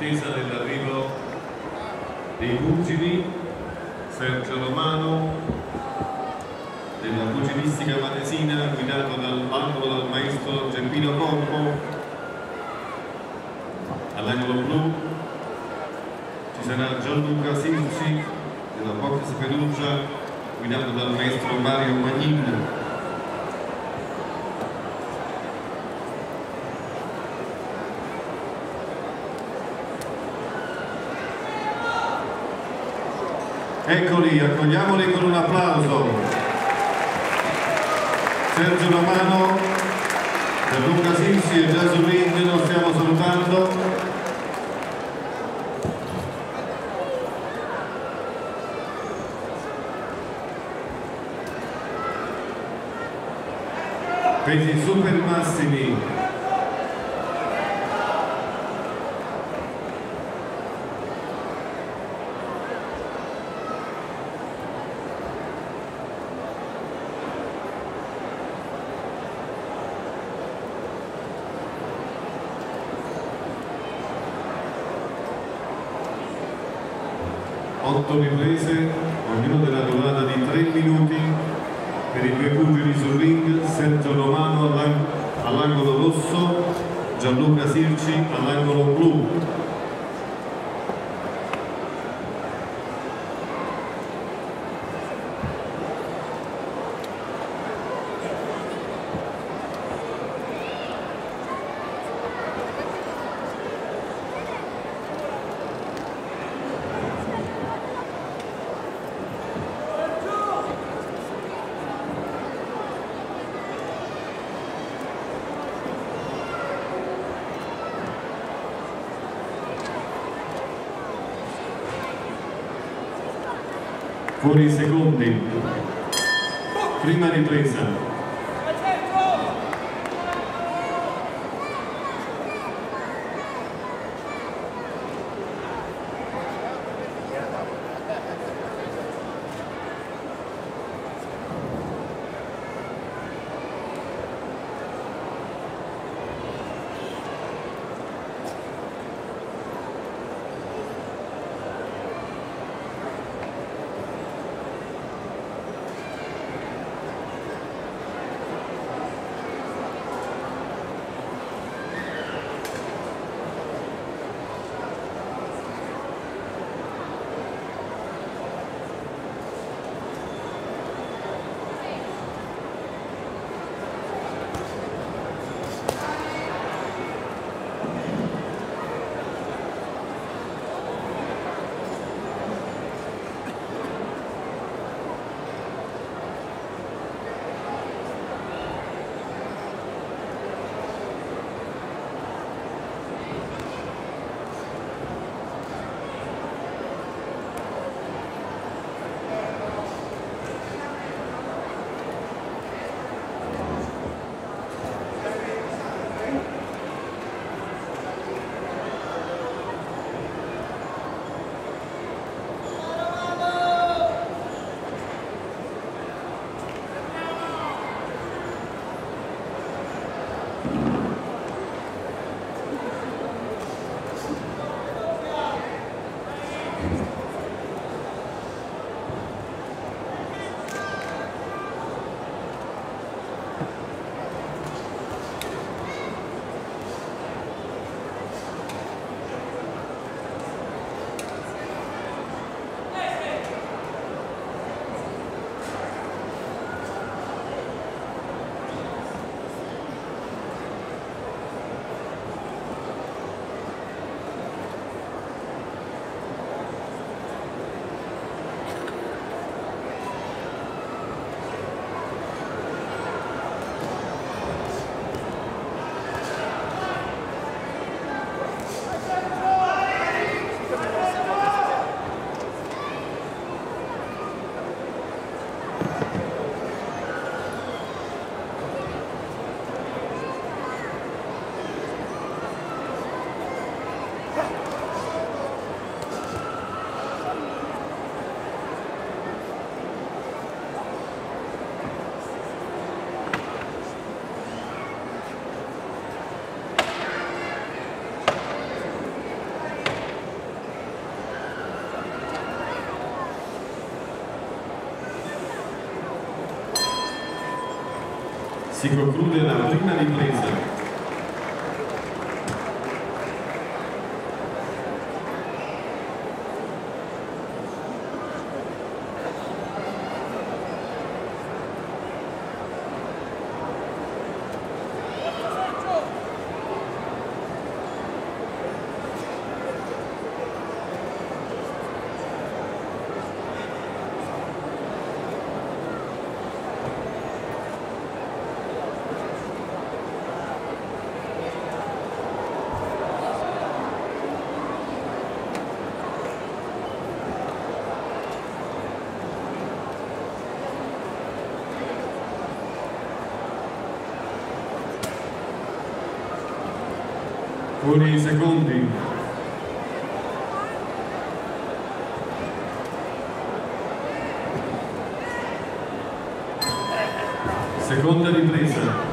Dell'arrivo dei pugili Sergio Romano della pugilistica matesina, guidato dall'angolo dal maestro Geppino Corpo. All'angolo blu ci sarà Gianluca Sirci della Box Perugia, guidato dal maestro Mario Magnin. Eccoli, accogliamoli con un applauso. Sergio Romano, Gianluca Sirci e Giacomo Ringe lo stiamo salutando. Pesi super massimi. otto riprese, ognuno della durata di tre minuti, per i due pugili sul ring, Sergio Romano all'angolo rosso, Gianluca Sirci all'angolo blu. Fuori i secondi, prima ripresa. Si conclude la prima ripresa. Fuori i secondi. Seconda ripresa.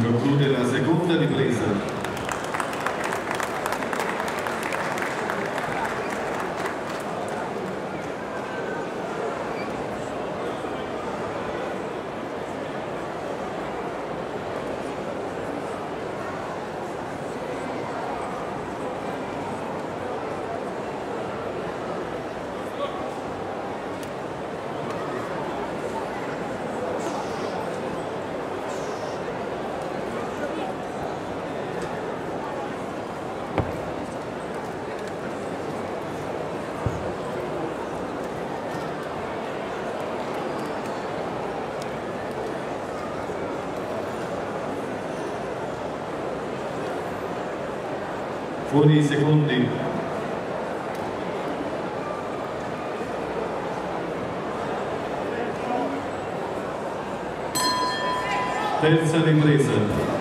Si conclude la seconda ripresa. Fuori i secondi. Terza ripresa.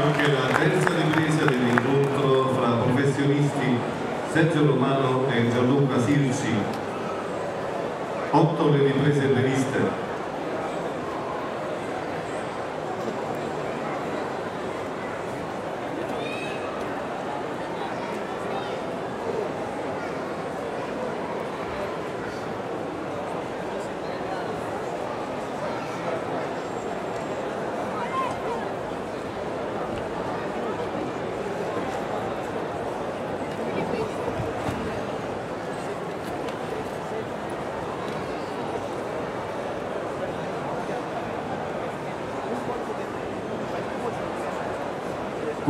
Anche la terza ripresa dell'incontro fra professionisti Sergio Romano e Gianluca Sirci. Otto le riprese previste.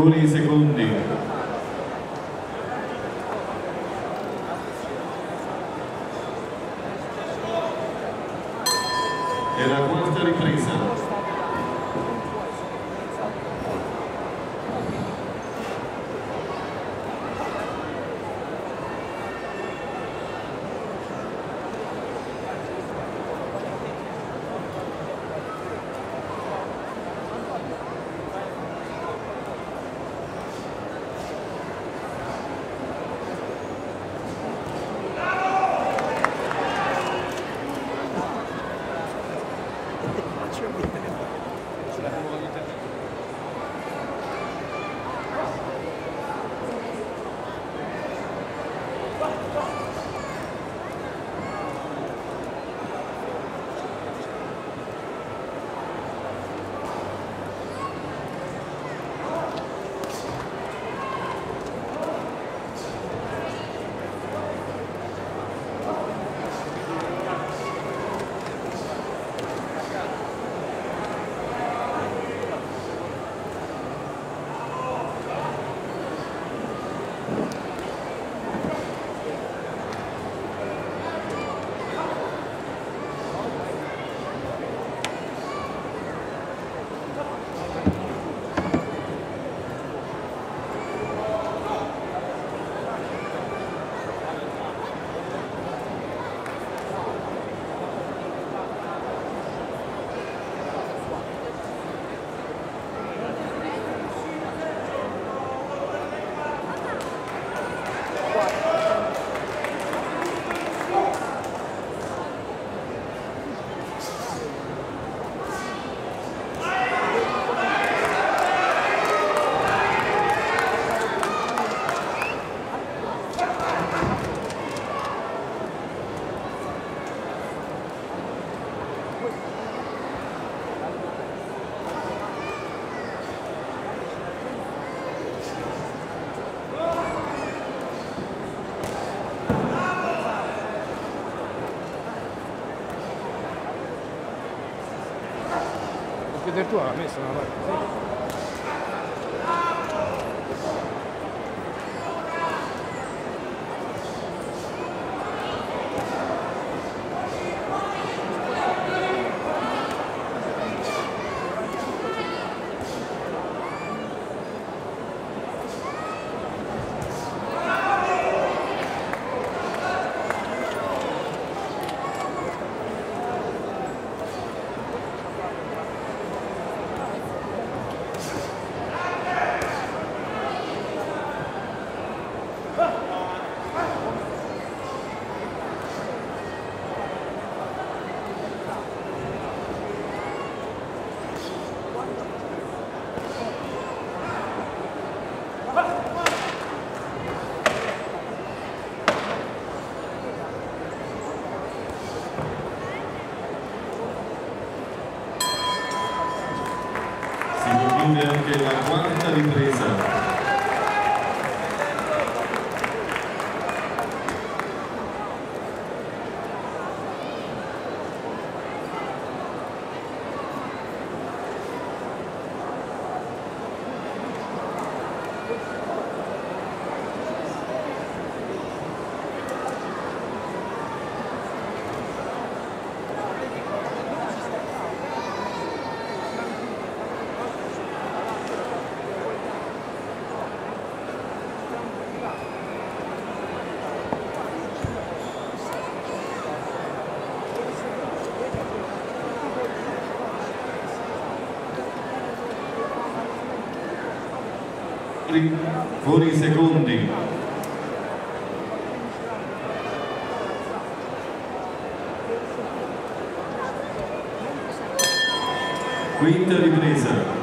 Alcuni secondi. E la quarta ripresa. Vertua l'ha messa una parte. Sì. Anche la quarta ripresa. Fuori i secondi. Quinta ripresa.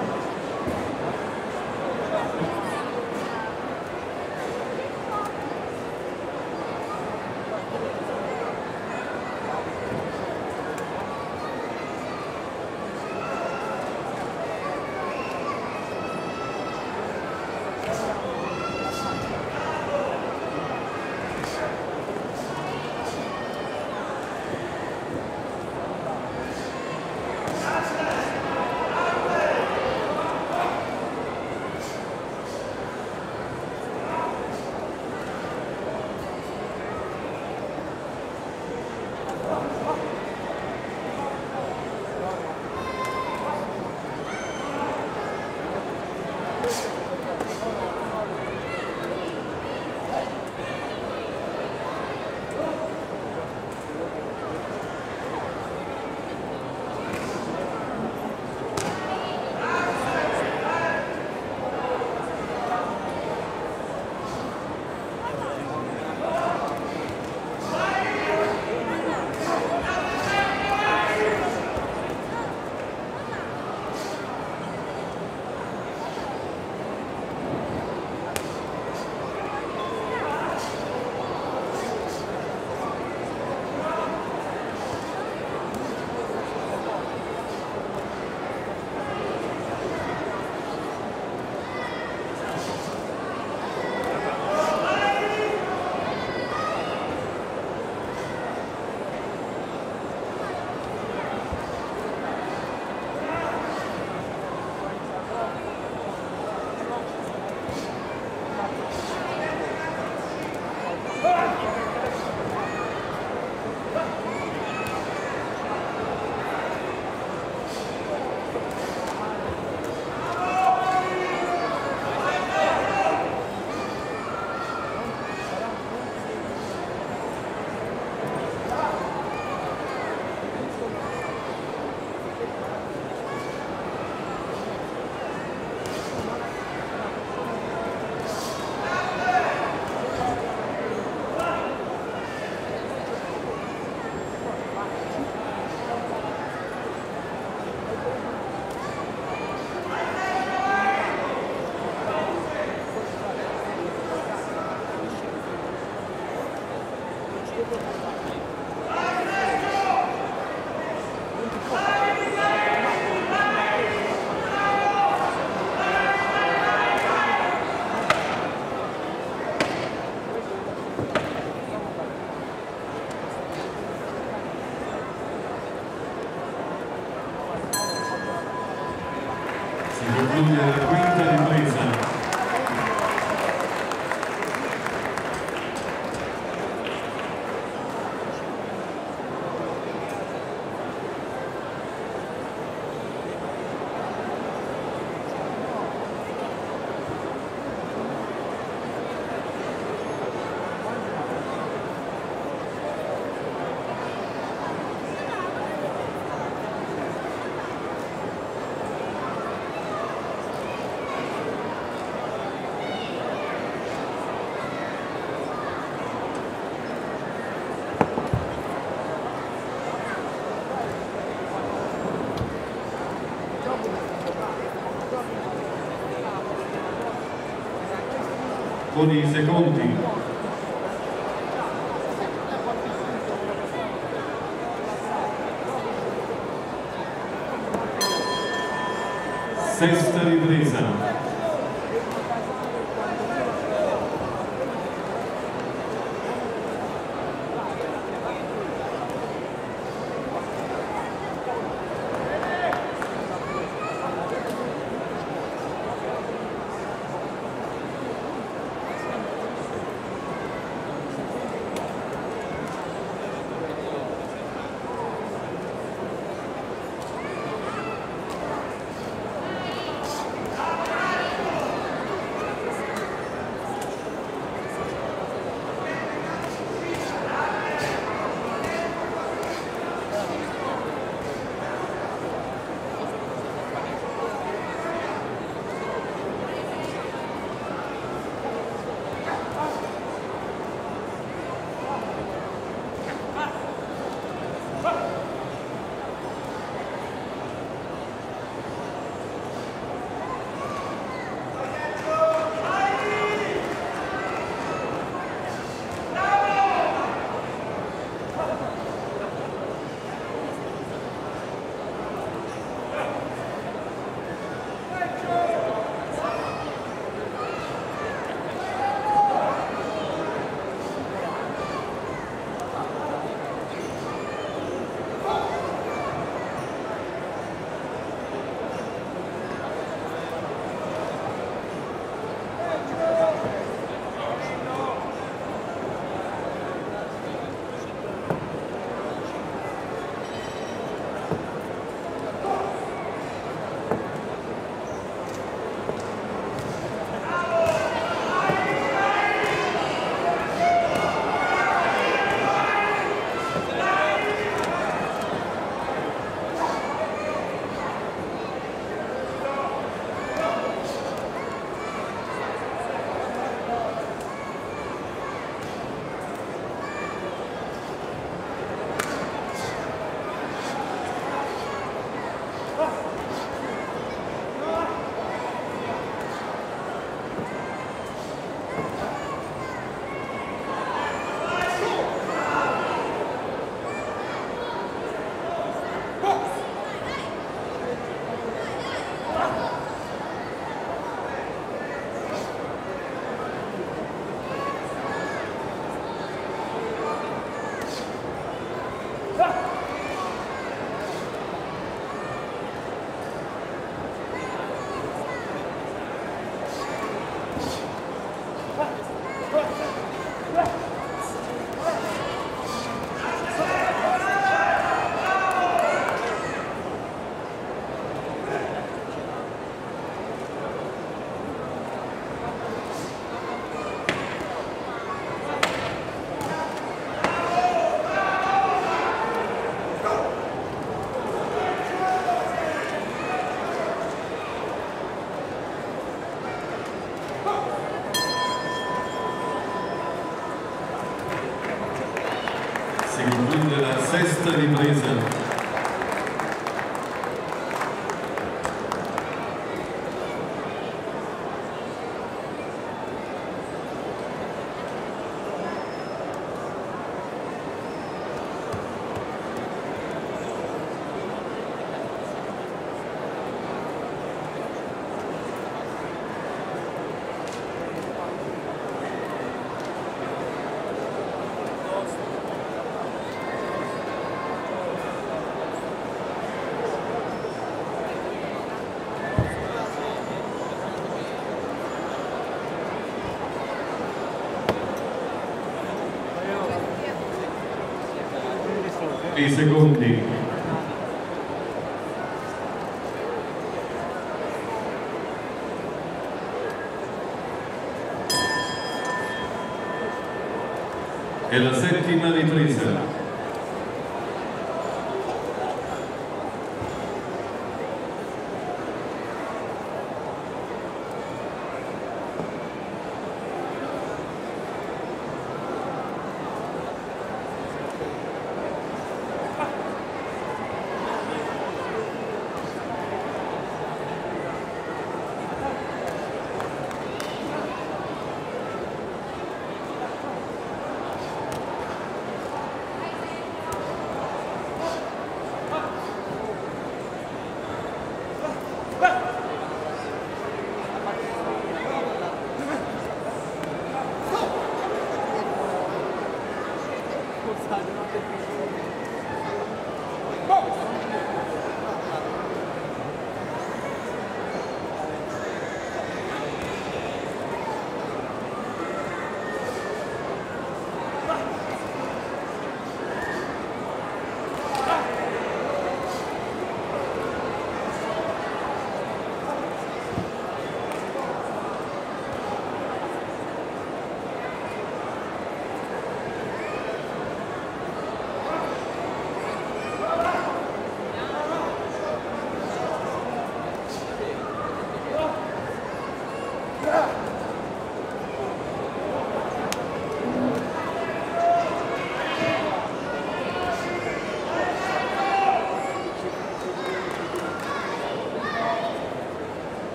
con i secondi. Sesta ripresa. Sesta ripresa. I secondi. E la settima ripresa.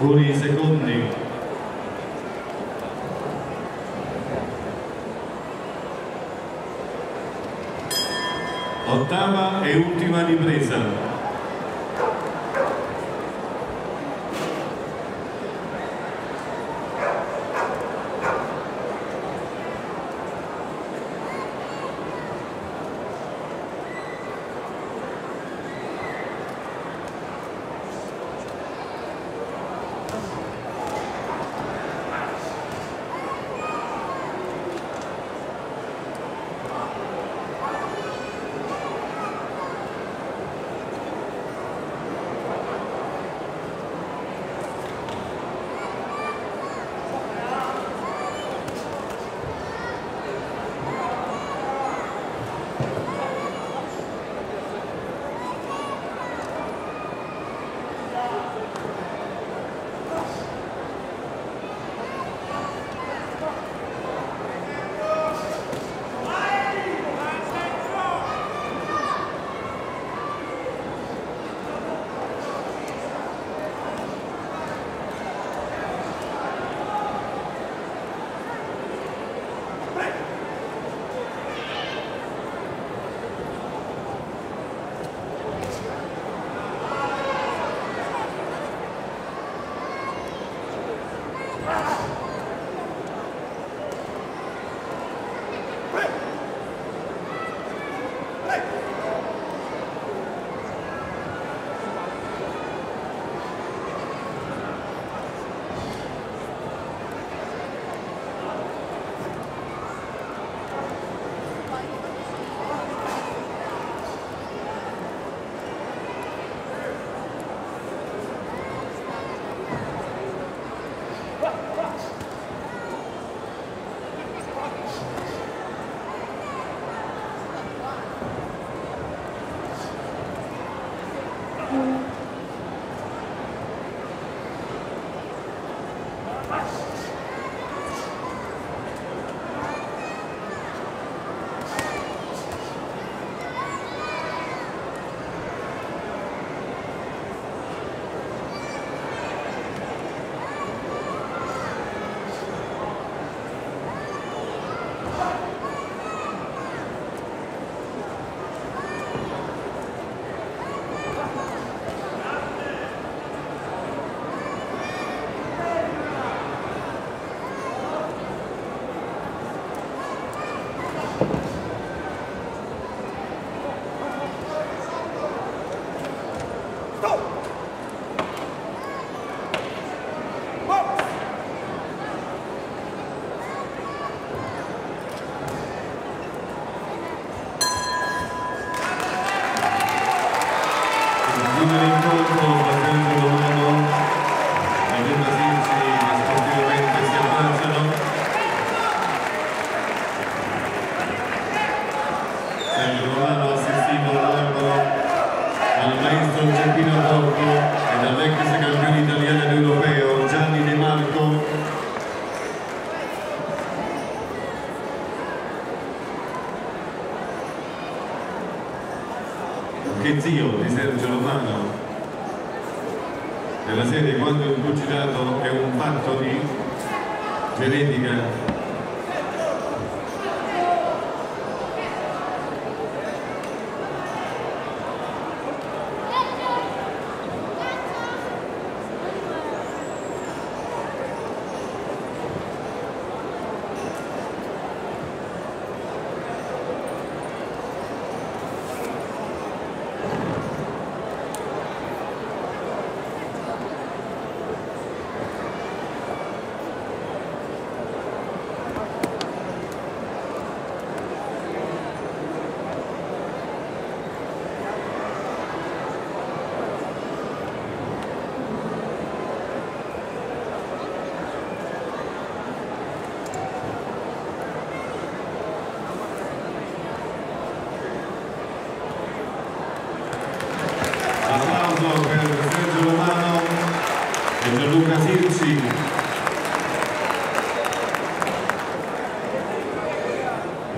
Fuori i secondi. Ottava e ultima ripresa. chiudere incontro battendo la mano, i gimnasisti sportivamente si abbracciano. Sergio Romano assistito all'arbaro dal maestro Giappino Porco e dall'ex campione italiano ed europeo Gianni De Marco. Che zio di Sergio Romano, nella serie "Quando il pugilato è un fatto di genetica",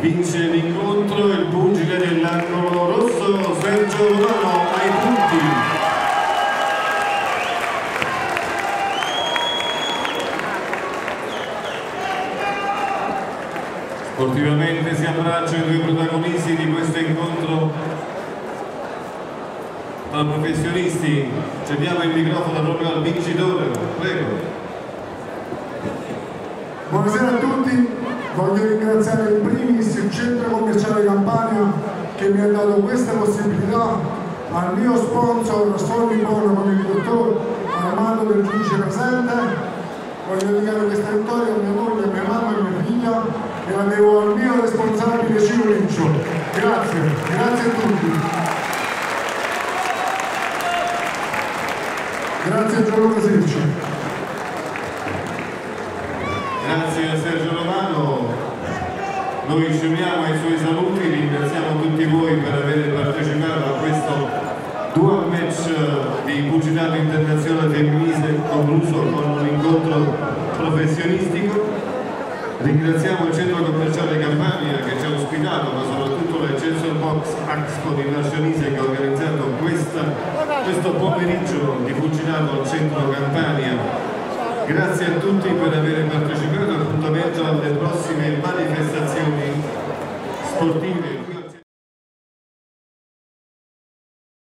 vince l'incontro il pugile dell'angolo rosso Sergio Romano ai punti. Sportivamente si abbracciano i due protagonisti di questo incontro tra professionisti. Cediamo il microfono proprio al vincitore, prego. Buonasera a tutti, voglio ringraziare in primis il Centro Commerciale Campania che mi ha dato questa possibilità, al mio sponsor Sonny Bono con il dottore, all'amato del giudice presente. Voglio dedicare questa vittoria a mia moglie, a mia mamma e a mia figlia e la devo al mio responsabile Ciro Riccio. Grazie, grazie a tutti. Grazie a Gianluca Serci. Grazie a Sergio Romano, noi ci uniamo ai suoi saluti, ringraziamo tutti voi per aver partecipato a questo dual match di pugilato internazionale femminile concluso con un incontro professionistico. Ringraziamo il Centro Commerciale Campania che ci ha ospitato, ma soprattutto la Centro Box Expo di Marchionise che ha organizzato questa, questo pomeriggio di pugilato al Centro Campania. Grazie a tutti per aver partecipato, appuntamento alle prossime manifestazioni sportive.